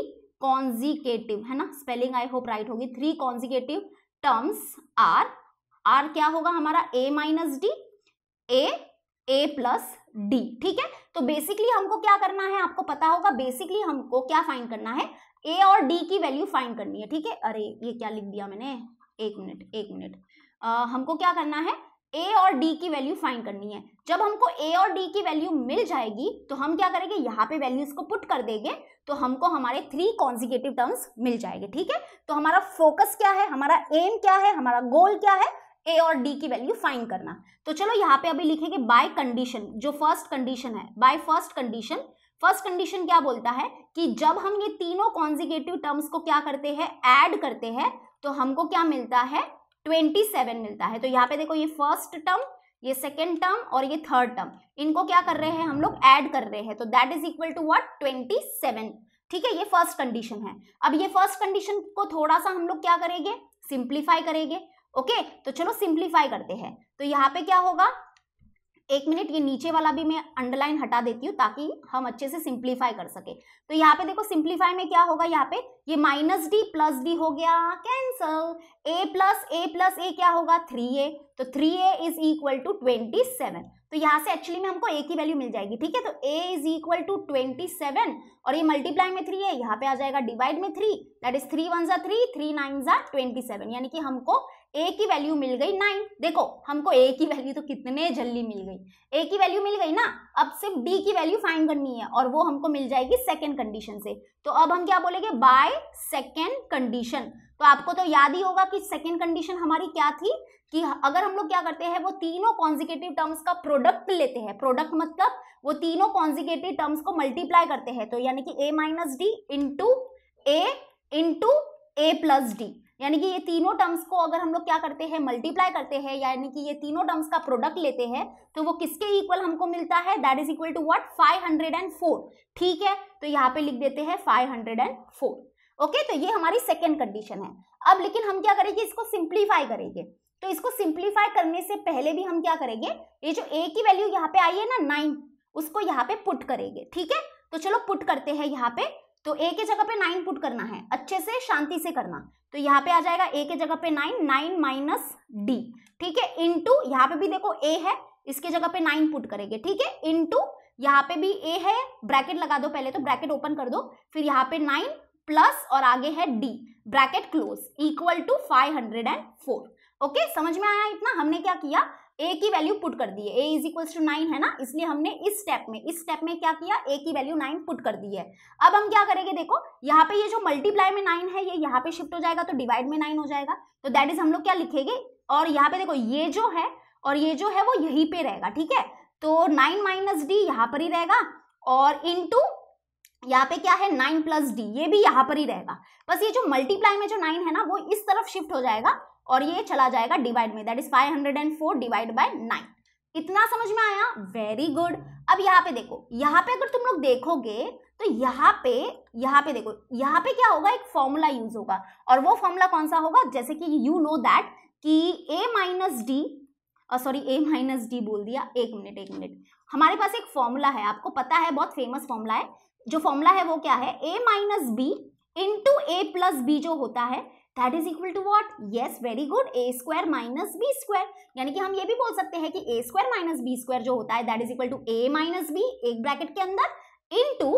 कॉन्जिकेटिव, है ना, स्पेलिंग आई होप राइट होगी, 3 कॉन्जिकेटिव टर्म्स आर, आर क्या होगा हमारा a minus d, a plus d, ठीक है। तो बेसिकली हमको क्या करना है, आपको पता होगा, बेसिकली हमको क्या फाइंड करना है, ए और डी की वैल्यू फाइंड करनी है, ठीक है। अरे ये क्या लिख दिया मैंने, एक मिनट, हमको क्या करना है, ए और डी की वैल्यू फाइंड करनी है। जब हमको ए और डी की वैल्यू मिल जाएगी तो हम क्या करेंगे, यहाँ पे वैल्यूज को पुट कर देंगे, तो हमको हमारे 3 कॉन्जिकेटिव टर्म्स मिल जाएंगे, ठीक है। तो हमारा फोकस क्या है, हमारा एम क्या है, हमारा गोल क्या है, ए और डी की वैल्यू फाइंड करना। तो चलो यहाँ पे अभी लिखेंगे बाय कंडीशन, जो फर्स्ट कंडीशन है, by first condition. First condition क्या बोलता है कि जब हम ये तीनों कॉन्जिकेटिव टर्म्स को क्या करते हैं, ऐड करते हैं, तो हमको क्या मिलता है, 27 मिलता है। तो यहाँ पे देखो, ये फर्स्ट टर्म, ये सेकेंड टर्म और ये थर्ड टर्म, इनको क्या कर रहे हैं हम लोग, ऐड कर रहे हैं। तो that is equal to what, 27, ठीक है। ये फर्स्ट कंडीशन है। अब ये फर्स्ट कंडीशन को थोड़ा सा हम लोग क्या करेंगे, सिंप्लीफाई करेंगे, ओके। तो चलो सिंप्लीफाई करते हैं। तो यहाँ पे क्या होगा, एक मिनट, ये नीचे वाला भी मैं अंडरलाइन हटा देती हूँ ताकि हम अच्छे से सिंप्लीफाई कर सके। तो यहाँ पे देखो, सिंप्लीफाई में क्या होगा, यहाँ पे ये माइनस डी प्लस डी हो गया, कैंसल, ए प्लस ए क्या होगा, 3a, तो 3a इज इक्वल टू 27। तो यहाँ से एक्चुअली में हमको a की वैल्यू मिल जाएगी, ठीक है। तो a इज इक्वल टू 27 और ये मल्टीप्लाई में 3 है, यहाँ पे आ जाएगा डिवाइड में 3, दैट इज 3 1 3, 3 9 27, यानी कि हमको a की वैल्यू मिल गई 9। देखो हमको a की वैल्यू तो कितने जल्दी मिल गई, a की वैल्यू मिल गई ना। अब सिर्फ d की वैल्यू फाइंड करनी है और वो हमको मिल जाएगी सेकेंड कंडीशन से। तो अब हम क्या बोलेंगे, बाय सेकेंड कंडीशन। तो आपको तो याद ही होगा कि सेकेंड कंडीशन हमारी क्या थी, कि अगर हम लोग क्या करते हैं, वो तीनों कॉन्जिकेटिव टर्म्स का प्रोडक्ट लेते हैं, प्रोडक्ट मतलब वो तीनों कॉन्जिकेटिव टर्म्स को मल्टीप्लाई करते हैं, तो यानी कि a minus d into a plus d, यानी कि ये तीनों टर्म्स को अगर हम लोग क्या करते हैं, मल्टीप्लाई करते हैं, यानी कि ये तीनों टर्म्स का प्रोडक्ट लेते हैं, तो वो किसके इक्वल हमको मिलता है, that is equal to what, 504, ठीक है। तो यहाँ पे लिख देते हैं 504, ओके। तो ये हमारी सेकेंड कंडीशन है। अब लेकिन हम क्या करेंगे, इसको सिंप्लीफाई करेंगे। तो इसको सिंप्लीफाई करने से पहले भी हम क्या करेंगे, ये जो ए की वैल्यू यहाँ पे आई है ना 9, उसको यहाँ पे पुट करेंगे, ठीक है। तो चलो पुट करते हैं यहाँ पे। तो ए के जगह पे 9 पुट करना है, अच्छे से शांति से करना। तो यहाँ पे आ जाएगा ए के जगह पे 9 माइनस डी, ठीक है, इंटू, यहाँ पे भी देखो ए है, इसके जगह पे 9 पुट करेंगे, ठीक है, इंटू, यहाँ पे भी ए है, ब्रैकेट लगा दो पहले, तो ब्रैकेट ओपन कर दो, फिर यहाँ पे 9 प्लस और आगे है d, bracket close, equal to 504, okay. समझ में आया इतना? हमने क्या किया, ए की वैल्यू पुट कर दी है, ए इज इक्वल्स टू 9 है ना, इसलिए हमने इस स्टेप में क्या किया, ए की वैल्यू 9 पुट कर दी है। अब हम क्या करेंगे, देखो यहाँ पे ये जो मल्टीप्लाई में 9 है, ये यहाँ पे शिफ्ट हो जाएगा, तो डिवाइड में 9 हो जाएगा। तो दैट इज हम लोग क्या लिखेंगे, और यहाँ पे देखो ये जो है और ये जो है वो यहीं पे रहेगा, ठीक है। तो 9 माइनस डी यहाँ पर ही रहेगा, और इंटू यहाँ पे क्या है 9 प्लस डी, ये भी यहाँ पर ही रहेगा। बस ये जो मल्टीप्लाई में जो 9 है ना, वो इस तरफ शिफ्ट हो जाएगा और ये चला जाएगा डिवाइड में, दैट इज 504 डिवाइड बाय 9। इतना समझ में आया? Very good. अब यहाँ पे देखो, यहाँ पे अगर तुम लोग देखोगे तो यहाँ पे देखो, यहाँ पे क्या होगा, एक फॉर्मूला यूज होगा, और वो फॉर्मूला कौन सा होगा, जैसे कि यू नो दैट कि ए माइनस डी बोल दिया, एक मिनट, हमारे पास एक फॉर्मूला है, आपको पता है, बहुत फेमस फॉर्मूला है। जो फॉर्मूला है वो क्या है, a minus b into a plus b जो होता है, that is equal to what, yes very good, a square minus b square. यानी कि हम ये भी बोल सकते हैं कि a square minus b square जो होता है, that is equal to a minus b, एक ब्रैकेट के अंदर, इंटू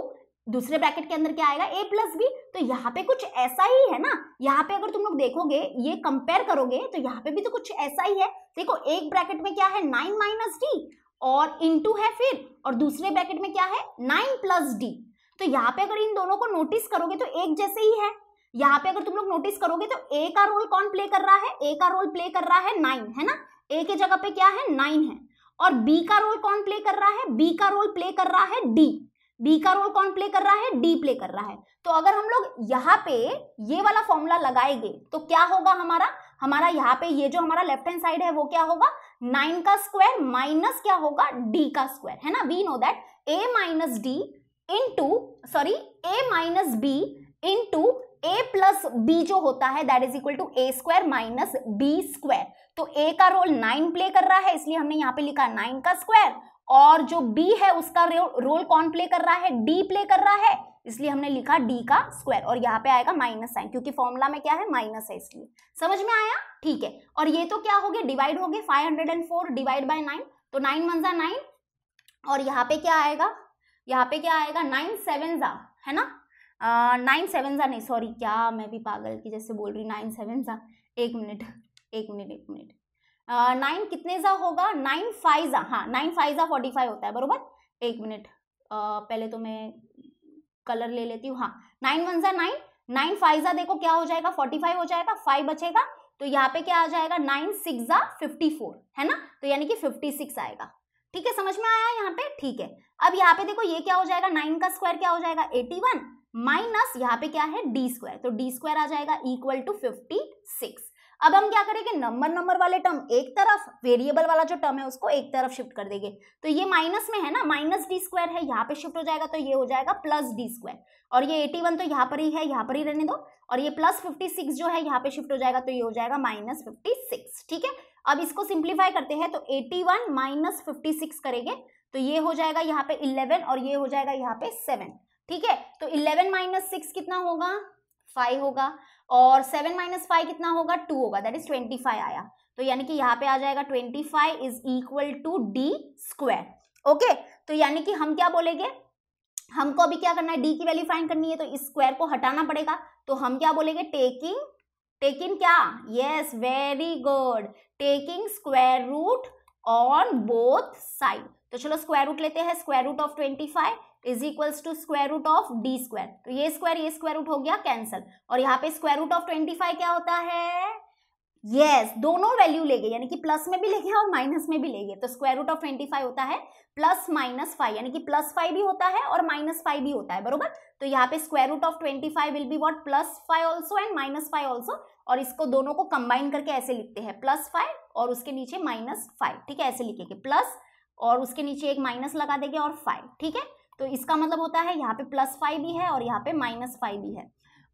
दूसरे ब्रैकेट के अंदर क्या आएगा, ए प्लस बी। तो यहाँ पे कुछ ऐसा ही है ना, यहाँ पे अगर तुम लोग देखोगे, ये कंपेयर करोगे तो यहाँ पे भी तो कुछ ऐसा ही है। देखो एक ब्रैकेट में क्या है 9 माइनस डी और इंटू है फिर, और दूसरे ब्रैकेट में क्या है 9 प्लस डी। तो यहाँ पे अगर इन दोनों को नोटिस करोगे तो एक जैसे ही है। यहाँ पे अगर तुम लोग नोटिस करोगे तो ए का रोल कौन प्ले कर रहा है, ए का रोल प्ले कर रहा है 9, है ना, ए के जगह पे क्या है 9 है। और बी का रोल कौन प्ले कर रहा है, बी का रोल प्ले कर रहा है डी, बी का रोल कौन प्ले कर रहा है, डी प्ले कर रहा है। तो अगर हम लोग यहाँ पे ये वाला फॉर्मूला लगाएंगे तो क्या होगा हमारा यहाँ पे ये जो हमारा लेफ्ट हैंड साइड है वो क्या होगा, 9 का स्क्वायर माइनस क्या होगा, डी का स्क्वायर, है ना। We know that a minus b into a plus b जो होता है, that is equal to a square minus b square. तो ए का रोल 9 प्ले कर रहा है, इसलिए हमने यहाँ पे लिखा 9 का स्क्वायर, और जो बी है उसका रोल कौन प्ले कर रहा है, डी प्ले कर रहा है, इसलिए हमने लिखा d का स्क्वायर और यहाँ पे आएगा माइनस साइन, क्योंकि फॉर्मूला में क्या है माइनस है, इसलिए समझ में आया। ठीक है, और ये तो क्या हो गया डिवाइड हो गए, 504 डिवाइड बाय 9 तो 9 × 9 और यहाँ पे क्या आएगा, यहाँ पे क्या आएगा 9 7 है ना, 9 7 नहीं सॉरी, क्या मैं भी पागल की जैसे बोल रही, 9 7 एक मिनट 9 कितने जा होगा 9 5 जा, हाँ 9 5 जा 45 होता है बरोबर। एक मिनट पहले तो मैं कलर ले लेती हूँ, हाँ 9 1 जा 9 9 5 जा देखो क्या हो जाएगा 45 हो जाएगा, 5 बचेगा तो यहाँ पे क्या आ जाएगा 9 6 जा 54 है ना, तो यानी कि 56 आएगा। ठीक है, समझ में आया यहाँ पे। ठीक है, अब यहाँ पे देखो ये क्या हो जाएगा 9 का स्क्वायर क्या हो जाएगा 81 माइनस यहाँ पे क्या है डी स्क्वायर, तो डी स्क्वायर आ जाएगा इक्वल टू 56। अब हम क्या करेंगे नंबर वाले टर्म एक तरफ, वेरिएबल वाला जो टर्म है उसको एक तरफ शिफ्ट कर देंगे, तो ये माइनस में है ना माइनस डी स्क्वायर है, यहाँ पे शिफ्ट हो जाएगा तो ये हो जाएगा प्लस डी स्क्वायर, और ये 81 तो यहाँ पर ही है यहाँ पर ही रहने दो, और ये प्लस 56 जो है यहाँ पे शिफ्ट हो जाएगा तो ये हो जाएगा माइनस 56। ठीक है, अब इसको सिंप्लीफाई करते हैं तो 81 माइनस 56 करेंगे तो ये हो जाएगा यहाँ पे 11 और ये हो जाएगा यहाँ पे 7। ठीक है, तो 11 माइनस 6 कितना होगा 5 होगा, और 7 माइनस 5 कितना होगा 2 होगा, दैट इज 25 आया, तो यानी कि यहाँ पे आ जाएगा 25 is equal to D square. Okay, तो यानी कि हम क्या बोलेंगे, हमको अभी क्या करना है डी की वैल्यू फाइंड करनी है, तो इस स्क्वायर को हटाना पड़ेगा, तो हम क्या बोलेंगे टेकिंग क्या, yes very good, taking square root on both side. तो चलो स्क्वायर रूट लेते हैं, square root of 25 is equals to square root of D square, तो ये स्क्वायर रूट हो गया कैंसल, और यहाँ पे स्क्वायर रूट ऑफ 25 क्या होता है, यस दोनों वैल्यू ले गए, यानी कि प्लस में भी ले गए और माइनस में भी ले गए, तो स्क्वायर रूट ऑफ 25 होता है +−5 यानी कि +5 भी होता है और -5 भी होता है बरोबर, तो यहाँ पे square root of 25 will be what +5 also and -5 also, और इसको दोनों को कंबाइन करके ऐसे लिखते हैं +5 और उसके नीचे -5। ठीक है, ऐसे लिखेंगे प्लस और उसके नीचे एक माइनस लगा देंगे और 5। ठीक है, तो इसका मतलब होता है यहाँ पे +5 भी है और यहाँ पे -5 भी है,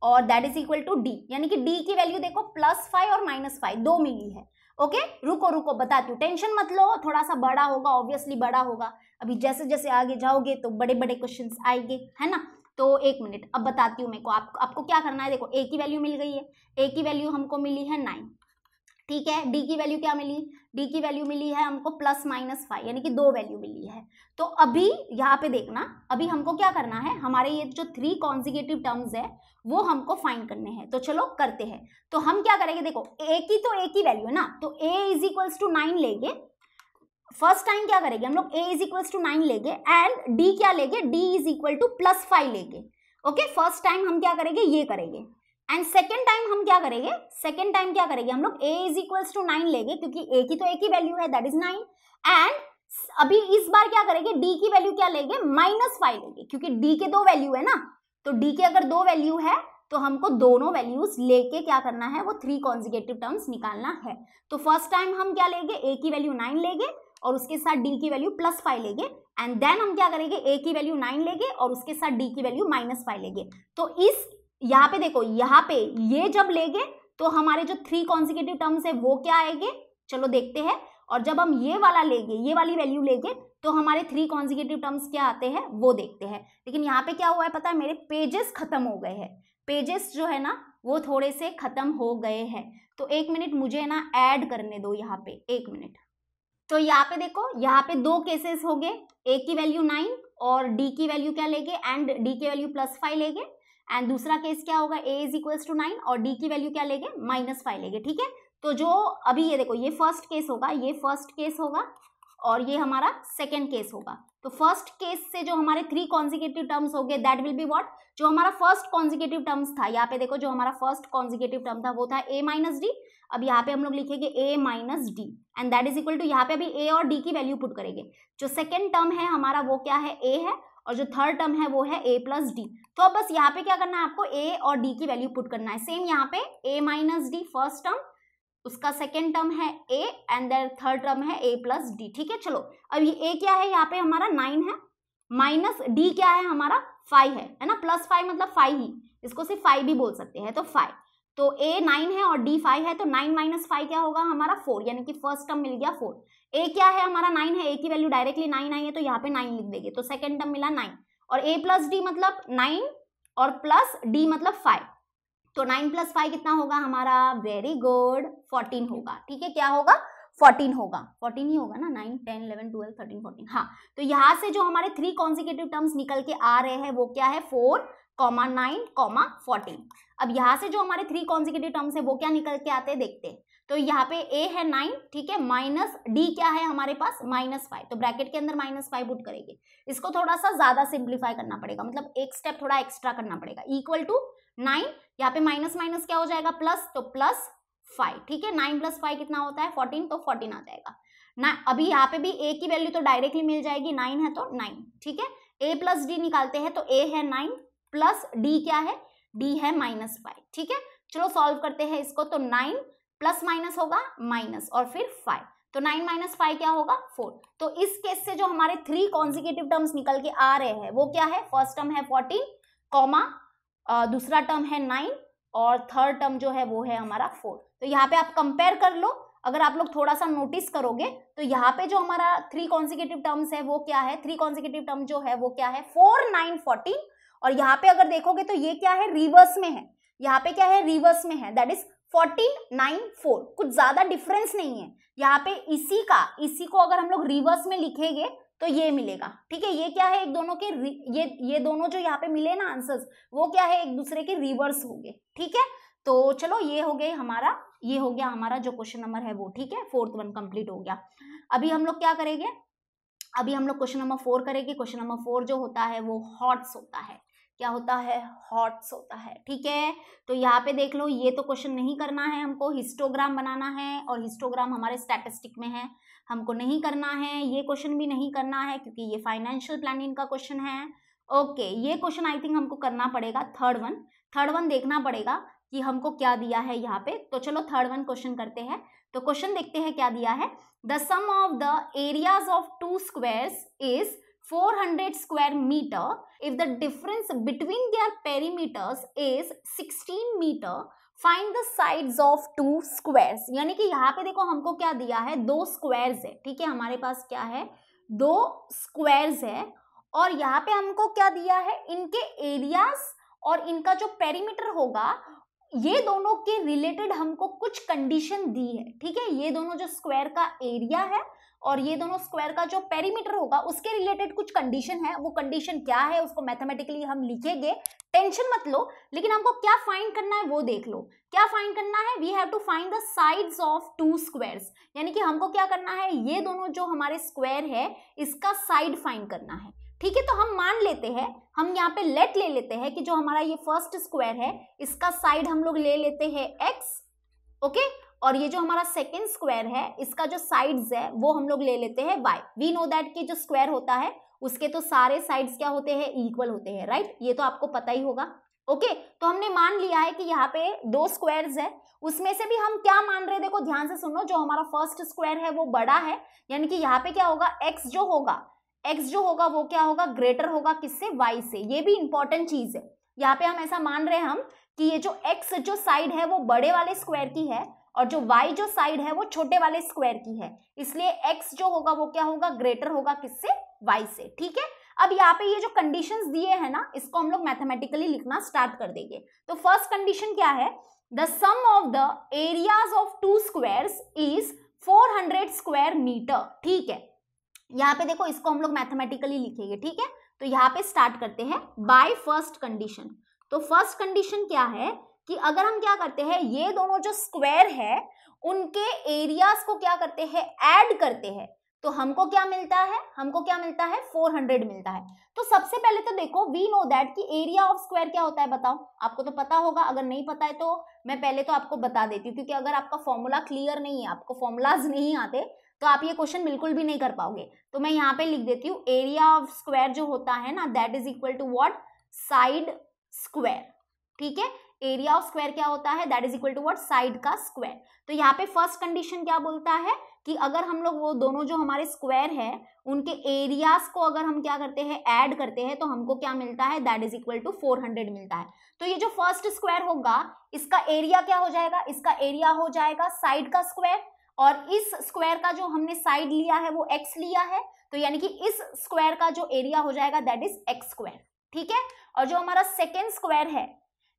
और that is equal to D, यानी कि डी की वैल्यू देखो +5 और -5 दो मिली है। ओके, रुको बताती हूँ, टेंशन मत लो, थोड़ा सा बड़ा होगा, ऑब्वियसली बड़ा होगा, अभी जैसे जैसे आगे जाओगे तो बड़े बड़े क्वेश्चंस आएंगे है ना, तो एक मिनट अब बताती हूँ मेरे को आपको क्या करना है। देखो ए की वैल्यू मिल गई है, ए की वैल्यू हमको मिली है 9। ठीक है, डी की वैल्यू क्या मिली, डी की वैल्यू मिली है हमको +−5 यानी कि दो वैल्यू मिली है, तो अभी यहाँ पे देखना, अभी हमको क्या करना है, हमारे ये जो 3 कॉन्जिगेटिव टर्म्स है वो हमको फाइंड करने हैं, तो चलो करते हैं। तो हम क्या करेंगे, देखो ए की वैल्यू है ना, तो ए इज इक्वल्स टू 9 लेंगे, फर्स्ट टाइम क्या करेंगे हम लोग ए इज इक्वल्स टू 9 लेंगे, एंड डी क्या लेंगे, डी इज इक्वल टू +5 लेंगे। ओके, फर्स्ट टाइम हम क्या करेंगे ये करेंगे, एंड सेकेंड टाइम हम क्या करेंगे, सेकेंड टाइम क्या करेंगे हम लोग ए इज इक्वल्स टू 9 लेंगे, क्योंकि ए की तो एक ही वैल्यू है दैट इज 9, एंड अभी इस बार क्या करेंगे डी की वैल्यू क्या लेंगे -5 लेंगे, क्योंकि डी के दो वैल्यू है ना, तो डी के अगर दो वैल्यू है तो हमको दोनों वैल्यूज लेके क्या करना है, वो 3 कॉन्जिगेटिव टर्म्स निकालना है। तो फर्स्ट टाइम हम क्या लेंगे, ए की वैल्यू 9 लेंगे और उसके साथ डी की वैल्यू +5 लेंगे, एंड देन हम क्या करेंगे ए की वैल्यू 9 लेंगे और उसके साथ डी की वैल्यू -5 लेंगे। तो इस यहाँ पे देखो, यहाँ पे ये जब लेंगे तो हमारे जो 3 कॉन्जिगेटिव टर्म्स है वो क्या आएंगे, चलो देखते हैं, और जब हम ये वाला लेंगे, ये वाली वैल्यू लेंगे तो हमारे 3 कॉन्जिगेटिव टर्म्स क्या आते हैं वो देखते हैं। लेकिन यहाँ पे क्या हुआ है पता है, मेरे पेजेस खत्म हो गए हैं, पेजेस जो है ना वो थोड़े से खत्म हो गए हैं, तो एक मिनट मुझे ना ऐड करने दो यहाँ पे, एक मिनट। तो यहाँ पे देखो, यहाँ पे दो केसेस हो गए, ए की वैल्यू 9 और डी की वैल्यू क्या लेंगे, एंड डी की वैल्यू +5 लेंगे, एंड दूसरा केस क्या होगा a इज इक्वल्स टू 9 और d की वैल्यू क्या लेंगे -5 लेंगे। ठीक है, तो जो अभी ये देखो, ये फर्स्ट केस होगा, ये फर्स्ट केस होगा और ये हमारा सेकेंड केस होगा। तो फर्स्ट केस से जो हमारे 3 कॉन्जिगेटिव टर्म्स हो गए दैट विल बी व्हाट, जो हमारा फर्स्ट कॉन्जिगेटिव टर्म्स था, यहाँ पे देखो जो हमारा फर्स्ट कॉन्जिगेटिव टर्म था वो था a - d, अब यहाँ पे हम लोग लिखेंगे a - d and that is equal to, यहाँ पे अभी a और d की वैल्यू पुट करेंगे। जो सेकेंड टर्म है हमारा वो क्या है a है, और जो थर्ड टर्म है वो है a + d। तो अब बस यहाँ पे क्या करना है आपको, a और d की वैल्यू पुट करना है। सेम यहाँ पे a - d फर्स्ट टर्म, उसका सेकेंड टर्म है a and their third term है a + d। ठीक है, चलो अब ये a क्या है, यहाँ पे हमारा 9 है, -d क्या है हमारा 5 है ना, +5 मतलब 5 ही, इसको सिर्फ 5 भी बोल सकते हैं, तो 5, तो a 9 है और d 5 है, तो 9 - 5 क्या होगा हमारा 4, यानी कि फर्स्ट टर्म मिल गया 4। a क्या है हमारा 9 है, a की वैल्यू डायरेक्टली 9 आई है तो यहाँ पे 9 लिख देंगे, तो सेकेंड टर्म मिला 9, और a + d मतलब 9 और प्लस डी मतलब 5, तो 9 + 5 कितना होगा हमारा, वेरी गुड 14 होगा। ठीक है, क्या होगा 14 होगा, 14 ही होगा ना, 9, 10, 11, 12, 13, 14। हाँ, तो यहाँ से जो हमारे 3 कॉन्सिक्यूटिव टर्म्स निकल के आ रहे हैं वो क्या है, 4, 9, 14। अब यहाँ से जो हमारे 3 कॉन्सिक्यूटिव टर्म्स है वो क्या निकल के आते हैं देखते हैं। तो यहाँ पे a है 9, ठीक है, माइनस d क्या है हमारे पास -5, तो ब्रैकेट के अंदर -5 पुट करेंगे। इसको थोड़ा सा ज्यादा सिंप्लीफाई करना पड़ेगा, मतलब एक स्टेप थोड़ा एक्स्ट्रा करना पड़ेगा। इक्वल टू 9, यहाँ पे माइनस माइनस क्या हो जाएगा प्लस, तो +5। ठीक है, 9 + 5 कितना होता है 14, तो 14 आ जाएगा ना। अभी यहाँ पे भी a की वैल्यू तो डायरेक्टली मिल जाएगी, 9 है तो 9। ठीक है, a प्लस d निकालते हैं, तो a है 9 प्लस d क्या है, d है -5। ठीक है, चलो सॉल्व करते हैं इसको। तो 9 + माइनस होगा माइनस और फिर 5, तो 9 - 5 क्या होगा 4। तो इस केस से जो हमारे 3 कॉन्सिक्यूटिव टर्म्स निकल के आ रहे हैं वो क्या है, फर्स्ट टर्म है 14 कॉमा, दूसरा टर्म है 9 और थर्ड टर्म जो है वो है हमारा 4। तो यहाँ पे आप कंपेयर कर लो, अगर आप लोग थोड़ा सा नोटिस करोगे तो यहाँ पे जो हमारा 3 कॉन्सिक्यूटिव टर्म्स है वो क्या है, 3 कॉन्सिक्यूटिव टर्म जो है वो क्या है 4, 9, 14। और यहाँ पे अगर देखोगे तो ये क्या है, रिवर्स में है। यहाँ पे क्या है, रिवर्स में है, दैट इज 14, 9, 4। कुछ ज्यादा डिफरेंस नहीं है यहाँ पे। इसी को अगर हम लोग रिवर्स में लिखेंगे तो ये मिलेगा। ठीक है, ये क्या है, एक दोनों के ये दोनों जो यहाँ पे मिले ना आंसर्स, वो क्या है एक दूसरे के रिवर्स हो गए। ठीक है, तो चलो ये हो गया हमारा जो क्वेश्चन नंबर है वो। ठीक है, 4th 1 कंप्लीट हो गया। अभी हम लोग क्या करेंगे, अभी हम लोग क्वेश्चन नंबर 4 करेंगे। क्वेश्चन नंबर 4 जो होता है वो हॉट्स होता है। क्या होता है, हॉट्स होता है। ठीक है, तो यहाँ पे देख लो, ये तो क्वेश्चन नहीं करना है हमको, हिस्टोग्राम बनाना है और हिस्टोग्राम हमारे स्टैटिस्टिक में है, हमको नहीं करना है। ये क्वेश्चन भी नहीं करना है क्योंकि ये फाइनेंशियल प्लानिंग का क्वेश्चन है। ओके, ये क्वेश्चन आई थिंक हमको करना पड़ेगा, थर्ड वन देखना पड़ेगा कि हमको क्या दिया है यहाँ पे। तो चलो थर्ड 1 क्वेश्चन करते हैं। तो क्वेश्चन देखते हैं क्या दिया है। The sum of the areas of 2 squares is 400 square meter if the difference between their perimeters is 16 meter find the sides of 2 squares। यानी कि यहाँ पे देखो हमको क्या दिया है, 2 स्क्वायर्स है। ठीक है, हमारे पास क्या है 2 स्क्वायर्स है और यहाँ पे हमको क्या दिया है, इनके एरियाज और इनका जो पेरीमीटर होगा ये दोनों के रिलेटेड हमको कुछ कंडीशन दी है। ठीक है, ये दोनों जो स्क्वायर का एरिया है और ये दोनों स्क्वायर का जो पेरीमीटर होगा उसके रिलेटेड कुछ कंडीशन है। वो कंडीशन क्या है उसको मैथमेटिकली हम लिखेंगे, टेंशन मत लो, लेकिन हमको क्या फाइंड करना है वो देख लो। क्या फाइंड करना है, we have to find the sides of 2 squares. यानी कि हमको क्या करना है, ये दोनों जो हमारे स्क्वायर है इसका साइड फाइंड करना है। ठीक है, तो हम मान लेते हैं, हम यहाँ पे लेट ले लेते हैं कि जो हमारा ये फर्स्ट स्क्वायर है इसका साइड हम लोग ले लेते हैं x, ओके, और ये जो हमारा सेकंड स्क्वायर है इसका जो साइड्स है वो हम लोग ले लेते हैं y। वी नो दैट कि जो स्क्वायर होता है उसके तो सारे साइड्स क्या होते हैं, इक्वल होते हैं, राइट, ये तो आपको पता ही होगा। ओके, तो हमने मान लिया है कि यहाँ पे 2 स्क्वायर्स है, उसमें से भी हम क्या मान रहे हैं, देखो ध्यान से सुनो, जो हमारा फर्स्ट स्क्वायर है वो बड़ा है, यानी कि यहाँ पे क्या होगा, x जो होगा वो क्या होगा, ग्रेटर होगा किससे, y से। ये भी इंपॉर्टेंट चीज है, यहाँ पे हम ऐसा मान रहे हैं हम कि ये जो x जो साइड है वो बड़े वाले स्क्वायर की है और जो y जो साइड है वो छोटे वाले स्क्वायर की है, इसलिए x जो होगा वो क्या होगा, ग्रेटर होगा किससे, y से। ठीक है, अब यहाँ पे ये जो कंडीशंस दिए हैं ना इसको हम लोग मैथमेटिकली लिखना स्टार्ट कर देंगे। तो फर्स्ट कंडीशन क्या है, the sum of the areas of 2 squares is 400 square metre. ठीक है, यहाँ पे देखो इसको हम लोग मैथमेटिकली लिखेंगे। ठीक है, तो यहाँ पे स्टार्ट करते हैं बाय फर्स्ट कंडीशन। तो फर्स्ट कंडीशन क्या है कि अगर हम क्या करते हैं, ये दोनों जो स्क्वायर है उनके एरियाज को क्या करते हैं, ऐड करते हैं, तो हमको क्या मिलता है, 400 मिलता है। तो सबसे पहले तो देखो, वी नो दैट कि एरिया ऑफ स्क्वायर क्या होता है, बताओ, आपको तो पता होगा, अगर नहीं पता है तो मैं पहले तो आपको बता देती हूँ, क्योंकि अगर आपका फॉर्मूला क्लियर नहीं है, आपको फॉर्मूलाज नहीं आते तो आप ये क्वेश्चन बिल्कुल भी नहीं कर पाओगे। तो मैं यहाँ पे लिख देती हूँ, एरिया ऑफ स्क्वायर जो होता है ना, that is equal to what, side square. ठीक है, एरिया ऑफ स्क्वायर क्या होता है, that is equal to what, side का स्क्वायर। तो यहाँ पे फर्स्ट कंडीशन क्या बोलता है कि अगर हम लोग वो दोनों जो हमारे स्क्वायर है उनके एरियाज को अगर हम क्या करते हैं, ऐड करते हैं, तो हमको क्या मिलता है, दैट इज इक्वल टू 400 मिलता है। तो ये जो फर्स्ट स्क्वायर होगा इसका एरिया क्या हो जाएगा, इसका एरिया हो जाएगा साइड का स्क्वायर, और इस स्क्वायर का जो हमने साइड लिया है वो x लिया है, तो यानी कि इस स्क्वायर का जो एरिया हो जाएगा दैट इज x स्क्वायर। ठीक है। और जो हमारा सेकेंड स्क्वायर है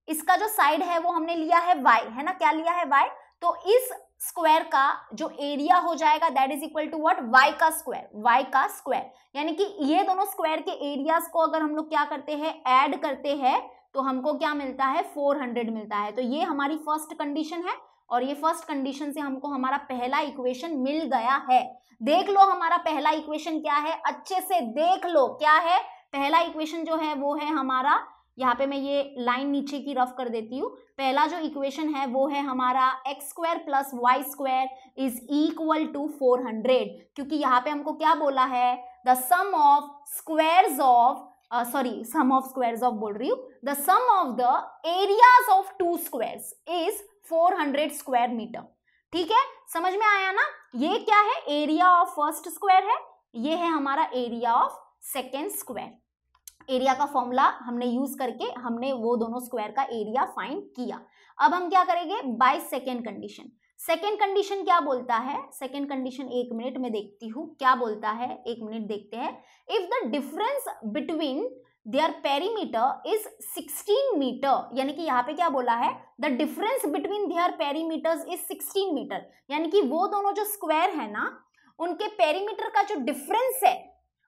इसका जो साइड है वो हमने लिया है y, है ना, क्या लिया है y। तो इस स्क्वायर का जो एरिया हो जाएगा that is equal to what, y का स्क्वायर, y का स्क्वायर। यानी कि ये दोनों स्क्वायर के एरियाज को अगर हम लोग क्या करते हैं, ऐड करते हैं, तो हमको क्या मिलता है, 400 मिलता है। तो ये हमारी फर्स्ट कंडीशन है और ये फर्स्ट कंडीशन से हमको हमारा पहला इक्वेशन मिल गया है। देख लो हमारा पहला इक्वेशन क्या है, अच्छे से देख लो क्या है पहला इक्वेशन। जो है वो है हमारा, यहाँ पे मैं ये लाइन नीचे की रफ कर देती हूँ। पहला जो इक्वेशन है वो है हमारा x square plus Y square is equal to 400, क्योंकि यहाँ पे हमको क्या बोला है, the sum of squares of the sum of the areas of two squares is 400 square metre. ठीक है, समझ में आया ना। ये क्या है, एरिया ऑफ फर्स्ट स्क्वायर है, ये है हमारा area of second square. Area का फॉर्मूला हमने यूज करके हमने वो दोनों स्क्वायर का एरिया फाइंड किया। अब हम क्या करेंगे, by second condition. Second condition क्या बोलता है, सेकेंड कंडीशन एक मिनट में देखती हूँ क्या बोलता है, एक मिनट देखते हैं। If the difference between their perimeter is 16 metre, यानी कि यहाँ पे क्या बोला है, the difference between their perimeters is 16 metre. यानी कि वो दोनों जो स्क्वायर है ना, उनके पेरीमीटर का जो डिफरेंस है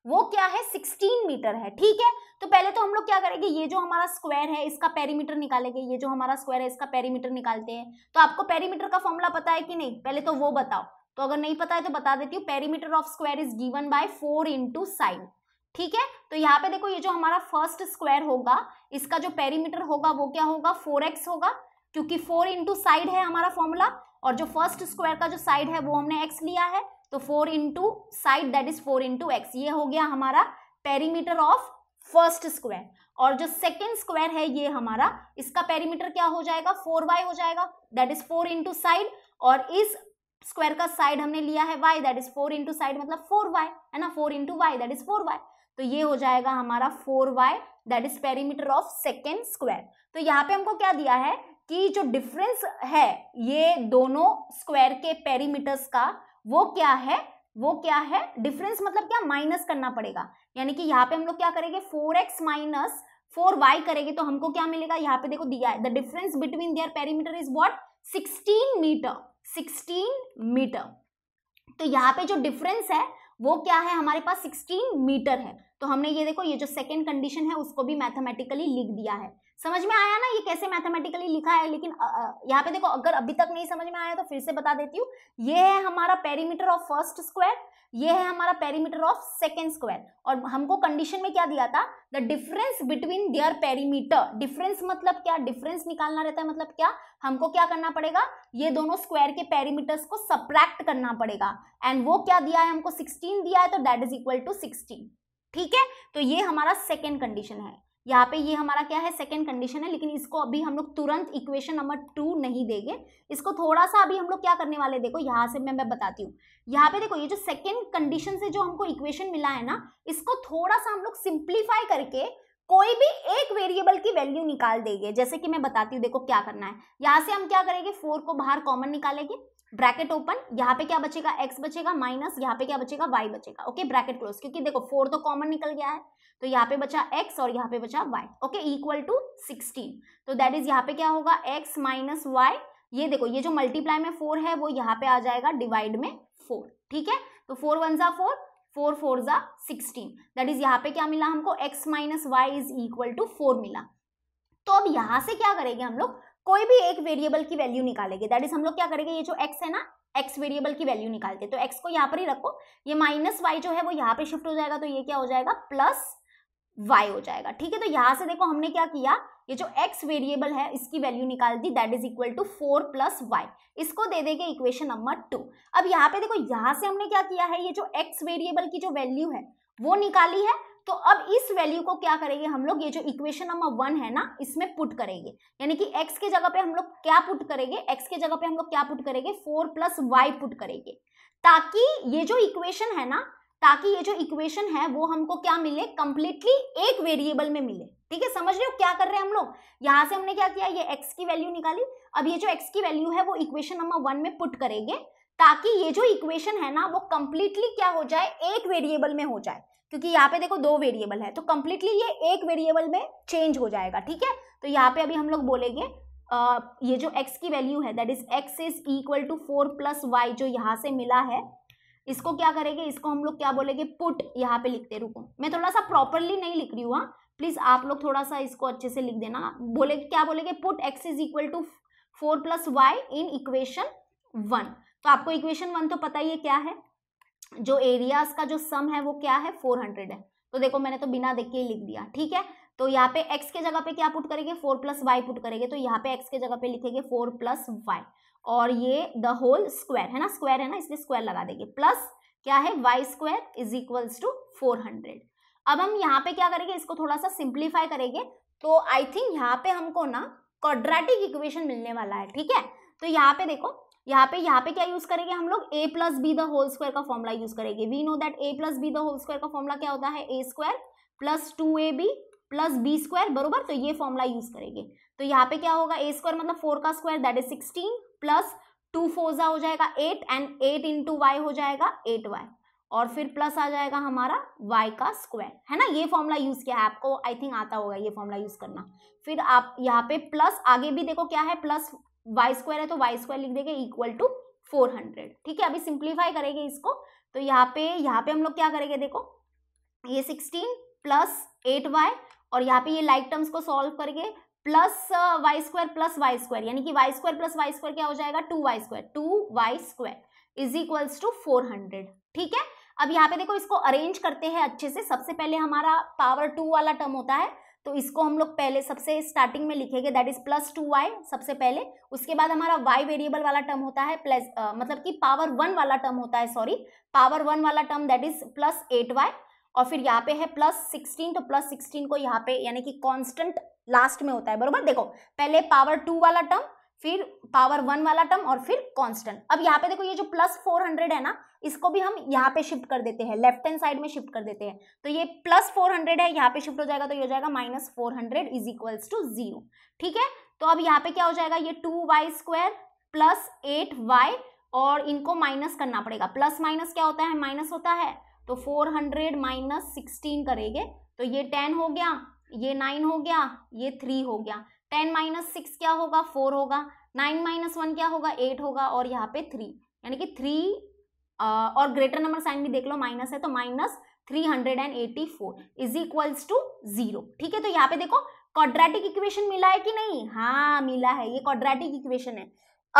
वो क्या है, 16 मीटर है। ठीक है, तो पहले तो हम लोग क्या करेंगे, ये जो हमारा स्क्वायर है इसका पेरीमीटर निकालेंगे। ये जो हमारा स्क्वायर है इसका पेरीमीटर निकालते हैं। तो आपको पेरीमीटर का फॉर्मूला पता है कि नहीं, पहले तो वो बताओ। तो अगर नहीं पता है तो बता देती हूँ, perimeter of square is given by 4 into sign. ठीक है, तो यहाँ पे देखो, ये जो हमारा फर्स्ट स्क्वायर होगा इसका जो पेरीमीटर होगा वो क्या होगा, 4x होगा, क्योंकि 4 इंटू साइड है हमारा फॉर्मूला। और जो फर्स्ट स्क्वायर का जो साइड है वो हमने x लिया है, तो 4 into side that is 4 into x. ये हो गया हमारा पेरीमीटर ऑफ फर्स्ट स्क्वायर। और जो सेकेंड स्क्वायर है ये हमारा, इसका पेरीमीटर क्या हो जाएगा, 4y हो जाएगा, दैट इज 4 इंटू साइड। और इस स्क्वायर का साइड हमने लिया है y, that is 4 into side मतलब 4y, है ना, 4 into y that is 4y। तो ये हो जाएगा हमारा 4y that is perimeter of second square. तो यहाँ पे हमको क्या दिया है कि जो डिफरेंस है ये दोनों स्क्वायर के पेरीमीटर्स का वो क्या है, वो क्या है, डिफरेंस मतलब क्या, माइनस करना पड़ेगा। यानी कि यहाँ पे हम लोग क्या करेंगे, 4x माइनस 4y करेंगे तो हमको क्या मिलेगा। यहाँ पे देखो दिया है, the difference between their perimeter is what, 16 metre, 16 metre. तो यहाँ पे जो डिफरेंस है वो क्या है, हमारे पास 16 मीटर है। तो हमने ये देखो, ये जो सेकंड कंडीशन है उसको भी मैथमेटिकली लिख दिया है। समझ में आया ना ये कैसे मैथमेटिकली लिखा है। लेकिन यहाँ पे देखो, अगर अभी तक नहीं समझ में आया तो फिर से बता देती हूँ। ये है हमारा पेरीमीटर ऑफ फर्स्ट स्क्वायर, ये है हमारा पेरीमीटर ऑफ सेकेंड स्क्वायर। और हमको कंडीशन में क्या दिया था, the difference between their perimeter. Difference मतलब क्या, डिफरेंस निकालना रहता है, मतलब क्या, हमको क्या करना पड़ेगा, ये दोनों स्क्वायर के पेरीमीटर्स को सबट्रैक्ट करना पड़ेगा। एंड वो क्या दिया है हमको, 16 दिया है, तो दैट इज इक्वल टू 16। ठीक है, तो ये हमारा सेकेंड कंडीशन है। यहाँ पे ये हमारा क्या है, सेकेंड कंडीशन है। लेकिन इसको अभी हम लोग तुरंत इक्वेशन नंबर 2 नहीं देंगे, इसको थोड़ा सा अभी हम लोग क्या करने वाले, देखो यहाँ से मैं बताती हूँ। यहाँ पे देखो, ये जो सेकेंड कंडीशन से जो हमको इक्वेशन मिला है ना, इसको थोड़ा सा हम लोग सिंप्लीफाई करके कोई भी एक वेरिएबल की वैल्यू निकाल देंगे। जैसे कि मैं बताती हूँ, देखो क्या करना है। यहाँ से हम क्या करेंगे, 4 को बाहर कॉमन निकालेंगे, ब्रैकेट ओपन, यहाँ पे क्या बचेगा, x बचेगा, माइनस यहाँ पे क्या बचेगा, y बचेगा। ओके, ब्रैकेट क्लोज, क्योंकि देखो 4 तो कॉमन निकल गया है, तो यहाँ पे बचा x और यहाँ पे बचा y। Okay, equal to 16। तो दैट इज यहाँ पे क्या होगा, x माइनस y। ये देखो, ये जो मल्टीप्लाई में 4 है वो यहाँ पे आ जाएगा डिवाइड में 4। ठीक है, तो 4 1 जा 4, 4 4 जा 16। दैट इज यहाँ पे क्या मिला हमको, x minus Y is equal to 4 मिला। तो अब यहाँ से क्या करेंगे हम लोग, कोई भी एक वेरिएबल की वैल्यू निकालेंगे। दैट इज हम लोग क्या करेंगे, ये जो x है ना, x वेरिएबल की वैल्यू निकालते, तो x को यहाँ पर ही रखो, ये माइनस वाई जो है वो यहाँ पे शिफ्ट हो जाएगा, तो ये क्या हो जाएगा, प्लस y हो जाएगा। ठीक है, तो यहाँ से देखो हमने क्या किया, ये जो x वेरिएबल है इसकी वैल्यू निकाल दी, that is equal to 4 plus y। इसको दे देंगे इक्वेशन नंबर 2। अब यहाँ पे देखो, यहाँ से हमने क्या किया है, ये जो x वेरिएबल की जो वैल्यू है वो निकाली है। तो अब इस वैल्यू को क्या करेंगे हम लोग, ये जो इक्वेशन नंबर 1 है ना, इसमें पुट करेंगे। यानी कि x के जगह पे हम लोग क्या पुट करेंगे, x के जगह पे हम लोग क्या पुट करेंगे, 4 प्लस y पुट करेंगे, ताकि ये जो इक्वेशन है ना, ताकि ये जो इक्वेशन है वो हमको क्या मिले, कंप्लीटली एक वेरिएबल में मिले। ठीक है, समझ रहे हो क्या कर रहे हैं हम लोग। यहाँ से हमने क्या किया, ये x की वैल्यू निकाली। अब ये जो x की वैल्यू है वो इक्वेशन नंबर 1 में पुट करेंगे, ताकि ये जो इक्वेशन है ना वो कंप्लीटली क्या हो जाए, एक वेरिएबल में हो जाए। क्योंकि यहाँ पे देखो दो वेरिएबल है, तो कंप्लीटली ये एक वेरिएबल में चेंज हो जाएगा। ठीक है, तो यहाँ पे अभी हम लोग बोलेंगे ये जो x की वैल्यू है that is x is equal to 4 plus y जो यहाँ से मिला है, इसको क्या करेंगे, इसको हम लोग क्या बोलेंगे, पुट। यहाँ पे लिखते, रुको मैं थोड़ा सा प्रॉपरली नहीं लिख रही हूँ, प्लीज आप लोग थोड़ा सा इसको अच्छे से लिख देना। बोले क्या बोलेंगे, put x is equal to 4 plus y in equation 1। तो आपको इक्वेशन 1 तो पता ही है क्या है, जो एरियाज का जो सम है वो क्या है, 400 है। तो देखो मैंने तो बिना देख के ही लिख दिया। ठीक है, तो यहाँ पे x के जगह पे क्या पुट करेंगे, 4 प्लस y पुट करेंगे। तो यहाँ पे x के जगह पे लिखेंगे 4 प्लस y और ये द होल स्क्वायर है ना, स्क्वायर है ना, इसलिए स्क्वायर लगा देंगे, प्लस क्या है y² इज इक्वल्स टू 400। अब हम यहाँ पे क्या करेंगे, इसको थोड़ा सा सिंप्लीफाई करेंगे। तो आई थिंक यहाँ पे हमको ना क्वाड्रेटिक इक्वेशन मिलने वाला है। ठीक है, तो यहाँ पे देखो, यहाँ पे क्या यूज करेंगे हम लोग, a plus B the whole square का फॉर्मूला यूज करेंगे। We know that a plus B the whole square का फॉर्मूला क्या होता है, a² plus 2ab plus b² बरोबर। तो ये फॉर्मूला यूज करेंगे। तो यहाँ पे क्या होगा, a² मतलब 4 का स्क्वायर दैट इज 16 प्लस 2 4 हो जाएगा 8 एंड 8 इंटू वाई हो जाएगा 8y और फिर प्लस आ जाएगा हमारा y का स्क्वायर है ना। ये फॉर्मूला यूज किया है, आपको आई थिंक आता होगा ये फॉर्मूला यूज करना। फिर आप यहाँ पे प्लस आगे भी देखो क्या है, प्लस y² है तो y² लिख देंगे इक्वल टू 400। ठीक है, अभी सिंप्लीफाई करेंगे इसको। तो यहाँ पे हम लोग क्या करेंगे, देखो ये 16 प्लस 8y और यहाँ पे ये लाइक टर्म्स को सॉल्व करेंगे, प्लस y² प्लस y² यानी कि y² प्लस y² क्या हो जाएगा 2y² इज इक्वल्स टू 400। ठीक है, अब यहाँ पे देखो इसको अरेंज करते हैं अच्छे से। सबसे पहले हमारा पावर 2 वाला टर्म होता है, तो इसको हम लोग पहले सबसे स्टार्टिंग में लिखेंगे दैट इज प्लस 2y सबसे पहले। उसके बाद हमारा y वेरिएबल वाला टर्म होता है, प्लस मतलब कि पावर 1 वाला टर्म होता है, सॉरी पावर 1 वाला term that is plus 8y। और फिर यहाँ पे है प्लस 16, तो प्लस 16 को यहाँ पे यानी कि कॉन्स्टेंट लास्ट में होता है बरोबर। देखो पहले पावर 2 वाला टर्म, फिर पावर 1 वाला टर्म और फिर कांस्टेंट। अब यहाँ पे देखो ये जो प्लस 400 है ना, इसको भी हम यहाँ पे शिफ्ट कर देते हैं, लेफ्ट हैंड साइड में शिफ्ट कर देते हैं। तो ये प्लस 400 है, यहाँ पे शिफ्ट हो जाएगा तो ये हो जाएगा माइनस 400 इज इक्वल्स टू 0। ठीक है, तो अब यहाँ पे क्या हो जाएगा, ये 2y² प्लस 8y और इनको माइनस करना पड़ेगा, प्लस माइनस क्या होता है, माइनस होता है। तो 400 माइनस 16 करेंगे तो ये 10 हो गया, ये 9 हो गया, ये 3 हो गया। 10 माइनस 6 क्या होगा, 4 होगा। 9 माइनस 1 क्या होगा, 8 होगा और यहाँ पे 3 यानी कि 3 और ग्रेटर नंबर साइन भी देख लो, माइनस है तो माइनस 384 इज इक्वल्स टू 0। ठीक है, तो यहाँ पे देखो क्वाड्रेटिक इक्वेशन मिला है कि नहीं, हाँ मिला है, ये क्वाड्रेटिक इक्वेशन है।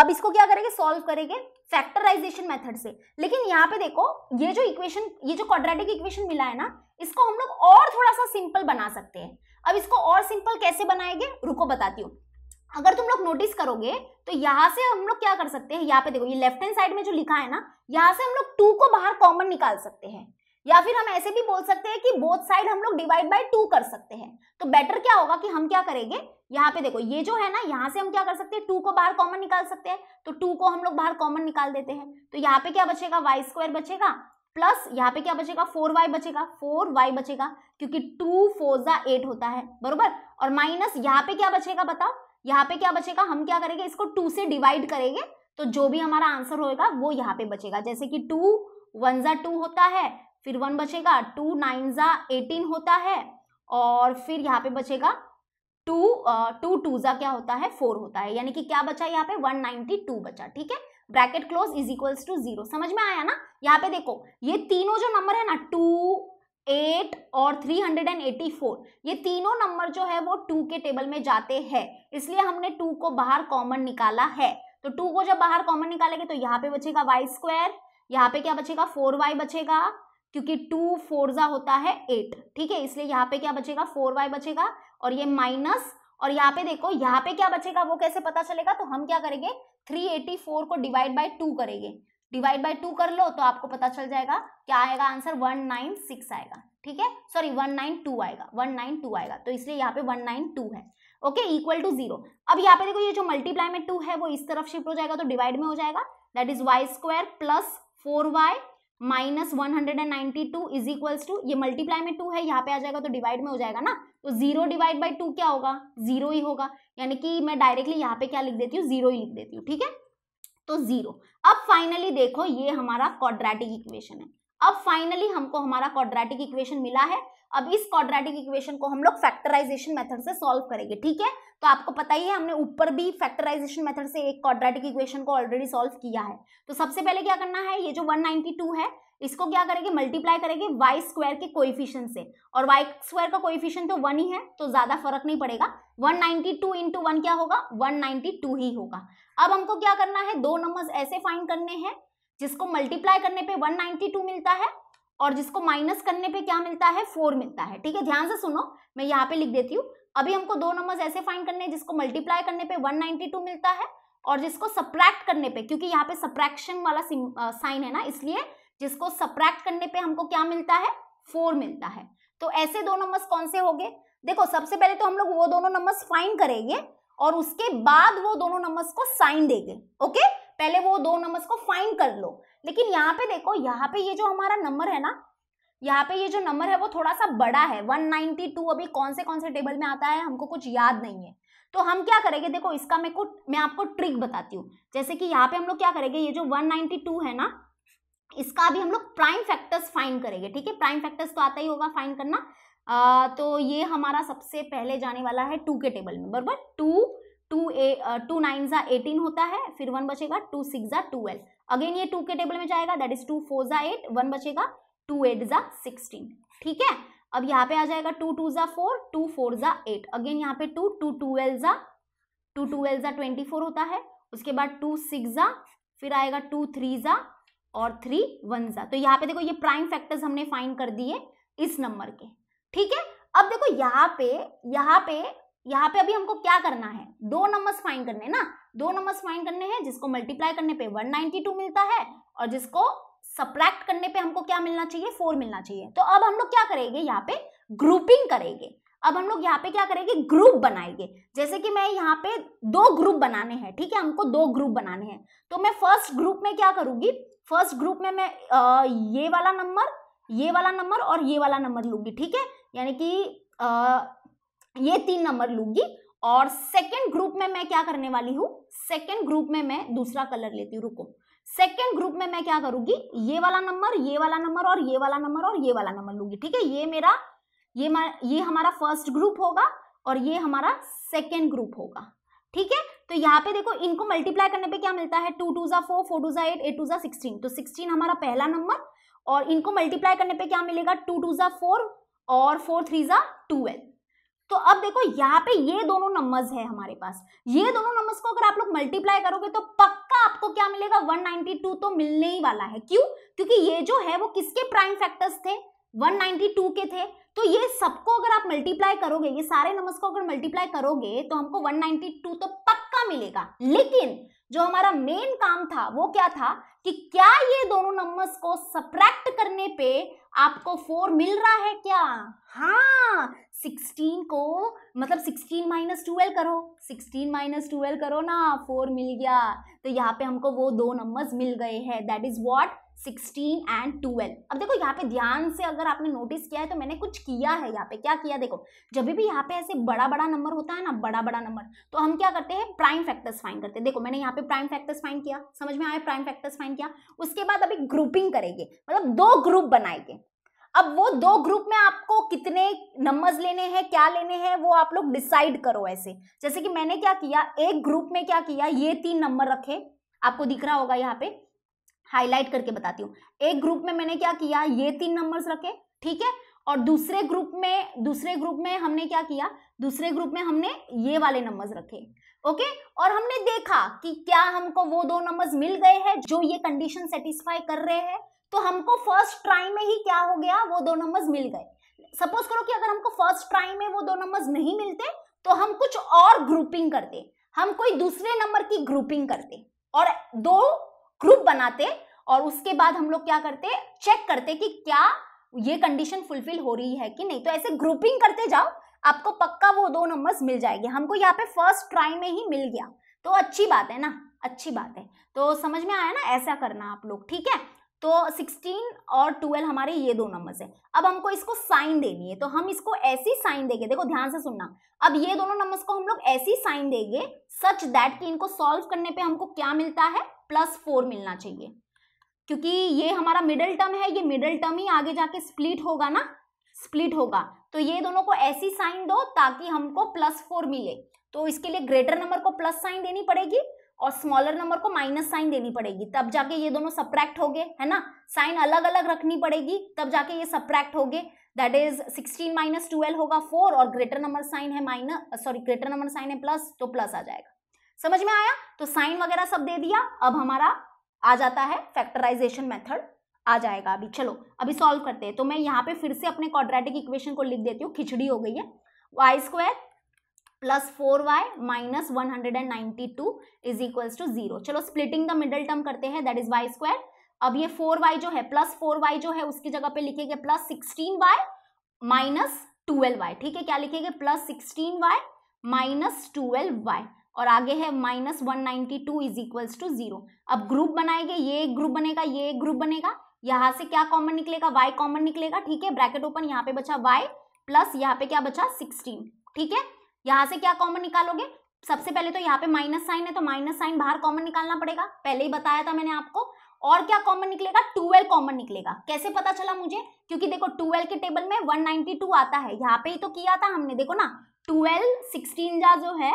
अब इसको क्या करेंगे, सॉल्व करेंगे फैक्टराइजेशन मेथड से। लेकिन यहाँ पे देखो ये जो क्वाड्रेटिक इक्वेशन मिला है ना, इसको हम लोग और थोड़ा सा सिंपल बना सकते हैं। अब इसको और सिंपल कैसे बनाएंगे, रुको बताती हूँ। अगर तुम लोग नोटिस करोगे तो यहाँ से हम लोग क्या कर सकते हैं, यहाँ पे देखो ये लेफ्ट हैंड साइड में जो लिखा है ना, यहाँ से हम लोग 2 को बाहर कॉमन निकाल सकते हैं, या फिर हम ऐसे भी बोल सकते हैं कि बोथ साइड हम लोग डिवाइड बाय 2 कर सकते हैं। तो बेटर क्या होगा कि हम क्या करेंगे, यहाँ पे देखो ये जो है ना, यहाँ से हम क्या कर सकते हैं, 2 को बाहर कॉमन निकाल सकते हैं। तो 2 को हम लोग बाहर कॉमन निकाल देते हैं, तो यहाँ पे क्या बचेगा, y² बचेगा, प्लस यहाँ पे क्या बचेगा, 4y बचेगा, 4y बचेगा क्योंकि 2 4 8 होता है बरोबर। और माइनस यहाँ पे क्या बचेगा बताओ, यहाँ पे क्या बचेगा, हम क्या करेंगे इसको 2 से डिवाइड करेंगे तो जो भी हमारा आंसर होएगा वो यहाँ पे बचेगा। जैसे कि 2 1 जा 2 होता है, फिर 1 बचेगा, 2 9 जा 18 होता है और फिर यहाँ पे बचेगा 2 2 2 जा क्या होता है, 4 होता है। यानी कि क्या बचा यहाँ पे, 192 बचा। ठीक है, bracket close is equals to 0। समझ में आया ना। यहाँ पे देखो ये तीनों जो नंबर है ना, 2 8 और 384, ये तीनों नंबर जो है वो 2 के टेबल में जाते हैं, इसलिए हमने 2 को बाहर कॉमन निकाला है। तो 2 को जब बाहर कॉमन निकालेंगे तो यहाँ पे बचेगा y², यहाँ पे क्या बचेगा, 4y बचेगा क्योंकि 2 4 जा होता है 8। ठीक है, इसलिए यहाँ पे क्या बचेगा, 4y बचेगा और ये माइनस। और यहाँ पे देखो यहाँ पे क्या बचेगा वो कैसे पता चलेगा, तो हम क्या करेंगे, 384 को डिवाइड बाय 2 करेंगे। डिवाइड बाय 2 कर लो तो आपको पता चल जाएगा क्या आएगा आंसर, 196 आएगा। ठीक है, सॉरी 192 आएगा, 192 आएगा। तो इसलिए यहाँ पे 192 है, ओके, इक्वल टू 0। अब यहाँ पे देखो ये जो मल्टीप्लाई में 2 है वो इस तरफ शिफ्ट हो जाएगा तो डिवाइड में हो जाएगा, that is y² plus 4y minus 192 is equals to, ये मल्टीप्लाई में 2 है यहाँ पे आ जाएगा तो डिवाइड में हो जाएगा ना, तो 0 डिवाइड बाई 2 क्या होगा, 0 ही होगा। यानी कि मैं डायरेक्टली यहाँ पे क्या लिख देती हूँ, 0 ही लिख देती हूँ। ठीक है, तो 0। अब फाइनली देखो ये हमारा क्वाड्रेटिक इक्वेशन है। अब फाइनली हमको हमारा क्वाड्रेटिक इक्वेशन मिला है। अब इस क्वाड्रेटिक इक्वेशन को हम लोग फैक्टराइजेशन मेथड से सॉल्व करेंगे, ठीक है। तो आपको पता ही है हमने ऊपर भी फैक्टराइजेशन मेथड से एक क्वाड्रेटिक इक्वेशन को ऑलरेडी सॉल्व किया है। तो सबसे पहले क्या करना है, ये जो 192 है इसको क्या करेंगे, मल्टीप्लाई करेंगे वाई स्क्वायर के कोएफिशिएंट से, और वाई स्क्वायर का कोएफिशिएंट तो 1 ही है तो ज्यादा फर्क नहीं पड़ेगा। 192 इंटू 1 क्या होगा, 192 ही होगा। अब हमको क्या करना है, दो नंबर्स ऐसे फाइंड करने हैं जिसको मल्टीप्लाई करने पे 192 मिलता है और जिसको माइनस करने पे क्या मिलता है, 4 मिलता है, ठीक है। ध्यान से सुनो, मैं यहाँ पे लिख देती हूँ। अभी हमको दो नंबर्स ऐसे फाइंड करने हैं जिसको मल्टीप्लाई करने पे 192 मिलता है और जिसको सब्ट्रैक्ट करने पे, क्योंकि यहाँ पे सब्ट्रैक्शन वाला साइन है ना, इसलिए जिसको सब्ट्रैक्ट करने पे हमको क्या मिलता है, 4 मिलता है। तो ऐसे दो नंबर्स कौन से होंगे, देखो सबसे पहले तो हम लोग वो दोनों नंबर्स फाइंड करेंगे और उसके बाद वो दोनों नंबर्स को साइन देंगे, ओके। पहले वो दो नंबर्स को फाइंड कर लो। लेकिन यहाँ पे देखो, यहाँ पे ये जो हमारा नंबर है ना, यहाँ पे ये जो नंबर है वो थोड़ा सा बड़ा है, 192 अभी कौन से टेबल में आता है हमको कुछ याद नहीं है। तो हम क्या करेंगे, देखो इसका मैं आपको ट्रिक बताती हूँ। जैसे कि यहाँ पे हम लोग क्या करेंगे, ये जो 192 है ना, इसका भी हम लोग प्राइम फैक्टर्स फाइंड करेंगे, ठीक है। प्राइम फैक्टर्स तो आता ही होगा फाइंड करना। तो ये हमारा सबसे पहले जाने वाला है 2 के टेबल में, बराबर। 2 9 18 होता है, फिर 1 बचेगा, 2 6 12, अगेन ये 2 के टेबल में जाएगा, दैट इज 2 4 8, 1 बचेगा, 2 8 16, ठीक है। अब यहाँ पे आ जाएगा 2 2 4, 2 4 8, अगेन यहाँ पे 2 2 12 24 होता है, उसके बाद 2 6, फिर आएगा 2 3 और 3 1। तो यहाँ पे देखो ये प्राइम फैक्टर्स हमने फाइंड कर दिए इस नंबर के, ठीक है। अब देखो यहाँ पे अभी हमको क्या करना है, दो नंबर्स फाइंड करने ना, दो नंबर्स फाइंड करने हैं जिसको मल्टीप्लाई करने पे 192 मिलता है और जिसको सब्ट्रैक्ट करने पे हमको क्या मिलना चाहिए, 4 मिलना चाहिए। तो अब हम लोग क्या करेंगे, यहाँ पे ग्रुपिंग करेंगे। अब हम लोग यहाँ पे क्या करेंगे, ग्रुप बनाएंगे। जैसे कि मैं यहाँ पे 2 ग्रुप बनाने हैं, ठीक है, हमको 2 ग्रुप बनाने हैं। तो मैं फर्स्ट ग्रुप में क्या करूंगी, फर्स्ट ग्रुप में मैं ये वाला नंबर और ये वाला नंबर लूंगी, ठीक है, यानी कि ये 3 नंबर लूंगी। और सेकंड ग्रुप में मैं क्या करने वाली हूँ, सेकंड ग्रुप में मैं दूसरा कलर लेती हूँ, रुको। सेकंड ग्रुप में मैं क्या करूंगी, ये वाला नंबर और ये वाला नंबर और ये वाला नंबर लूंगी, ठीक है। ये हमारा फर्स्ट ग्रुप होगा और ये हमारा सेकंड ग्रुप होगा, ठीक है। तो यहाँ पे देखो इनको मल्टीप्लाई करने पे क्या मिलता है, 2 2 4, 4 2 8, 8 2 16, तो 16 हमारा पहला नंबर। और इनको मल्टीप्लाई करने पे क्या मिलेगा, 2 2 4 और 4 3 12। तो अब देखो यहाँ पे ये दोनों नंबर्स है हमारे पास, ये दोनों नंबर्स को अगर आप लोग मल्टीप्लाई करोगे तो पक्का आपको क्या मिलेगा, 192 तो मिलने ही वाला है। क्यों, क्योंकि ये जो है वो किसके प्राइम फैक्टर्स थे, 192 के थे। तो ये सबको अगर आप मल्टीप्लाई करोगे, ये सारे नंबर्स को अगर मल्टीप्लाई करोगे तो हमको 192 तो पक्का मिलेगा। लेकिन जो हमारा मेन काम था वो क्या था, कि क्या ये दोनों नंबर्स को सब्ट्रैक्ट करने पे आपको 4 मिल रहा है क्या। हाँ, 16 को मतलब 16 - 12 करो, 16 - 12 करो ना, 4 मिल गया। तो यहाँ पे हमको वो दो नंबर्स मिल गए हैं, दैट इज व्हाट, 16 एंड 12। अब देखो यहाँ पे ध्यान से अगर आपने नोटिस किया है तो मैंने कुछ किया है। यहाँ पे क्या किया, देखो जब भी यहाँ पे ऐसे बड़ा नंबर होता है ना, बड़ा नंबर, तो हम क्या करते हैं, प्राइम फैक्टर्स फाइंड करते हैं। देखो मैंने यहाँ पे प्राइम फैक्टर्स फाइंड किया, समझ में आया, प्राइम फैक्टर्स फाइंड किया। उसके बाद अभी ग्रुपिंग करेंगे, मतलब 2 ग्रुप बनाएंगे। अब वो 2 ग्रुप में आपको कितने नंबर्स लेने हैं, क्या लेने हैं, वो आप लोग डिसाइड करो। ऐसे जैसे कि मैंने क्या किया, एक ग्रुप में क्या किया, ये 3 नंबर रखे, आपको दिख रहा होगा, यहाँ पे हाईलाइट करके बताती हूँ। एक ग्रुप में मैंने क्या किया, ये 3 नंबर्स रखे, ठीक है। और दूसरे ग्रुप में हमने क्या किया, दूसरे ग्रुप में हमने ये वाले नंबर्स रखे, ओके। और हमने देखा कि क्या हमको वो 2 नंबर्स मिल गए हैं जो ये कंडीशन सेटिस्फाई कर रहे हैं। तो हमको फर्स्ट ट्राई में ही क्या हो गया, वो 2 नंबर्स मिल गए। सपोज करो कि अगर हमको फर्स्ट ट्राई में वो 2 नंबर्स नहीं मिलते तो हम कुछ और ग्रुपिंग करते, हम कोई दूसरे नंबर की ग्रुपिंग करते और 2 ग्रुप बनाते। और उसके बाद हम लोग क्या करते, चेक करते कि क्या ये कंडीशन फुलफिल हो रही है कि नहीं। तो ऐसे ग्रुपिंग करते जाओ, आपको पक्का वो 2 नंबर्स मिल जाएंगे। हमको यहाँ पे फर्स्ट ट्राई में ही मिल गया, तो अच्छी बात है ना, अच्छी बात है। तो समझ में आया ना, ऐसा करना आप लोग, ठीक है। तो 16 और 12 हमारे ये 2 नंबर्स है। अब हमको इसको साइन देनी है, तो हम इसको ऐसी साइन देंगे। देखो ध्यान से सुनना, अब ये दोनों नंबर्स को हम लोग ऐसी साइन देंगे सच दैट कि इनको सॉल्व करने पे हमको क्या मिलता है, +4 मिलना चाहिए। क्योंकि ये हमारा मिडल टर्म है, ये मिडल टर्म ही आगे जाके स्प्लिट होगा ना, स्प्लिट होगा, तो ये दोनों को ऐसी साइन दो ताकि हमको +4 मिले। तो इसके लिए ग्रेटर नंबर को प्लस साइन देनी पड़ेगी और स्मॉलर नंबर को माइनस साइन देनी पड़ेगी, तब जाके ये दोनों सब्ट्रैक्ट हो गए, है ना। साइन अलग अलग रखनी पड़ेगी तब जाके ये सब्ट्रैक्ट हो गए। दैट इज 16 - 12 होगा 4 और ग्रेटर नंबर साइन है ग्रेटर नंबर साइन है प्लस, तो प्लस आ जाएगा। समझ में आया? तो साइन वगैरह सब दे दिया। अब हमारा आ जाता है फैक्टराइजेशन मेथड आ जाएगा अभी। चलो अभी सॉल्व करते हैं। तो मैं यहाँ पे फिर से अपने क्वाड्रेटिक इक्वेशन को लिख देती हूँ, खिचड़ी हो गई है। y² + 4y - 192 = 0। चलो स्प्लिटिंग द मिडल टर्म करते हैं, दैट इज वाई स्क्वायर। अब ये 4y जो है +4y जो है उसकी जगह पे लिखेंगे +16y - 12y। ठीक है, क्या लिखेंगे? +16y - 12y और आगे है -192 = 0। अब ग्रुप बनाएंगे, ये एक ग्रुप बनेगा, ये एक ग्रुप बनेगा। यहाँ से क्या कॉमन निकलेगा? y कॉमन निकलेगा। ठीक है, ब्रैकेट ओपन, यहाँ पे बचा y प्लस यहाँ पे क्या बचा 16। ठीक है, यहाँ से क्या कॉमन निकालोगे? सबसे पहले तो यहाँ पे माइनस साइन है तो माइनस साइन बाहर कॉमन निकालना पड़ेगा, पहले ही बताया था मैंने आपको। और क्या कॉमन निकलेगा? 12 कॉमन निकलेगा। कैसे पता चला मुझे? क्योंकि देखो 12 के टेबल में 192 आता है, यहाँ पे ही तो किया था हमने, देखो ना। 12 16 जा जो है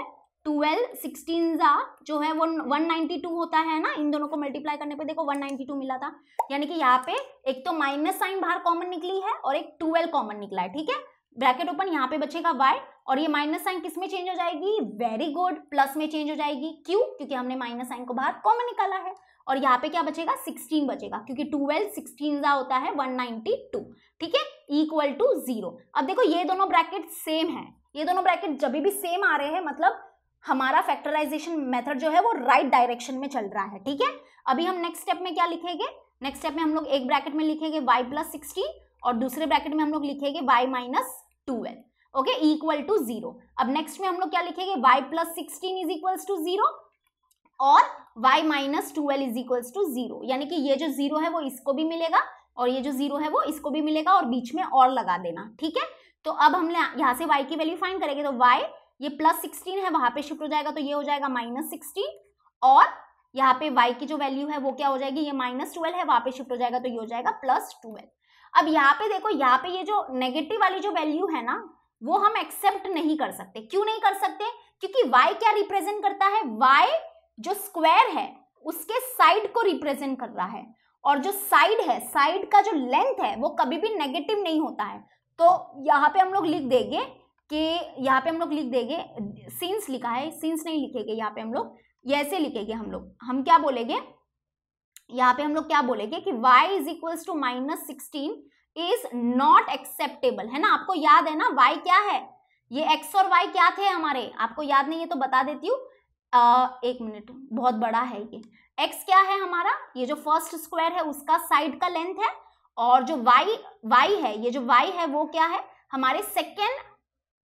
वो 192 होता है ना, इन दोनों को मल्टीप्लाई करने पे देखो 192 मिला था। यानी कि यहाँ पे एक तो माइनस साइन बाहर कॉमन निकली है और एक 12 कॉमन निकला है। ठीक है, ब्रैकेट ओपन, यहाँ पे बचेगा y और ये माइनस साइन किस में चेंज हो जाएगी? वेरी गुड, प्लस में चेंज हो जाएगी। क्यों? क्योंकि हमने माइनस साइन को बाहर कॉमन निकाला है। और यहाँ पे क्या बचेगा? 16 बचेगा, क्योंकि 12 16 जा होता है 192। ठीक है, = 0। अब देखो ये दोनों ब्रैकेट सेम है, ये दोनों ब्रैकेट जब भी सेम आ रहे हैं मतलब हमारा फैक्टराइजेशन मेथड जो है वो राइट डायरेक्शन में चल रहा है। ठीक है, अभी हम नेक्स्ट स्टेप में क्या लिखेंगे? नेक्स्ट स्टेप में हम लोग एक ब्रैकेट में लिखेंगे y + 16 और दूसरे ब्रैकेट में हम लोग लिखेंगे y - 12, ओके, = 0। अब नेक्स्ट में हम लोग क्या लिखेंगे? y + 16 = 0 और y - 12 = 0। यानी कि ये जो 0 है वो इसको भी मिलेगा और ये जो 0 है वो इसको भी मिलेगा और बीच में और लगा देना। ठीक है, तो अब हमने यहाँ से y की वैल्यू फाइंड करेंगे। तो y ये +16 है, वहाँ पे शिफ्ट हो जाएगा तो ये हो जाएगा -16 और यहाँ पे y की जो वैल्यू है वो क्या हो जाएगी? ये -12 है, वहाँ पे शिफ्ट हो जाएगा तो ये हो जाएगा +12। अब यहाँ पे देखो, यहाँ पे ये जो नेगेटिव वाली जो वैल्यू है ना वो हम एक्सेप्ट नहीं कर सकते। क्यों नहीं कर सकते? क्योंकि y क्या रिप्रेजेंट करता है? y जो स्क्वायर है उसके साइड को रिप्रेजेंट कर रहा है और जो साइड है, साइड का जो लेंथ है वो कभी भी नेगेटिव नहीं होता है। तो यहाँ पे हम लोग लिख देंगे कि सिंस लिखा है, सिंस नहीं लिखेंगे यहाँ पे हम लोग, ये ऐसे लिखेंगे हम लोग। हम क्या बोलेंगे यहाँ पे? हम लोग क्या बोलेंगे कि y = -16 इज नॉट एक्सेप्टेबल, है ना। आपको याद है ना y क्या है? ये x और y क्या थे हमारे? आपको याद नहीं है तो बता देती हूँ, एक मिनट, बहुत बड़ा है ये। x क्या है हमारा? ये जो फर्स्ट स्क्वायर है उसका साइड का लेंथ है और जो y है, ये जो y है वो क्या है? हमारे सेकेंड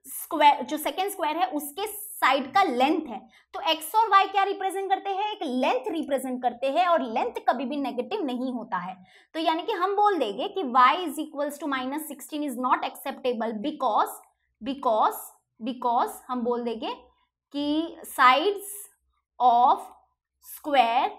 स्क्वायर है उसके साइड का लेंथ है। तो x और y क्या रिप्रेजेंट करते हैं? एक लेंथ रिप्रेजेंट करते हैं और लेंथ कभी भी नेगेटिव नहीं होता है। तो यानी कि हम बोल देंगे कि y = -16 is not acceptable because हम बोल देंगे कि साइड्स ऑफ स्क्वायर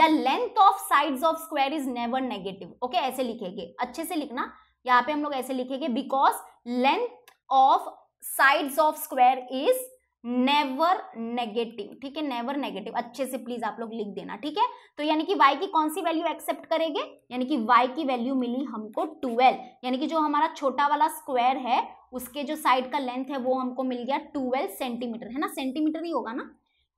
या length of sides of square is never negative. Okay, ऐसे लिखेंगे, अच्छे से लिखना। यहाँ पे हम लोग ऐसे लिखेंगे because length of sides of square is never negative. ठीक है, नेवर नेगेटिव, अच्छे से प्लीज आप लोग लिख देना। ठीक है, तो यानी कि y की कौन सी वैल्यू एक्सेप्ट करेंगे? यानी कि y की वैल्यू मिली हमको 12, यानी कि जो हमारा छोटा वाला स्क्वायर है उसके जो साइड का लेंथ है वो हमको मिल गया 12 सेंटीमीटर, है ना, सेंटीमीटर ही होगा ना,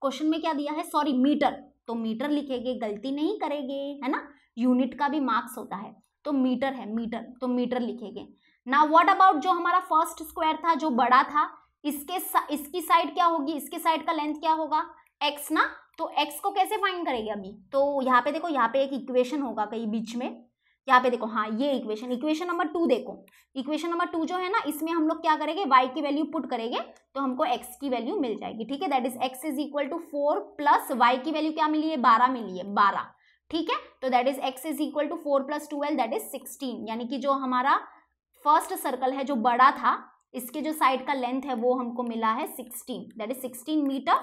क्वेश्चन में क्या दिया है? Sorry, metre. तो मीटर लिखेंगे, गलती नहीं करेंगे, है ना, यूनिट का भी मार्क्स होता है, तो मीटर है, मीटर, तो मीटर लिखेंगे। नाउ व्हाट अबाउट जो हमारा फर्स्ट स्क्वायर था जो बड़ा था, इसकी साइड क्या होगी? इसके साइड का लेंथ क्या होगा? x ना, तो x को कैसे फाइंड करेंगे अभी? तो यहाँ पे देखो, यहाँ पे एक इक्वेशन होगा कहीं बीच में, यहाँ पे देखो, हाँ ये इक्वेशन नंबर 2 देखो। इक्वेशन नंबर 2 जो है ना, इसमें हम लोग क्या करेंगे? y की वैल्यू पुट करेंगे तो हमको x की वैल्यू मिल जाएगी। ठीक है, that is x = 4 plus y की वैल्यू क्या मिली है? 12 मिली है, 12। ठीक है, तो that is x = 4 + 12, that is 16। यानी कि जो हमारा फर्स्ट सर्कल है जो बड़ा था इसके जो साइड का लेंथ है वो हमको मिला है 16, दैट इज 16 मीटर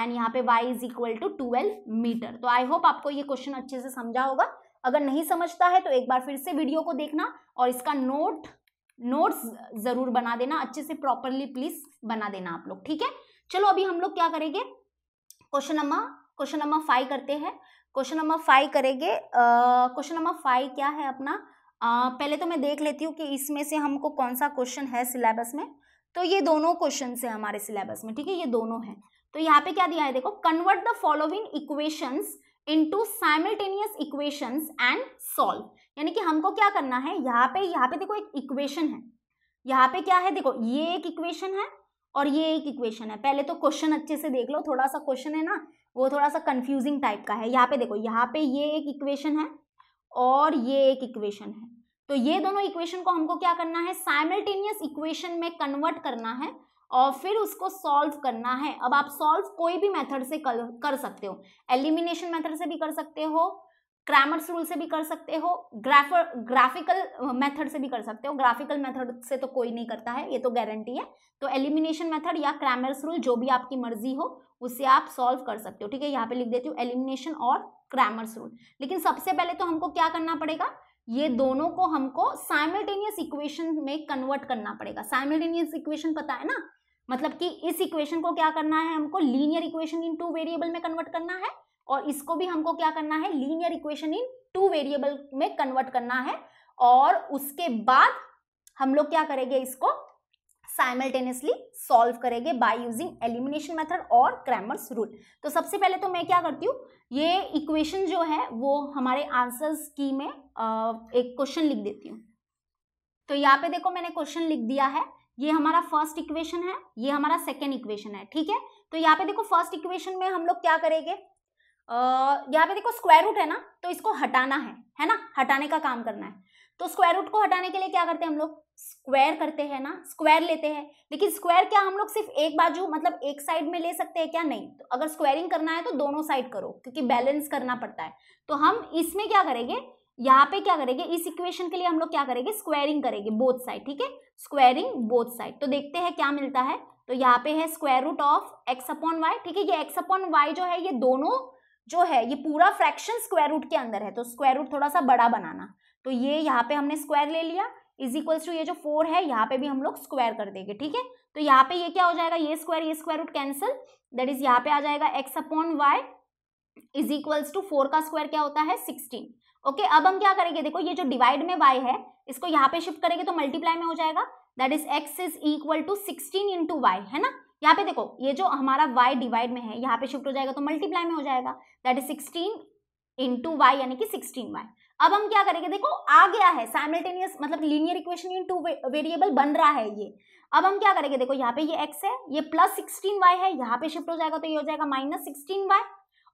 एंड यहाँ पे y is equal to 12 metre. तो आई होप आपको ये क्वेश्चन अच्छे से समझा होगा। अगर नहीं समझता है तो एक बार फिर से वीडियो को देखना और इसका नोट्स जरूर बना देना, अच्छे से प्रॉपरली प्लीज बना देना आप लोग, ठीक है। चलो अभी हम लोग क्या करेंगे, क्वेश्चन नंबर 5 करते हैं। क्वेश्चन नंबर 5 करेंगे। क्वेश्चन नंबर 5 क्या है अपना, पहले तो मैं देख लेती हूँ कि इसमें से हमको कौन सा क्वेश्चन है सिलेबस में। तो ये दोनों क्वेश्चन है हमारे सिलेबस में, ठीक है, ये दोनों हैं। तो यहाँ पे क्या दिया है देखो, convert the following equations into simultaneous equations and solve. यानी कि हमको क्या करना है, यहाँ पे देखो एक इक्वेशन है, यहाँ पे क्या है देखो, ये एक इक्वेशन है और ये एक इक्वेशन है। पहले तो क्वेश्चन अच्छे से देख लो, थोड़ा सा क्वेश्चन है ना वो थोड़ा सा कंफ्यूजिंग टाइप का है। यहाँ पे देखो, यहाँ पे ये एक इक्वेशन है और ये एक इक्वेशन है। तो ये दोनों इक्वेशन को हमको क्या करना है, साइमल्टेनियस इक्वेशन में कन्वर्ट करना है और फिर उसको सॉल्व करना है। अब आप सॉल्व कोई भी मेथड से कर सकते हो, एलिमिनेशन मेथड से भी कर सकते हो, क्रैमर्स रूल से भी कर सकते हो, ग्राफिकल मेथड से भी कर सकते हो। ग्राफिकल मेथड से तो कोई नहीं करता है, ये तो गारंटी है। तो एलिमिनेशन मेथड या क्रैमर्स रूल, जो भी आपकी मर्जी हो उससे आप सॉल्व कर सकते हो, ठीक है। यहाँ पे लिख देती हूँ एलिमिनेशन और क्रैमर्स रूल। लेकिन सबसे पहले तो हमको क्या करना पड़ेगा, ये दोनों को हमको साइमल्टेनियस इक्वेशन में कन्वर्ट करना पड़ेगा। साइमल्टेनियस इक्वेशन पता है ना, मतलब कि इस इक्वेशन को क्या करना है हमको, लीनियर इक्वेशन इन 2 वेरिएबल में कन्वर्ट करना है, और इसको भी हमको क्या करना है, लीनियर इक्वेशन इन 2 वेरिएबल में कन्वर्ट करना है। और उसके बाद हम लोग क्या करेंगे, इसको साइमल्टेनियसली सॉल्व करेंगे बाय यूजिंग एलिमिनेशन मेथड और क्रैमर्स रूल। तो सबसे पहले तो मैं क्या करती हूँ, ये इक्वेशन जो है वो हमारे आंसर्स की में एक क्वेश्चन लिख देती हूँ। तो यहाँ पे देखो मैंने क्वेश्चन लिख दिया है, ये हमारा फर्स्ट इक्वेशन है, ये हमारा सेकेंड इक्वेशन है, ठीक है। तो यहाँ पे देखो फर्स्ट इक्वेशन में हम लोग क्या करेंगे, यहाँ पे देखो स्क्वायर रूट है ना, तो इसको हटाना है ना, हटाने का काम करना है। तो स्क्वायर रूट को हटाने के लिए क्या करते हैं हम लोग, स्क्वायर करते हैं ना, स्क्वायर लेते हैं। लेकिन स्क्वायर क्या हम लोग सिर्फ एक बाजू, मतलब एक साइड में ले सकते हैं क्या, नहीं। तो अगर स्क्वायरिंग करना है तो दोनों साइड करो, क्योंकि बैलेंस करना पड़ता है। तो हम इसमें क्या करेंगे, यहाँ पे क्या करेंगे, इस इक्वेशन के लिए हम लोग क्या करेंगे, स्क्वायरिंग करेंगे बोथ साइड, ठीक है, स्क्वायरिंग बोथ साइड। तो देखते हैं क्या मिलता है। तो यहाँ पे है square root of x upon Y, ठीक है। ये एक्स अपॉन वाई जो है, ये दोनों जो है ये पूरा फ्रैक्शन स्क्वायर रूट के अंदर है, तो स्क्वायर रूट थोड़ा सा बड़ा बनाना। तो ये यहाँ पे हमने स्क्वायर ले लिया, इज इक्वल्स टू ये जो 4 है यहाँ पे भी हम लोग स्क्वायर कर देंगे, ठीक है। तो यहाँ पे ये क्या हो जाएगा, ये square root cancel, that is यहाँ पे आ जाएगा x upon Y is equals to 4 का स्क्वायर क्या होता है 16, ओके। अब हम क्या करेंगे देखो, ये जो डिवाइड में वाई है इसको यहाँ पे शिफ्ट करेंगे तो मल्टीप्लाई में हो जाएगा, that is X is equal to 16 into Y, है ना। यहाँ पे देखो ये जो हमारा y डिवाइड में है यहाँ पे शिफ्ट हो जाएगा तो मल्टीप्लाई में हो जाएगा, दैट इज 16 इंटू वाई यानी कि 16y। अब हम क्या करेंगे देखो, आ गया है साइमल्टेनियस, मतलब लीनियर इक्वेशन इन 2 वेरिएबल बन रहा है ये। अब हम क्या करेंगे देखो, यहाँ पे ये x है, ये प्लस 16y है, यहाँ पे शिफ्ट हो जाएगा तो ये हो जाएगा minus 16y,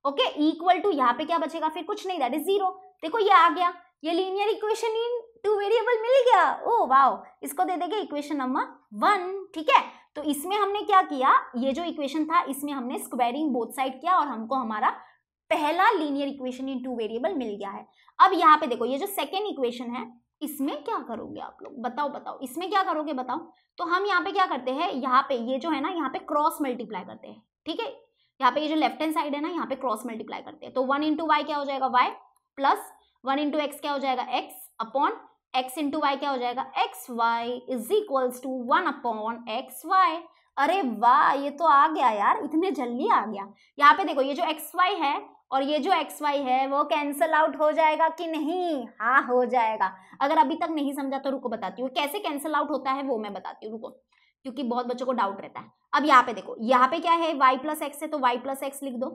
okay, equal to यहाँ पे क्या बचेगा फिर, कुछ नहीं, दैट इज 0। देखो ये आ गया, ये लीनियर इक्वेशन इन 2 वेरिएबल मिल गया, ओ वाओ। इसको दे देंगे इक्वेशन नंबर 1, ठीक है। तो इसमें हमने क्या किया, ये जो इक्वेशन था इसमें हमने स्क्वायरिंग बोथ साइड किया और हमको हमारा पहला लीनियर इक्वेशन इन 2 वेरिएबल मिल गया है। अब यहाँ पे देखो ये जो सेकेंड इक्वेशन है इसमें क्या करोगे आप लोग, बताओ इसमें क्या करोगे, बताओ। तो हम यहाँ पे क्या करते हैं, यहाँ पे ये जो है ना यहाँ पे क्रॉस मल्टीप्लाई करते हैं, ठीक है। यहाँ पे ये जो लेफ्ट हैंड साइड है ना यहाँ पे क्रॉस मल्टीप्लाई करते हैं, तो 1 इंटू वाई क्या हो जाएगा वाई, प्लस 1 इंटू एक्स क्या हो जाएगा x, upon x into Y क्या हो जाएगा x Y is equals to 1 upon x Y. अरे वाह, ये तो आ गया यार, इतने जल्दी आ गया। यहाँ पे देखो ये जो एक्स वाई है और ये जो एक्स वाई है वो कैंसल आउट हो जाएगा कि नहीं, हाँ हो जाएगा। अगर अभी तक नहीं समझा तो रुको बताती हूँ कैसे कैंसल आउट होता है, वो मैं बताती हूँ, रुको, क्योंकि बहुत बच्चों को डाउट रहता है। अब यहाँ पे देखो, यहाँ पे क्या है वाई प्लस एक्स है, तो वाई प्लस एक्स लिख दो।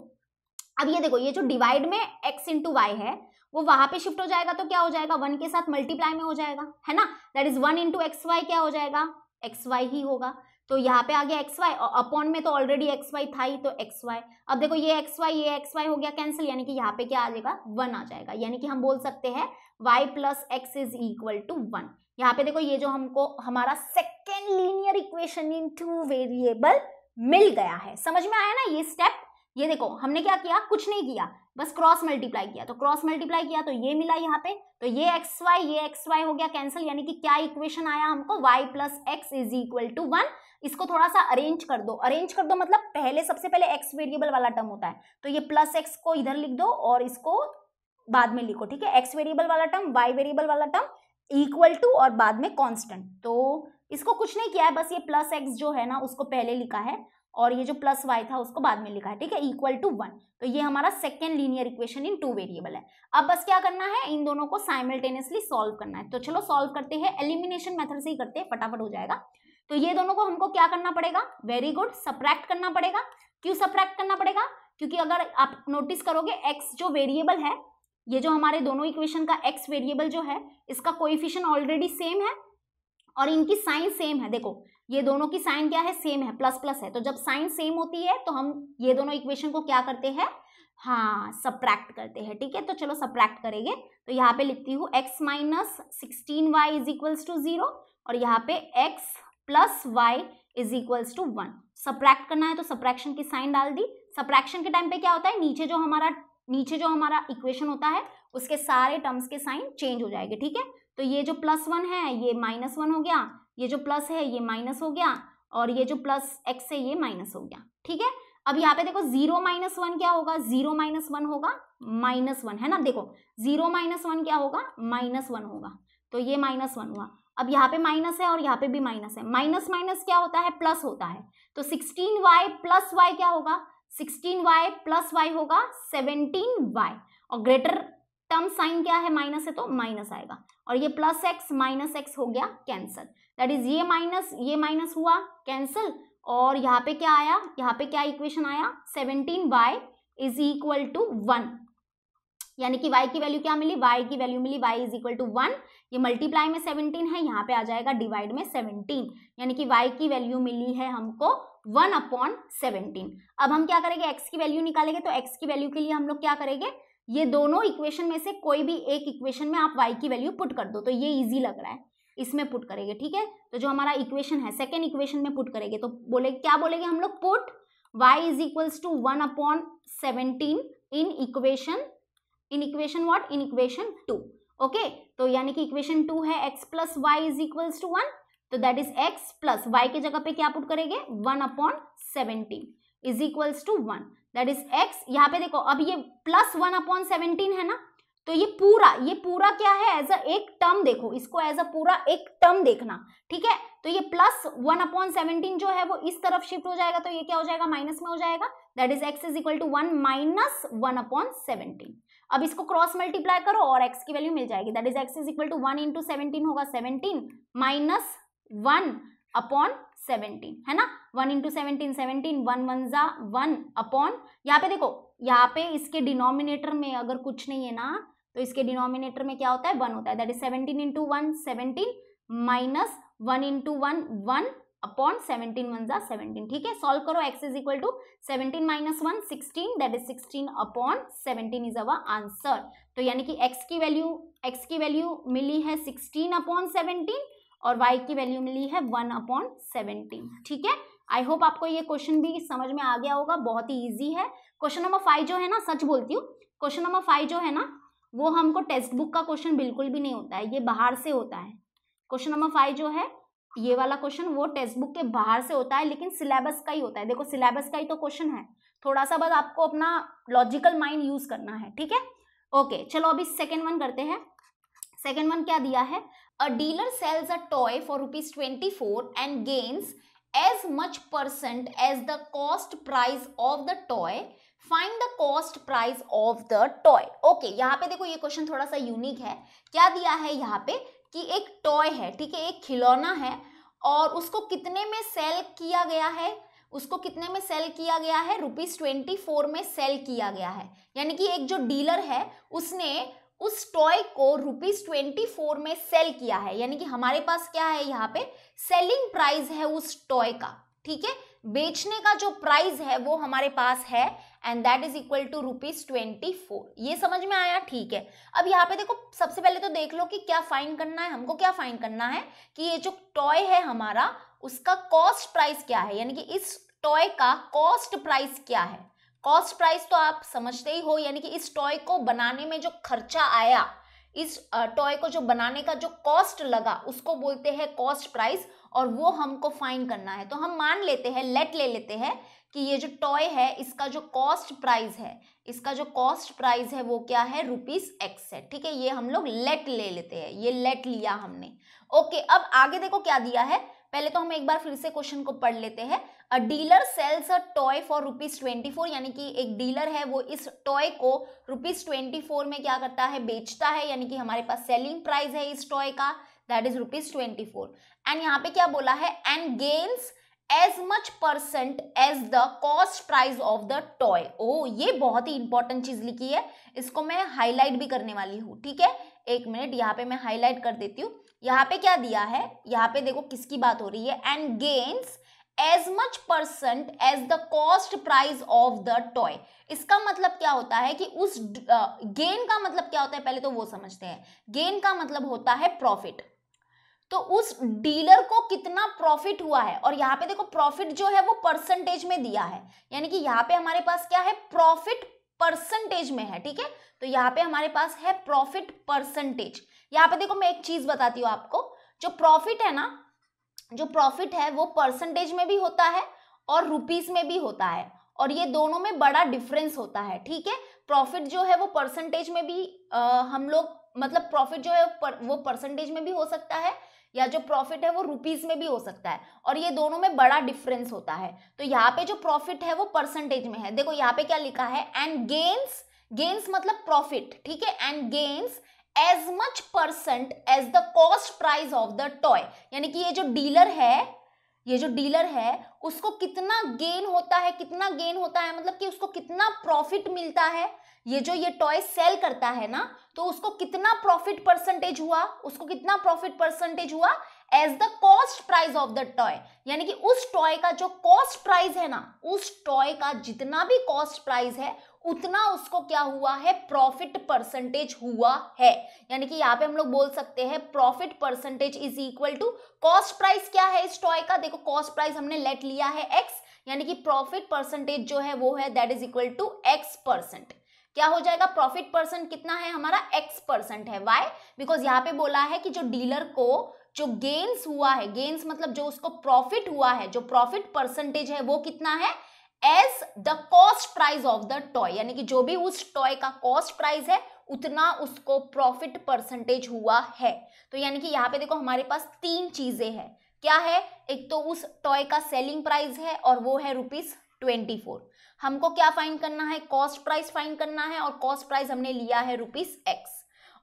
अब ये देखो ये जो डिवाइड में x इंटू वाई है वो वहां पे शिफ्ट हो जाएगा तो क्या हो जाएगा 1 के साथ मल्टीप्लाई में हो जाएगा, है ना, दैट इज 1 इंटू एक्स वाई क्या हो जाएगा एक्स वाई ही होगा। तो यहाँ पे आ गया एक्स वाई, और अपॉन में तो ऑलरेडी एक्स वाई था ही, तो एक्स वाई। अब देखो ये एक्स वाई हो गया कैंसिल, यानी कि यहाँ पे क्या आ जाएगा 1 आ जाएगा, यानी कि हम बोल सकते हैं Y plus x is equal to 1। यहाँ पे देखो ये जो हमको हमारा second linear equation in 2 variable मिल गया है। समझ में आया ना ये स्टेप, ये देखो हमने क्या किया, कुछ नहीं किया, बस क्रॉस मल्टीप्लाई किया। तो क्रॉस मल्टीप्लाई किया तो ये मिला यहाँ पे, तो ये एक्स वाई हो गया कैंसिल, यानी कि क्या इक्वेशन आया हमको, Y plus x is equal to 1। इसको थोड़ा सा अरेंज कर दो, अरेंज कर दो मतलब पहले सबसे पहले एक्स वेरिएबल वाला टर्म होता है, तो ये प्लस एक्स को इधर लिख दो और इसको बाद में लिखो, ठीक है। एक्स वेरिएबल वाला टर्म, वाई वेरिएबल वाला टर्म, इक्वल टू और बाद में कॉन्स्टेंट। तो इसको कुछ नहीं किया है, बस ये प्लस एक्स जो है ना उसको पहले लिखा है और ये जो प्लस वाई था उसको बाद में लिखा है, ठीक है, इक्वल टू 1। तो ये हमारा second linear equation in 2 variable है। अब बस क्या करना है, इन दोनों को साइमल्टेनियसली सॉल्व करना है। तो चलो सॉल्व करते हैं, एलिमिनेशन मेथड से ही करते हैं, फटाफट हो जाएगा। तो ये दोनों को हमको क्या करना पड़ेगा, वेरी गुड, सब्ट्रैक्ट करना पड़ेगा। क्यों सब्ट्रैक्ट करना पड़ेगा, क्योंकि अगर आप नोटिस करोगे एक्स जो वेरिएबल है, ये जो हमारे दोनों इक्वेशन का एक्स वेरिएबल जो है, इसका कोएफिशिएंट ऑलरेडी सेम है और इनकी साइन सेम है। देखो ये दोनों की साइन क्या है, सेम है, प्लस प्लस है। तो जब साइन सेम होती है तो हम ये दोनों इक्वेशन को क्या करते हैं, हाँ, सब्ट्रैक्ट करते हैं, ठीक है। तो चलो सब्ट्रैक्ट करेंगे, तो यहाँ पे लिखती हूँ x minus 16y is equals to 0 और यहाँ पे x plus Y is equals to 1। Subtract करना है तो सब्ट्रैक्शन की साइन डाल दी। सब्ट्रैक्शन के टाइम पे क्या होता है, नीचे जो हमारा इक्वेशन होता है उसके सारे टर्म्स के साइन चेंज हो जाएंगे, ठीक है। तो ये जो प्लस 1 है ये माइनस 1 हो गया, ये जो प्लस है ये माइनस हो गया और ये जो प्लस एक्स है ये माइनस हो गया, ठीक है। अब यहाँ पे देखो 0 माइनस 1 क्या होगा, 0 माइनस 1 होगा -1, है ना। देखो 0 माइनस 1 क्या होगा, -1 होगा, तो ये -1 हुआ। अब यहाँ पे माइनस है और यहाँ पे भी माइनस है, माइनस माइनस क्या होता है, प्लस होता है। तो 16y प्लस वाई क्या होगा, 16y प्लस वाई होगा 17y और ग्रेटर टर्म साइन क्या है, माइनस है तो माइनस आएगा। और ये प्लस एक्स माइनस एक्स हो गया कैंसिल, दैट इज ये माइनस हुआ कैंसिल। और यहाँ पे क्या आया, यहाँ पे क्या इक्वेशन आया, 17y इज इक्वल टू 1, यानी कि y की वैल्यू क्या मिली, y की वैल्यू मिली y इज इक्वल टू 1। ये मल्टीप्लाई में 17 है, यहाँ पे आ जाएगा डिवाइड में 17, यानी कि y की वैल्यू मिली है हमको 1/17। अब हम क्या करेंगे, x की वैल्यू निकालेंगे। तो x की वैल्यू के लिए हम लोग क्या करेंगे, ये दोनों इक्वेशन में से कोई भी एक इक्वेशन में आप y की वैल्यू पुट कर दो। तो ये ईजी लग रहा है, इसमें पुट करेंगे, ठीक है। तो जो हमारा इक्वेशन है सेकेंड इक्वेशन में पुट करेंगे, तो क्या बोलेंगे हम लोग, put y is equals to 1/17 in equation what, in equation 2, okay. तो यानी कि इक्वेशन 2 है x plus Y is equals to 1, तो that is x plus y के जगह पे क्या पुट करेंगे, 1/17 is equals to 1, that is x। यहाँ पे देखो अब ये प्लस 1/17 है ना, तो ये पूरा क्या है, एज अ एक टर्म देखो, इसको एज अ पूरा एक टर्म देखना, ठीक है। तो ये प्लस 1/17 जो है वो इस तरफ शिफ्ट हो जाएगा, तो ये क्या हो जाएगा, माइनस में हो जाएगा, that is x is equal to 1 - 1/17। अब इसको क्रॉस मल्टीप्लाई करो और x की वैल्यू मिल जाएगी, that is x is equal to 1 × 17 होगा 17 माइनस 1/17, है ना। 1 × 17 17, 1 1 जा 1 अपॉन, यहाँ पे देखो, यहाँ पे इसके डिनोमिनेटर में अगर कुछ नहीं है ना तो इसके डिनोमिनेटर में क्या होता है, 1 होता है, दैट इज 17 × 1 17 माइनस 1 × 1 1 अपॉन 17, 1 जा 17, ठीक है। सॉल्व करो, x is equal to 17 - 1 16, that is 16/17 is our answer. तो यानी कि x की वैल्यू मिली है 16/17 और y की वैल्यू मिली है 1/17, ठीक है। आई होप आपको ये क्वेश्चन भी समझ में आ गया होगा, बहुत ही ईजी है। क्वेश्चन नंबर 5 जो है ना, सच बोलती हूँ, क्वेश्चन नंबर 5 जो है ना वो हमको टेक्स्ट बुक का क्वेश्चन बिल्कुल भी नहीं होता है, ये बाहर से होता है। क्वेश्चन नंबर 5 जो है ये वाला क्वेश्चन वो टेक्स्ट बुक के बाहर से होता है, लेकिन सिलेबस का ही होता है। देखो सिलेबस का ही तो क्वेश्चन है, थोड़ा सा बस आपको अपना लॉजिकल माइंड यूज करना है, ठीक है, ओके। चलो अभी सेकेंड वन करते हैं। सेकेंड वन क्या दिया है, a dealer sells a toy for ₹24 and gains as much percent as the cost price of the toy, find the cost price of the toy, okay। यहाँ पे देखो ये क्वेश्चन थोड़ा सा यूनिक है। क्या दिया है यहाँ पे कि एक टॉय है, ठीक है, एक खिलौना है और उसको कितने में सेल किया गया है, उसको कितने में सेल किया गया है, ₹24 में सेल किया गया है। यानी कि एक जो डीलर है उसने उस टॉय को ₹24 में सेल किया है, यानी कि हमारे पास क्या है यहाँ पे, सेलिंग प्राइस है उस टॉय का, ठीक है, बेचने का जो प्राइस है वो हमारे पास है, and that is equal to ₹24। ये समझ में आया, ठीक है। अब यहाँ पे देखो सबसे पहले तो देख लो कि क्या फाइंड करना है हमको, क्या फाइंड करना है कि ये जो टॉय है हमारा उसका कॉस्ट प्राइस क्या है, यानी कि इस टॉय का कॉस्ट प्राइस क्या है। कॉस्ट प्राइस तो आप समझते ही हो, यानी कि इस टॉय को बनाने में जो खर्चा आया, इस टॉय को जो बनाने का जो कॉस्ट लगा उसको बोलते हैं कॉस्ट प्राइस, और वो हमको फाइंड करना है। तो हम मान लेते हैं, ले लेते हैं कि ये जो टॉय है इसका जो कॉस्ट प्राइस है, इसका जो कॉस्ट प्राइस है वो क्या है, ₹x है। ठीक है, ये हम लोग लेट ले लेते हैं, ये लेट लिया हमने। ओके, अब आगे देखो क्या दिया है। पहले तो हम एक बार फिर से क्वेश्चन को पढ़ लेते हैं। A dealer sells a toy for ₹24, यानी कि एक डीलर है वो इस टॉय को ₹24 में क्या करता है, बेचता है। यानी कि हमारे पास सेलिंग प्राइस है इस टॉय का, दैट इज ₹24। एंड यहाँ पे क्या बोला है, and gains as much percent as the cost price of the toy. Oh, ये बहुत ही इंपॉर्टेंट चीज लिखी है, इसको मैं हाईलाइट भी करने वाली हूँ। ठीक है, एक मिनट, यहाँ पे मैं हाईलाइट कर देती हूँ। यहाँ पे क्या दिया है, यहाँ पे देखो किसकी बात हो रही है, and gains as much percent as the cost price of the toy. इसका मतलब क्या होता है कि उस गेन का मतलब क्या होता है, पहले तो वो समझते हैं। गेन का मतलब होता है प्रॉफिट। तो उस डीलर को कितना प्रॉफिट हुआ है, और यहाँ पे देखो प्रॉफिट जो है वो परसेंटेज में दिया है, यानी कि यहाँ पे हमारे पास क्या है, प्रॉफिट परसेंटेज में है। ठीक है, तो यहाँ पे हमारे पास है प्रॉफिट परसेंटेज। यहाँ पे देखो मैं एक चीज बताती हूँ आपको, जो प्रॉफिट है ना, जो प्रॉफिट है वो परसेंटेज में भी होता है और रुपीस में भी होता है, और ये दोनों में बड़ा डिफरेंस होता है। ठीक है, प्रॉफिट जो है वो परसेंटेज में भी हम लोग मतलब प्रॉफिट जो है वो परसेंटेज में भी हो सकता है, या जो प्रॉफिट है वो रुपीस में भी हो सकता है, और ये दोनों में बड़ा डिफरेंस होता है। तो यहाँ पे जो प्रॉफिट है वो परसेंटेज में है। देखो यहाँ पे क्या लिखा है, एंड गेन्स, गेन्स मतलब प्रॉफिट। ठीक है, and gains as much percent as the cost price of the toy, यानी कि ये जो डीलर है, ये जो डीलर है उसको कितना गेन होता है, कितना गेन होता है मतलब कि उसको कितना प्रॉफिट मिलता है, ये जो ये टॉय सेल करता है ना, तो उसको कितना प्रॉफिट परसेंटेज हुआ, उसको कितना प्रॉफिट परसेंटेज हुआ, as the cost price of the toy. यानी कि उस टॉय का जो कॉस्ट प्राइस है ना, उस टॉय का जितना भी कॉस्ट प्राइस है उतना उसको क्या हुआ है, प्रॉफिट परसेंटेज हुआ है। यानी कि यहाँ पे हम लोग बोल सकते हैं profit percentage is equal to cost price. क्या है इस टॉय का, देखो कॉस्ट प्राइस हमने लेट लिया है x, यानी कि प्रॉफिट परसेंटेज जो है वो है that is equal to x%। क्या हो जाएगा, प्रॉफिट परसेंट कितना है हमारा, x% है। वाई, बिकॉज यहाँ पे बोला है कि जो डीलर को जो गेन्स हुआ है, गेन्स मतलब जो उसको प्रॉफिट हुआ है, जो प्रॉफिट परसेंटेज है वो कितना है, as the cost price of the toy. यानी कि जो भी उस टॉय का कॉस्ट प्राइस है उतना उसको प्रॉफिट परसेंटेज हुआ है। तो यानी कि यहाँ पे देखो हमारे पास तीन चीजें हैं। क्या है, एक तो उस टॉय का सेलिंग प्राइस है और वो है ₹24। हमको क्या फाइंड करना है, कॉस्ट प्राइस फाइंड करना है, और कॉस्ट प्राइस हमने लिया है ₹x।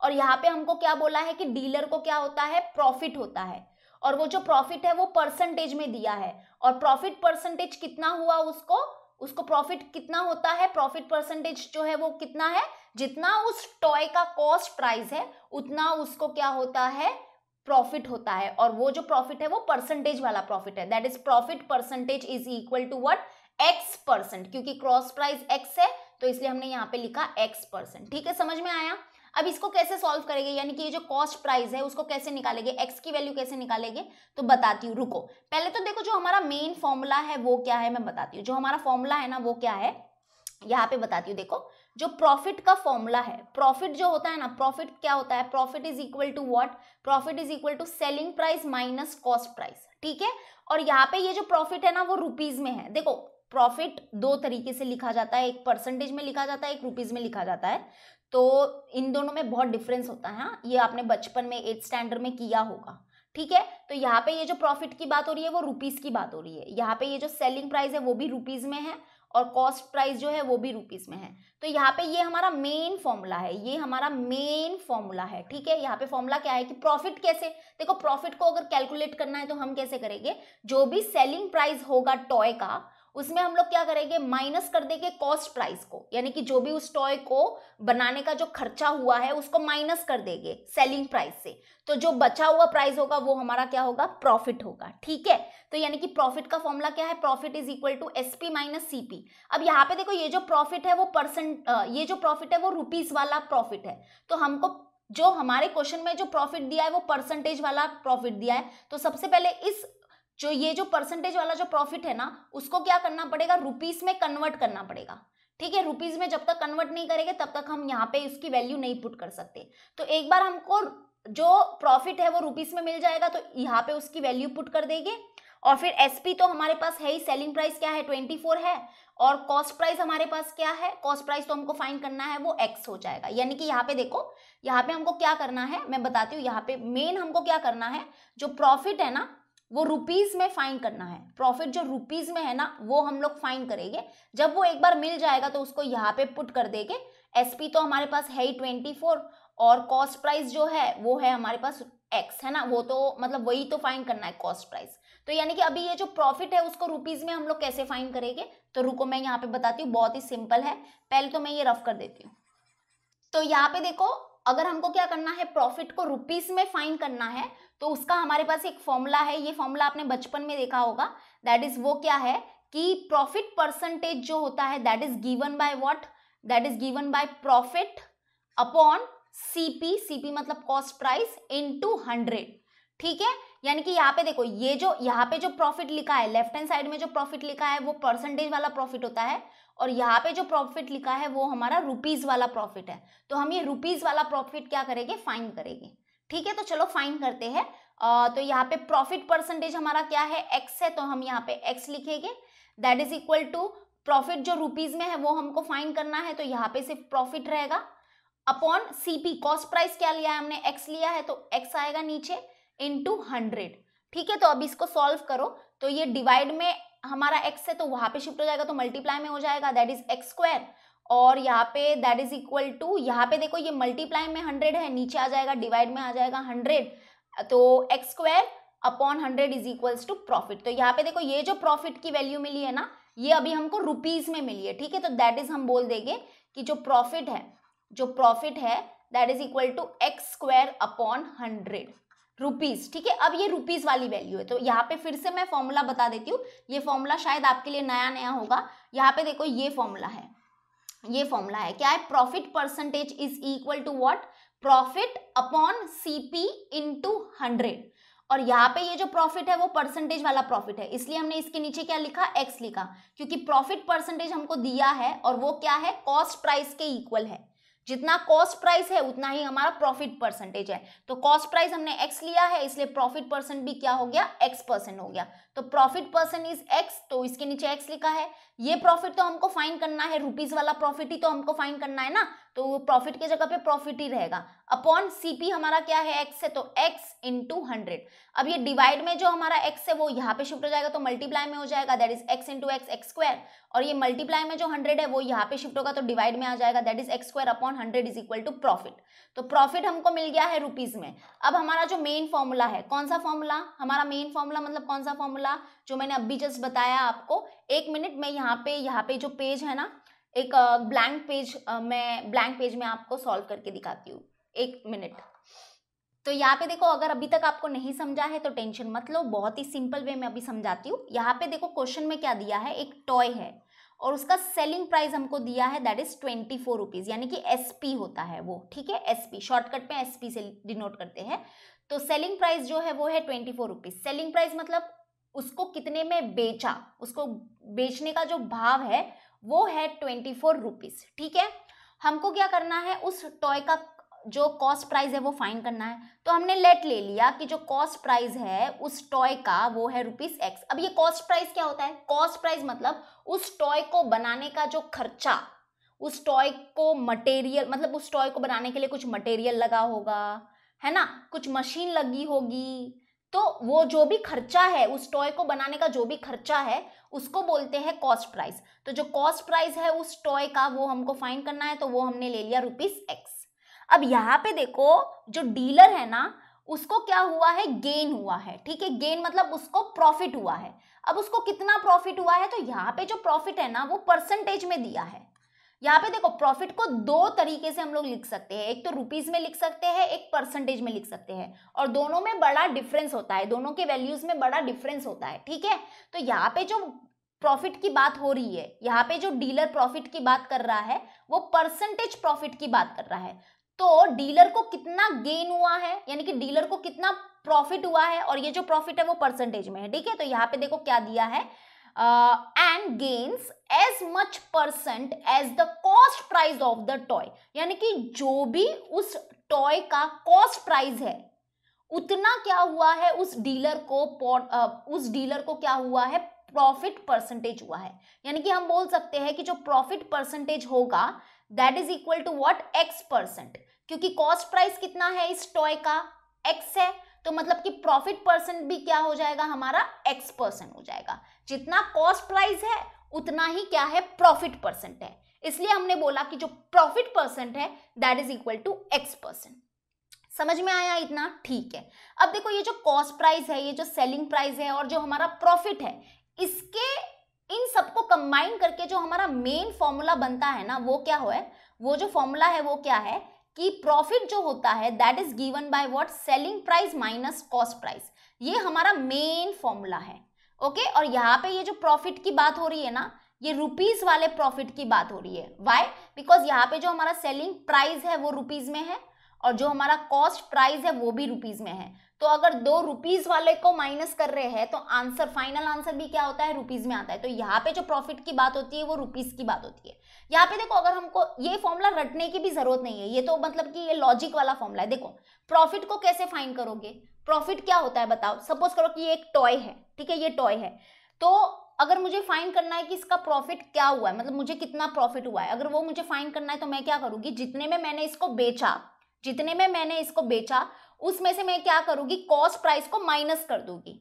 और यहाँ पे हमको क्या बोला है कि डीलर को क्या होता है, प्रॉफिट होता है, और वो जो प्रॉफिट है वो परसेंटेज में दिया है, और प्रॉफिट परसेंटेज कितना हुआ, उसको प्रॉफिट कितना होता है, प्रॉफिट परसेंटेज जो है वो कितना है, जितना उस टॉय का कॉस्ट प्राइस है उतना उसको क्या होता है, प्रॉफिट होता है, और वो जो प्रॉफिट है वो परसेंटेज वाला प्रॉफिट है, that is profit percentage is equal to what, x%। क्योंकि क्रॉस प्राइस x है तो इसलिए हमने यहाँ पे लिखा x%। ठीक है, समझ में आया। अब इसको कैसे सॉल्व करेंगे, यानी कि ये जो कॉस्ट प्राइस है उसको कैसे निकालेंगे, x की वैल्यू कैसे निकालेंगे, तो बताती हूँ, रुको। पहले तो देखो जो हमारा मेन फॉर्मूला है वो क्या है, मैं बताती हूँ। जो हमारा फॉर्मूला है ना वो क्या है, यहाँ पे बताती हूँ। देखो जो प्रॉफिट का फॉर्मूला है, प्रॉफिट जो होता है ना, प्रॉफिट क्या होता है, profit is equal to what, profit is equal to selling price minus cost price. ठीक है, और यहाँ पे ये जो प्रॉफिट है ना वो रुपीज में है। देखो प्रॉफिट दो तरीके से लिखा जाता है, एक परसेंटेज में लिखा जाता है, एक रुपीज में लिखा जाता है, तो इन दोनों में बहुत डिफरेंस होता है। हाँ, ये आपने बचपन में 8th स्टैंडर्ड में किया होगा। ठीक है, तो यहाँ पे ये जो प्रॉफिट की बात हो रही है वो रुपीस की बात हो रही है। यहाँ पे ये जो सेलिंग प्राइस है वो भी रुपीस में है, और कॉस्ट प्राइस जो है वो भी रुपीस में है। तो यहाँ पे ये हमारा मेन फॉर्मूला है, ये हमारा मेन फॉर्मूला है। ठीक है, यहाँ पे फॉर्मूला क्या है कि प्रॉफिट कैसे, देखो प्रॉफिट को अगर कैलकुलेट करना है तो हम कैसे करेंगे, जो भी सेलिंग प्राइस होगा टॉय का उसमें हम लोग क्या करेंगे, माइनस कर देंगे कॉस्ट प्राइस को, यानी कि जो भी उस टॉय को बनाने का जो खर्चा हुआ है उसको माइनस कर देंगे सेलिंग प्राइस से, तो जो बचा हुआ प्राइस होगा वो हमारा क्या होगा, प्रॉफिट होगा। ठीक है, तो यानी कि प्रॉफिट का फॉर्मूला क्या है, profit is equal to SP minus CP। अब यहाँ पे देखो ये जो प्रॉफिट है वो ये जो प्रॉफिट है वो रुपीस वाला प्रॉफिट है, तो हमको जो हमारे क्वेश्चन में जो प्रॉफिट दिया है वो परसेंटेज वाला प्रॉफिट दिया है। तो सबसे पहले इस जो ये जो परसेंटेज वाला जो प्रॉफिट है ना उसको क्या करना पड़ेगा, रुपीस में कन्वर्ट करना पड़ेगा। ठीक है, रुपीज में जब तक कन्वर्ट नहीं करेंगे तब तक हम यहाँ पे इसकी वैल्यू नहीं पुट कर सकते। तो एक बार हमको जो प्रॉफिट है वो रुपीज में मिल जाएगा तो यहाँ पे उसकी वैल्यू पुट कर देंगे। और फिर एसपी तो हमारे पास है ही, सेलिंग प्राइस क्या है 24 है, और कॉस्ट प्राइस हमारे पास क्या है, कॉस्ट प्राइस तो हमको फाइंड करना है वो एक्स हो जाएगा। यानी कि यहाँ पे देखो, यहाँ पे हमको क्या करना है मैं बताती हूँ। यहाँ पे मेन हमको क्या करना है, जो प्रॉफिट है ना वो रुपीज में फाइंड करना है। प्रॉफिट जो रुपीज में है ना वो हम लोग फाइंड करेंगे। जब वो एक बार मिल जाएगा तो उसको यहाँ पे पुट कर देंगे। एसपी तो हमारे पास है ही 24 और कॉस्ट प्राइस जो है वो है हमारे पास एक्स है ना, वो तो मतलब वही तो फाइंड करना है कॉस्ट प्राइस। तो यानी कि अभी ये जो प्रॉफिट है उसको रुपीज में हम लोग कैसे फाइंड करेंगे, तो रुको मैं यहाँ पे बताती हूँ, बहुत ही सिंपल है। पहले तो मैं ये रफ कर देती हूँ। तो यहाँ पे देखो, अगर हमको क्या करना है, प्रॉफिट को रुपीज में फाइंड करना है तो उसका हमारे पास एक फॉर्मूला है। ये फॉर्मूला आपने बचपन में देखा होगा, दैट इज वो क्या है कि प्रॉफिट परसेंटेज जो होता है that is given by what, that is given by profit upon CP, CP मतलब कॉस्ट प्राइस, इनटू 100। ठीक है, यानी कि यहाँ पे देखो, ये जो यहाँ पे जो प्रॉफिट लिखा है लेफ्ट हैंड साइड में जो प्रॉफिट लिखा है वो परसेंटेज वाला प्रॉफिट होता है, और यहाँ पे जो प्रॉफिट लिखा है वो हमारा रुपीज वाला प्रॉफिट है। तो हम ये रुपीज वाला प्रॉफिट क्या करेंगे, फाइंड करेंगे। ठीक है, तो चलो फाइंड करते हैं। तो यहाँ पे प्रॉफिट परसेंटेज हमारा क्या है, एक्स है, तो हम यहाँ पे एक्स लिखेंगे। That is equal to profit जो रुपीज में है वो हमको फाइंड करना है, तो यहाँ पे सिर्फ प्रॉफिट रहेगा अपॉन सीपी, कॉस्ट प्राइस क्या लिया है हमने एक्स लिया है तो एक्स आएगा नीचे, इनटू 100। ठीक है, तो अब इसको सॉल्व करो। तो ये डिवाइड में हमारा एक्स है तो वहां पे शिफ्ट हो जाएगा, तो मल्टीप्लाई में हो जाएगा, दैट इज एक्स स्क्वायर। और यहाँ पे दैट इज इक्वल टू, यहाँ पे देखो ये मल्टीप्लाई में 100 है, नीचे आ जाएगा डिवाइड में आ जाएगा 100, तो x square upon 100 is equals to profit. तो यहाँ पे देखो, ये जो प्रॉफिट की वैल्यू मिली है ना ये अभी हमको रुपीज में मिली है। ठीक है, तो दैट इज हम बोल देंगे कि जो प्रॉफिट है that is equal to x square upon 100 rupees. ठीक है, अब ये रुपीज वाली वैल्यू है। तो यहाँ पे फिर से मैं फॉर्मूला बता देती हूँ, ये फॉर्मूला शायद आपके लिए नया नया होगा। यहाँ पे देखो, ये फॉर्मूला है क्या है, profit percentage is equal to what, profit upon CP into 100। और यहाँ पे ये जो प्रॉफिट है वो परसेंटेज वाला प्रॉफिट है, इसलिए हमने इसके नीचे क्या लिखा, एक्स लिखा, क्योंकि प्रॉफिट परसेंटेज हमको दिया है और वो क्या है, कॉस्ट प्राइस के इक्वल है। जितना कॉस्ट प्राइस है उतना ही हमारा प्रॉफिट परसेंटेज है। तो कॉस्ट प्राइस हमने एक्स लिया है, इसलिए प्रॉफिट परसेंट भी क्या हो गया, एक्स परसेंट हो गया। तो प्रॉफिट परसेंट इज एक्स, तो इसके नीचे एक्स लिखा है। ये प्रॉफिट तो हमको फाइंड करना है, रुपीज वाला प्रॉफिट ही तो हमको फाइंड करना है ना, तो वो प्रॉफिट की जगह पे प्रॉफिट ही रहेगा अपॉन सीपी हमारा क्या है, एक्स है, तो एक्स इंटू 100। अब ये डिवाइड में जो हमारा एक्स है वो यहाँ पे शिफ्ट हो जाएगा, तो मल्टीप्लाई में हो जाएगा, that is x into x, x square. और ये मल्टीप्लाई में जो 100 है वो यहाँ पे शिफ्ट होगा, तो डिवाइड में आ जाएगा, that is x square upon 100 is equal to profit. तो प्रॉफिट हमको मिल गया है रुपीज में। अब हमारा जो मेन फॉर्मूला है, कौन सा फॉर्मूला, हमारा मेन फॉर्मूला मतलब कौन सा फॉर्मूला, जो मैंने अभी जस्ट बताया आपको। एक मिनट में यहाँ पे जो पेज है ना, एक ब्लैंक पेज, मैं ब्लैंक पेज में आपको सॉल्व करके दिखाती हूँ, एक मिनट। तो यहाँ पे देखो, अगर अभी तक आपको नहीं समझा है तो टेंशन मत लो, बहुत ही सिंपल वे में अभी समझाती हूँ। यहाँ पे देखो क्वेश्चन में क्या दिया है, एक टॉय है और उसका सेलिंग प्राइस हमको दिया है दैट इज 24 रुपीज, यानी कि एसपी होता है वो। ठीक है, एसपी शॉर्टकट में एसपी से डिनोट करते हैं। तो सेलिंग प्राइस जो है वो है 24 रुपीज। सेलिंग प्राइस मतलब उसको कितने में बेचा, उसको बेचने का जो भाव है वो है 24 रुपीज। ठीक है, हमको क्या करना है, उस टॉय का जो कॉस्ट प्राइस है वो फाइंड करना है। तो हमने लेट ले लिया कि जो कॉस्ट प्राइस है उस टॉय का वो है रुपीस एक्स। अब ये कॉस्ट प्राइस क्या होता है, कॉस्ट प्राइस मतलब उस टॉय को बनाने का जो खर्चा, उस टॉय को मटेरियल, मतलब उस टॉय को बनाने के लिए कुछ मटेरियल लगा होगा है ना, कुछ मशीन लगी होगी, तो वो जो भी खर्चा है, उस टॉय को बनाने का जो भी खर्चा है उसको बोलते हैं कॉस्ट प्राइस। तो जो कॉस्ट प्राइस है उस टॉय का वो हमको फाइंड करना है, तो वो हमने ले लिया रुपीस एक्स। अब यहाँ पे देखो, जो डीलर है ना उसको क्या हुआ है, गेन हुआ है। ठीक है, गेन मतलब उसको प्रॉफिट हुआ है। अब उसको कितना प्रॉफिट हुआ है, तो यहाँ पे जो प्रॉफिट है ना वो परसेंटेज में दिया है। यहाँ पे देखो, प्रॉफिट को दो तरीके से हम लोग लिख सकते हैं, एक तो रुपीज में लिख सकते हैं, एक परसेंटेज में लिख सकते हैं, और दोनों में बड़ा डिफरेंस होता है, दोनों के वैल्यूज में बड़ा डिफरेंस होता है। ठीक है, तो यहाँ पे जो प्रॉफिट की बात हो रही है, यहाँ पे जो डीलर प्रॉफिट की बात कर रहा है वो परसेंटेज प्रॉफिट की बात कर रहा है। तो डीलर को कितना गेन हुआ है, यानी कि डीलर को कितना प्रॉफिट हुआ है, और ये जो प्रॉफिट है वो परसेंटेज में है। ठीक है, तो यहाँ पे देखो क्या दिया है, and gains as much percent as the cost price of the toy, यानी कि जो भी उस टॉय का कॉस्ट प्राइस है उतना क्या हुआ है उस डीलर को क्या हुआ है प्रॉफिट परसेंटेज हुआ है। यानी कि हम बोल सकते हैं कि जो प्रॉफिट परसेंटेज होगा that is equal to what x percent, क्योंकि कॉस्ट प्राइस कितना है इस टॉय का एक्स है, तो मतलब कि प्रॉफिट परसेंट भी क्या हो जाएगा हमारा एक्स परसेंट हो जाएगा। जितना कॉस्ट प्राइस है उतना ही क्या है प्रॉफिट परसेंट है, इसलिए हमने बोला कि जो प्रॉफिट परसेंट है that is equal to x percent. समझ में आया इतना? ठीक है। अब देखो ये जो कॉस्ट प्राइस है, ये जो सेलिंग प्राइस है और जो हमारा प्रॉफिट है, इसके इन सबको कंबाइन करके जो हमारा मेन फॉर्मूला बनता है ना वो क्या है, वो जो फॉर्मूला है वो क्या है कि प्रॉफिट जो होता है that is given by what selling price minus cost price. ये हमारा मेन फॉर्मूला है ओके। और यहाँ पे ये जो प्रॉफिट की बात हो रही है ना ये रुपीज वाले प्रॉफिट की बात हो रही है। व्हाई? बिकॉज यहाँ पे जो हमारा सेलिंग प्राइस है वो रुपीज में है और जो हमारा कॉस्ट प्राइस है वो भी रुपीज में है, तो अगर दो रुपीज वाले को माइनस कर रहे हैं तो आंसर फाइनल आंसर भी क्या होता है रुपीज में आता है। तो यहाँ पे जो प्रॉफिट की बात होती है वो रुपीज की बात होती है। यहाँ पे देखो अगर हमको ये फॉर्मूला रटने की भी जरूरत नहीं है, ये तो मतलब कि ये लॉजिक वाला फॉर्मूला है। देखो प्रॉफिट को कैसे फाइंड करोगे, प्रॉफिट क्या होता है बताओ। सपोज करो कि ये एक टॉय है, ठीक है, ये टॉय है, तो अगर मुझे फाइंड करना है कि इसका प्रॉफिट क्या हुआ है, मतलब मुझे कितना प्रॉफिट हुआ है, अगर वो मुझे फाइंड करना है तो मैं क्या करूँगी, जितने में मैंने इसको बेचा उसमें से मैं क्या करूँगी कॉस्ट प्राइस को माइनस कर दूंगी।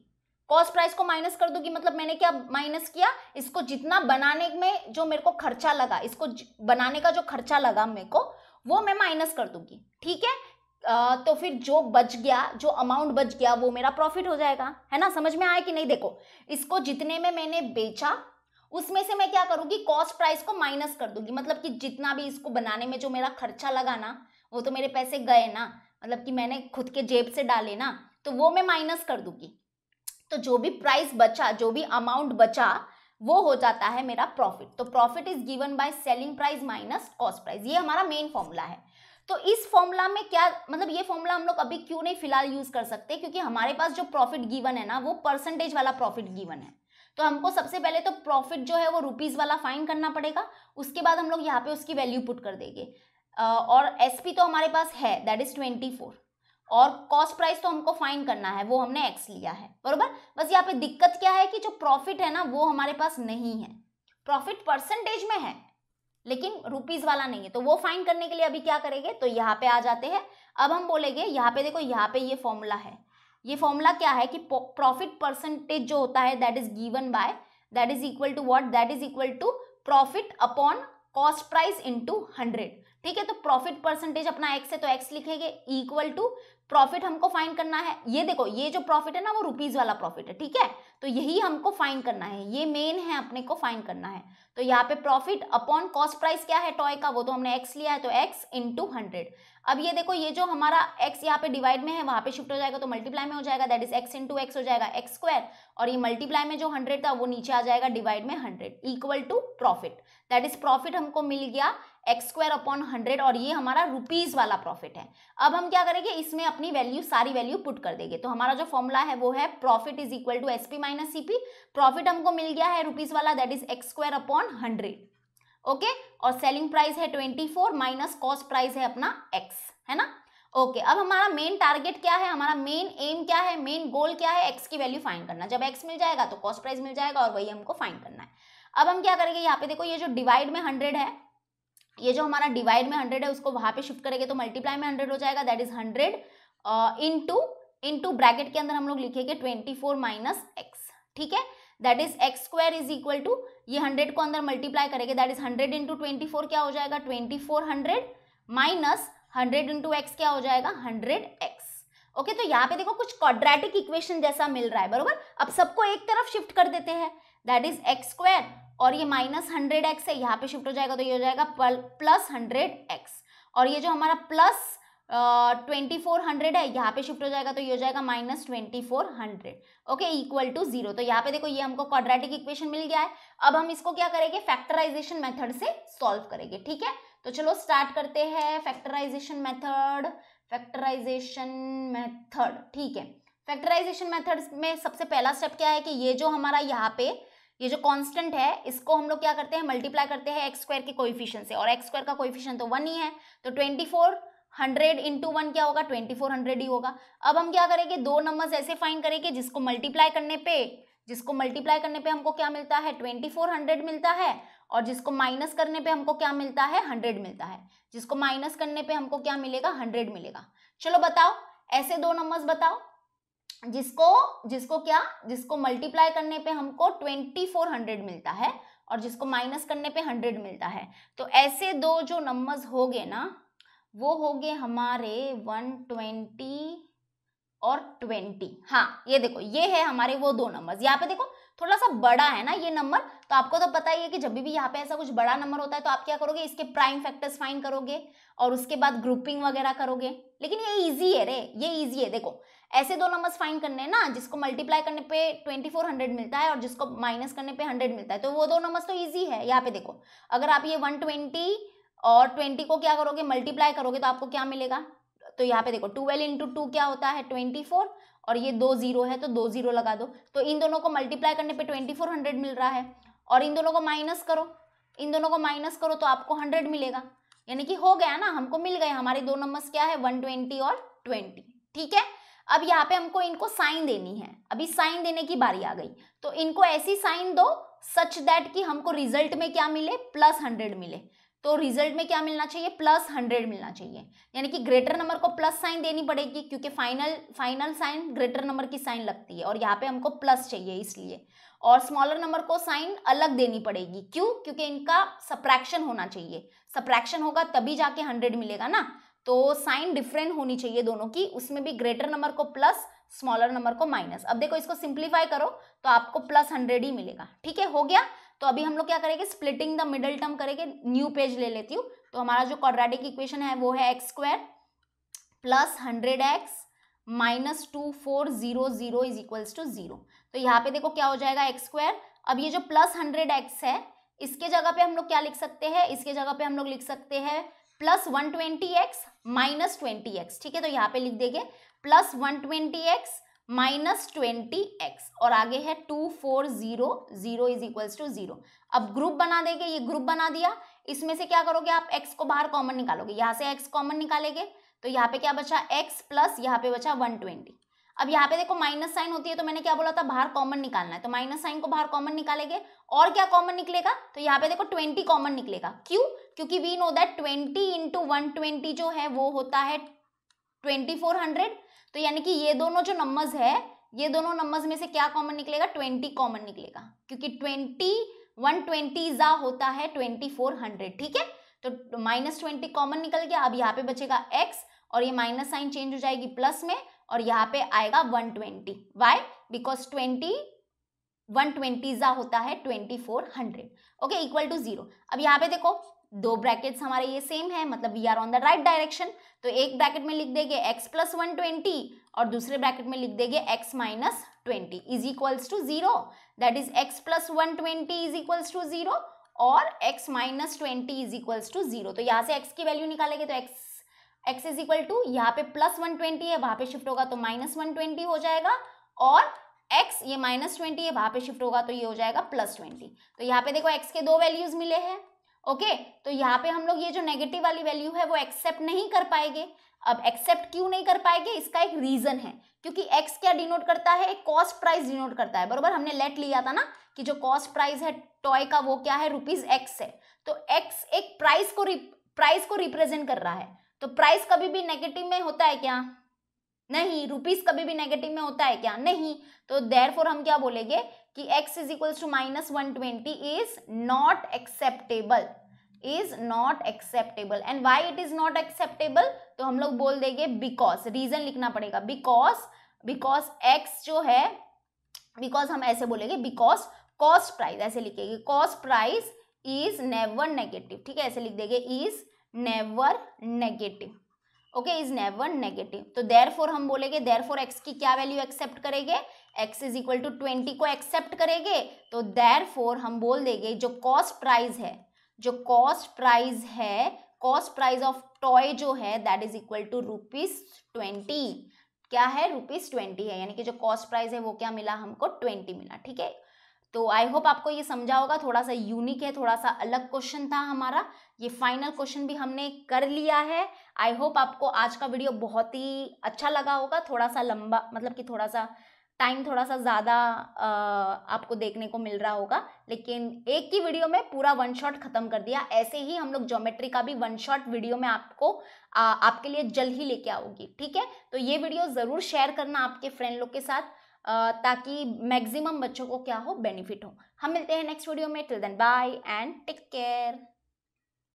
कॉस्ट प्राइस को माइनस कर दूंगी मतलब मैंने क्या माइनस किया, इसको जितना बनाने में जो मेरे को खर्चा लगा, इसको बनाने का जो खर्चा लगा मेरे को वो मैं माइनस कर दूंगी, ठीक है। तो फिर जो बच गया, जो अमाउंट बच गया वो मेरा प्रॉफिट हो जाएगा, है ना। समझ में आया कि नहीं? देखो इसको जितने में मैंने बेचा उसमें से मैं क्या करूँगी कॉस्ट प्राइस को माइनस कर दूंगी, मतलब कि जितना भी इसको बनाने में जो मेरा खर्चा लगा ना वो तो मेरे पैसे गए ना, मतलब कि मैंने खुद के जेब से डाले ना, तो वो मैं माइनस कर दूंगी। तो जो भी प्राइस बचा, जो भी अमाउंट बचा वो हो जाता है मेरा प्रॉफिट। तो profit is given by selling price minus cost price, ये हमारा मेन फॉर्मूला है। तो इस फॉर्मूला में क्या, मतलब ये फॉर्मूला हम लोग अभी क्यों नहीं फिलहाल यूज कर सकते, क्योंकि हमारे पास जो प्रॉफिट गिवन है ना वो परसेंटेज वाला प्रॉफिट गिवन है। तो हमको सबसे पहले तो प्रॉफिट जो है वो रुपीज वाला फाइंड करना पड़ेगा, उसके बाद हम लोग यहाँ पे उसकी वैल्यू पुट कर देंगे। और एसपी तो हमारे पास है दैट इज 24 और कॉस्ट प्राइस तो हमको फाइंड करना है, वो हमने एक्स लिया है, बरोबर। बस यहाँ पे दिक्कत क्या है कि जो प्रॉफिट है ना वो हमारे पास नहीं है, प्रॉफिट परसेंटेज में है लेकिन रुपीज वाला नहीं है, तो वो फाइंड करने के लिए अभी क्या करेंगे, तो यहाँ पे आ जाते हैं। अब हम बोलेंगे यहाँ पे देखो, यहाँ पे ये फॉर्मूला है, ये फॉर्मूला क्या है कि प्रॉफिट परसेंटेज जो होता है that is given by that is equal to what, that is equal to profit upon cost price into 100, ठीक है। तो प्रॉफिट परसेंटेज अपना एक्स है तो एक्स लिखेंगे, इक्वल टू प्रॉफिट हमको फाइंड करना है। ये देखो ये जो प्रॉफिट है ना वो रुपीज वाला प्रॉफिट है, ठीक है, तो यही हमको फाइंड करना है, ये मेन है अपने को फाइंड करना है। तो यहाँ पे प्रॉफिट अपॉन कॉस्ट प्राइस क्या है टॉय का, वो तो हमने एक्स लिया है तो एक्स इंटू 100। अब ये देखो ये जो हमारा एक्स यहाँ पे डिवाइड में है वहाँ पे शिफ्ट हो जाएगा तो मल्टीप्लाई में हो जाएगा, that is x into x हो जाएगा एक्स स्क्वायर, और ये मल्टीप्लाई में जो 100 था वो नीचे आ जाएगा डिवाइड में 100, equal to profit, that is profit हमको मिल गया एक्स स्क्वायर अपॉन 100 और ये हमारा रुपीज वाला प्रॉफिट है। अब हम क्या करेंगे इसमें अपनी वैल्यू, सारी वैल्यू पुट कर देंगे। तो हमारा जो फॉर्मूला है वो है profit is equal to SP minus CP. Profit हमको मिल गया है रुपीज वाला that is x square upon 100, okay, और सेलिंग प्राइस है 24 माइनस कॉस्ट प्राइस है अपना एक्स, है ना, ओके। अब हमारा मेन टारगेट क्या है, हमारा मेन एम क्या है, मेन गोल क्या है, एक्स की वैल्यू फाइंड करना। जब एक्स मिल जाएगा तो कॉस्ट प्राइस मिल जाएगा और वही हमको फाइंड करना है। अब हम क्या करेंगे, यहाँ पे देखो ये जो डिवाइड में 100 है, ये जो हमारा डिवाइड में 100 है उसको वहाँ पे शिफ्ट करेंगे तो मल्टीप्लाई में 100 हो जाएगा, दैट इज 100 इनटू ब्रैकेट के अंदर हम लोग लिखेंगे 24 माइनस एक्स, ठीक है, that is x square is equal to, ये 100 को अंदर मल्टीप्लाई करेंगे दैट इज 100 इंटू 24 क्या हो जाएगा 2400 माइनस 100 इंटू एक्स क्या हो जाएगा 100x, ओके। तो यहाँ पे देखो कुछ क्वाड्रेटिक इक्वेशन जैसा मिल रहा है, बरोबर। अब सबको एक तरफ शिफ्ट कर देते हैं, दैट इज एक्स स्क्वायर और ये माइनस 100x है, यहाँ पे शिफ्ट हो जाएगा तो ये हो जाएगा प्लस 100x, और ये जो हमारा प्लस 2400 है यहाँ पे शिफ्ट हो जाएगा तो ये हो जाएगा माइनस 2400, ओके, इक्वल टू 0। तो यहाँ पे देखो ये हमको क्वाड्रेटिक इक्वेशन मिल गया है। अब हम इसको क्या करेंगे फैक्टराइजेशन मेथड से सॉल्व करेंगे, ठीक है। तो चलो स्टार्ट करते हैं फैक्टराइजेशन मेथड, ठीक है। फैक्टराइजेशन मेथड में सबसे पहला स्टेप क्या है कि ये जो हमारा यहाँ पे ये जो कांस्टेंट है इसको हम लोग क्या करते हैं, मल्टीप्लाई करते हैं एक्स स्क्वायर के कोएफिशिएंट से, और एक्स स्क्वायर का कोएफिशिएंट तो 1 ही है, तो 2400 इंटू 1 क्या होगा, 2400 ही होगा। अब हम क्या करेंगे, दो नंबर्स ऐसे फाइंड करेंगे जिसको मल्टीप्लाई करने पे हमको क्या मिलता है, 2400 मिलता है, और जिसको माइनस करने पे हमको क्या मिलता है, 100 मिलता है। जिसको माइनस करने पे हमको क्या मिलेगा, 100 मिलेगा। चलो बताओ ऐसे दो नंबर्स बताओ जिसको मल्टीप्लाई करने पे हमको 2400 मिलता है और जिसको माइनस करने पे 100 मिलता है। तो ऐसे दो जो नंबर्स हो गए ना, वो हो गए हमारे 120 और 20। हाँ ये देखो, ये है हमारे वो दो नंबर्स। यहाँ पे देखो थोड़ा सा बड़ा है ना ये नंबर, तो आपको तो पता ही है कि जब भी यहाँ पे ऐसा कुछ बड़ा नंबर होता है तो आप क्या करोगे, इसके प्राइम फैक्टर्स फाइंड करोगे और उसके बाद ग्रुपिंग वगैरह करोगे। लेकिन ये इजी है रे, ये इजी है। देखो ऐसे दो नंबर्स फाइंड करने हैं ना जिसको मल्टीप्लाई करने पे 2400 मिलता है और जिसको माइनस करने पे 100 मिलता है, तो वो दो नंबर्स तो ईजी है। यहाँ पे देखो, अगर आप ये 120 और 20 को क्या करोगे, मल्टीप्लाई करोगे तो आपको क्या मिलेगा, तो यहाँ पे देखो 12 इंटू 2 क्या होता है, 24, और ये दो जीरो है तो दो जीरो लगा दो, तो इन दोनों को मल्टीप्लाई करने पे 2400 मिल रहा है, और इन दोनों को माइनस करो, तो आपको 100 मिलेगा। यानी कि हो गया ना, हमको मिल गए हमारे दो नंबर्स क्या है, 120 और 20। ठीक है, अब यहाँ पे हमको इनको साइन देनी है। अभी साइन देने की बारी आ गई, तो इनको ऐसी साइन दो सच दैट कि हमको रिजल्ट में क्या मिले, +100 मिले। तो रिजल्ट में क्या मिलना चाहिए, +100 मिलना चाहिए। यानी कि ग्रेटर नंबर को प्लस साइन देनी पड़ेगी, क्योंकि फाइनल साइन ग्रेटर नंबर की साइन लगती है, और यहाँ पे हमको प्लस चाहिए इसलिए, और स्मॉलर नंबर को साइन अलग देनी पड़ेगी। क्यों? क्योंकि इनका सब्ट्रैक्शन होना चाहिए, सब्ट्रैक्शन होगा तभी जाके 100 मिलेगा ना। तो साइन डिफरेंट होनी चाहिए दोनों की, उसमें भी ग्रेटर नंबर को प्लस, स्मॉलर नंबर को माइनस। अब देखो इसको सिंप्लीफाई करो तो आपको +100 ही मिलेगा। ठीक है, हो गया। तो अभी हम लोग क्या करेंगे, स्प्लिटिंग द मिडल टर्म करेंगे। न्यू पेज ले लेती हूँ, तो हमारा जो क्वाड्रेटिक इक्वेशन है वो है x² + 100x - 240 is equals to 0। तो यहाँ पे देखो क्या हो जाएगा, x²। अब ये जो +100x है इसके जगह पे हम लोग क्या लिख सकते हैं, इसके जगह पे हम लोग लिख सकते हैं +120x - 20x। ठीक है, तो यहाँ पे लिख देंगे +120x - 20x, और आगे है 2400 इज इक्वल्स टू 0। अब ग्रुप बना देंगे, ये ग्रुप बना दिया। इसमें से क्या करोगे आप, x को बाहर कॉमन निकालोगे, यहाँ से x कॉमन निकालेंगे, तो यहाँ पे क्या बचा x प्लस, यहाँ पे बचा 120। अब यहाँ पे देखो माइनस साइन होती है, तो मैंने क्या बोला था, बाहर कॉमन निकालना है, तो माइनस साइन को बाहर कॉमन निकालेंगे, और क्या कॉमन निकलेगा, तो यहाँ पे देखो 20 कॉमन निकलेगा। क्यों? क्योंकि वी नो दैट 20 इंटू 120 जो है वो होता है 2400। तो यानी कि ये दोनों जो नंबर्स है, ये दोनों नंबर्स में से क्या कॉमन निकलेगा, 20 कॉमन निकलेगा, क्योंकि 120 होता है 2400। ठीक है, तो -20 कॉमन निकल गया। अब यहाँ पे बचेगा x, और ये माइनस साइन चेंज हो जाएगी प्लस में, और यहाँ पे आएगा 120। वाई? बिकॉज 120 होता है 2400। Okay, equal to 0। अब यहाँ पे देखो दो ब्रैकेट्स हमारे ये सेम है, मतलब we are on the right direction. तो एक ब्रैकेट में लिख देंगे x + 120 और दूसरे ब्रैकेट में लिख देंगे x - 20 is equals to 0। That is x + 120 is equals to 0 और x - 20 इज इक्वल्स टू 0। तो यहाँ से x की वैल्यू निकालेंगे तो x इज इक्वल टू, यहाँ पे +120 है, वहाँ पे शिफ्ट होगा तो -120 हो जाएगा, और x ये -20 है, वहाँ पे शिफ्ट होगा तो ये हो जाएगा +20। तो यहाँ पे देखो x के दो वैल्यूज मिले हैं। ओके, तो यहाँ पे हम लोग ये जो नेगेटिव वाली वैल्यू है वो एक्सेप्ट नहीं कर पाएंगे। अब एक्सेप्ट क्यों नहीं कर पाएंगे, इसका एक रीजन है, क्योंकि x क्या डिनोट करता है, कॉस्ट प्राइस डिनोट करता है। बरोबर, हमने लेट लिया था ना कि जो कॉस्ट प्राइस है टॉय का वो क्या है, ₹x है। तो x एक प्राइस को रिप्रेजेंट कर रहा है। तो प्राइस कभी भी नेगेटिव में होता है क्या, नहीं। रुपीस कभी भी नेगेटिव में होता है क्या, नहीं। तो देयरफॉर हम क्या बोलेंगे कि x = -120 is not acceptable, and why it is not acceptable, तो हम लोग बोल देंगे बिकॉज, रीजन लिखना पड़ेगा, बिकॉज x जो है, बिकॉज हम ऐसे बोलेंगे, बिकॉज कॉस्ट प्राइस, ऐसे लिखेंगे, cost price is never negative. ठीक है, ऐसे लिख देंगे, is never negative. Okay, is never negative. तो देयरफॉर हम बोलेंगे, देयरफॉर x की क्या वैल्यू एक्सेप्ट करेंगे, x = 20 को एक्सेप्ट करेंगे। तो देयरफॉर हम बोल देंगे जो कॉस्ट प्राइस है, कॉस्ट प्राइस ऑफ टॉय जो है दैट इज इक्वल टू ₹20, क्या है, ₹20 है। यानी कि जो कॉस्ट प्राइस है वो क्या मिला हमको, 20 मिला। ठीक है, तो आई होप आपको ये समझा होगा। थोड़ा सा यूनिक है, थोड़ा सा अलग क्वेश्चन था हमारा। ये फाइनल क्वेश्चन भी हमने कर लिया है। आई होप आपको आज का वीडियो बहुत ही अच्छा लगा होगा। थोड़ा सा लंबा, मतलब कि थोड़ा सा टाइम थोड़ा सा ज़्यादा आपको देखने को मिल रहा होगा, लेकिन एक ही वीडियो में पूरा वन शॉट ख़त्म कर दिया। ऐसे ही हम लोग ज्योमेट्री का भी वन शॉट वीडियो में आपको आपके लिए जल्द ही लेके आओगी, ठीक है। तो ये वीडियो ज़रूर शेयर करना आपके फ्रेंड लोग के साथ, ताकि मैक्सिमम बच्चों को क्या हो, बेनिफिट हो। हम मिलते हैं नेक्स्ट वीडियो में। Till then bye and take care.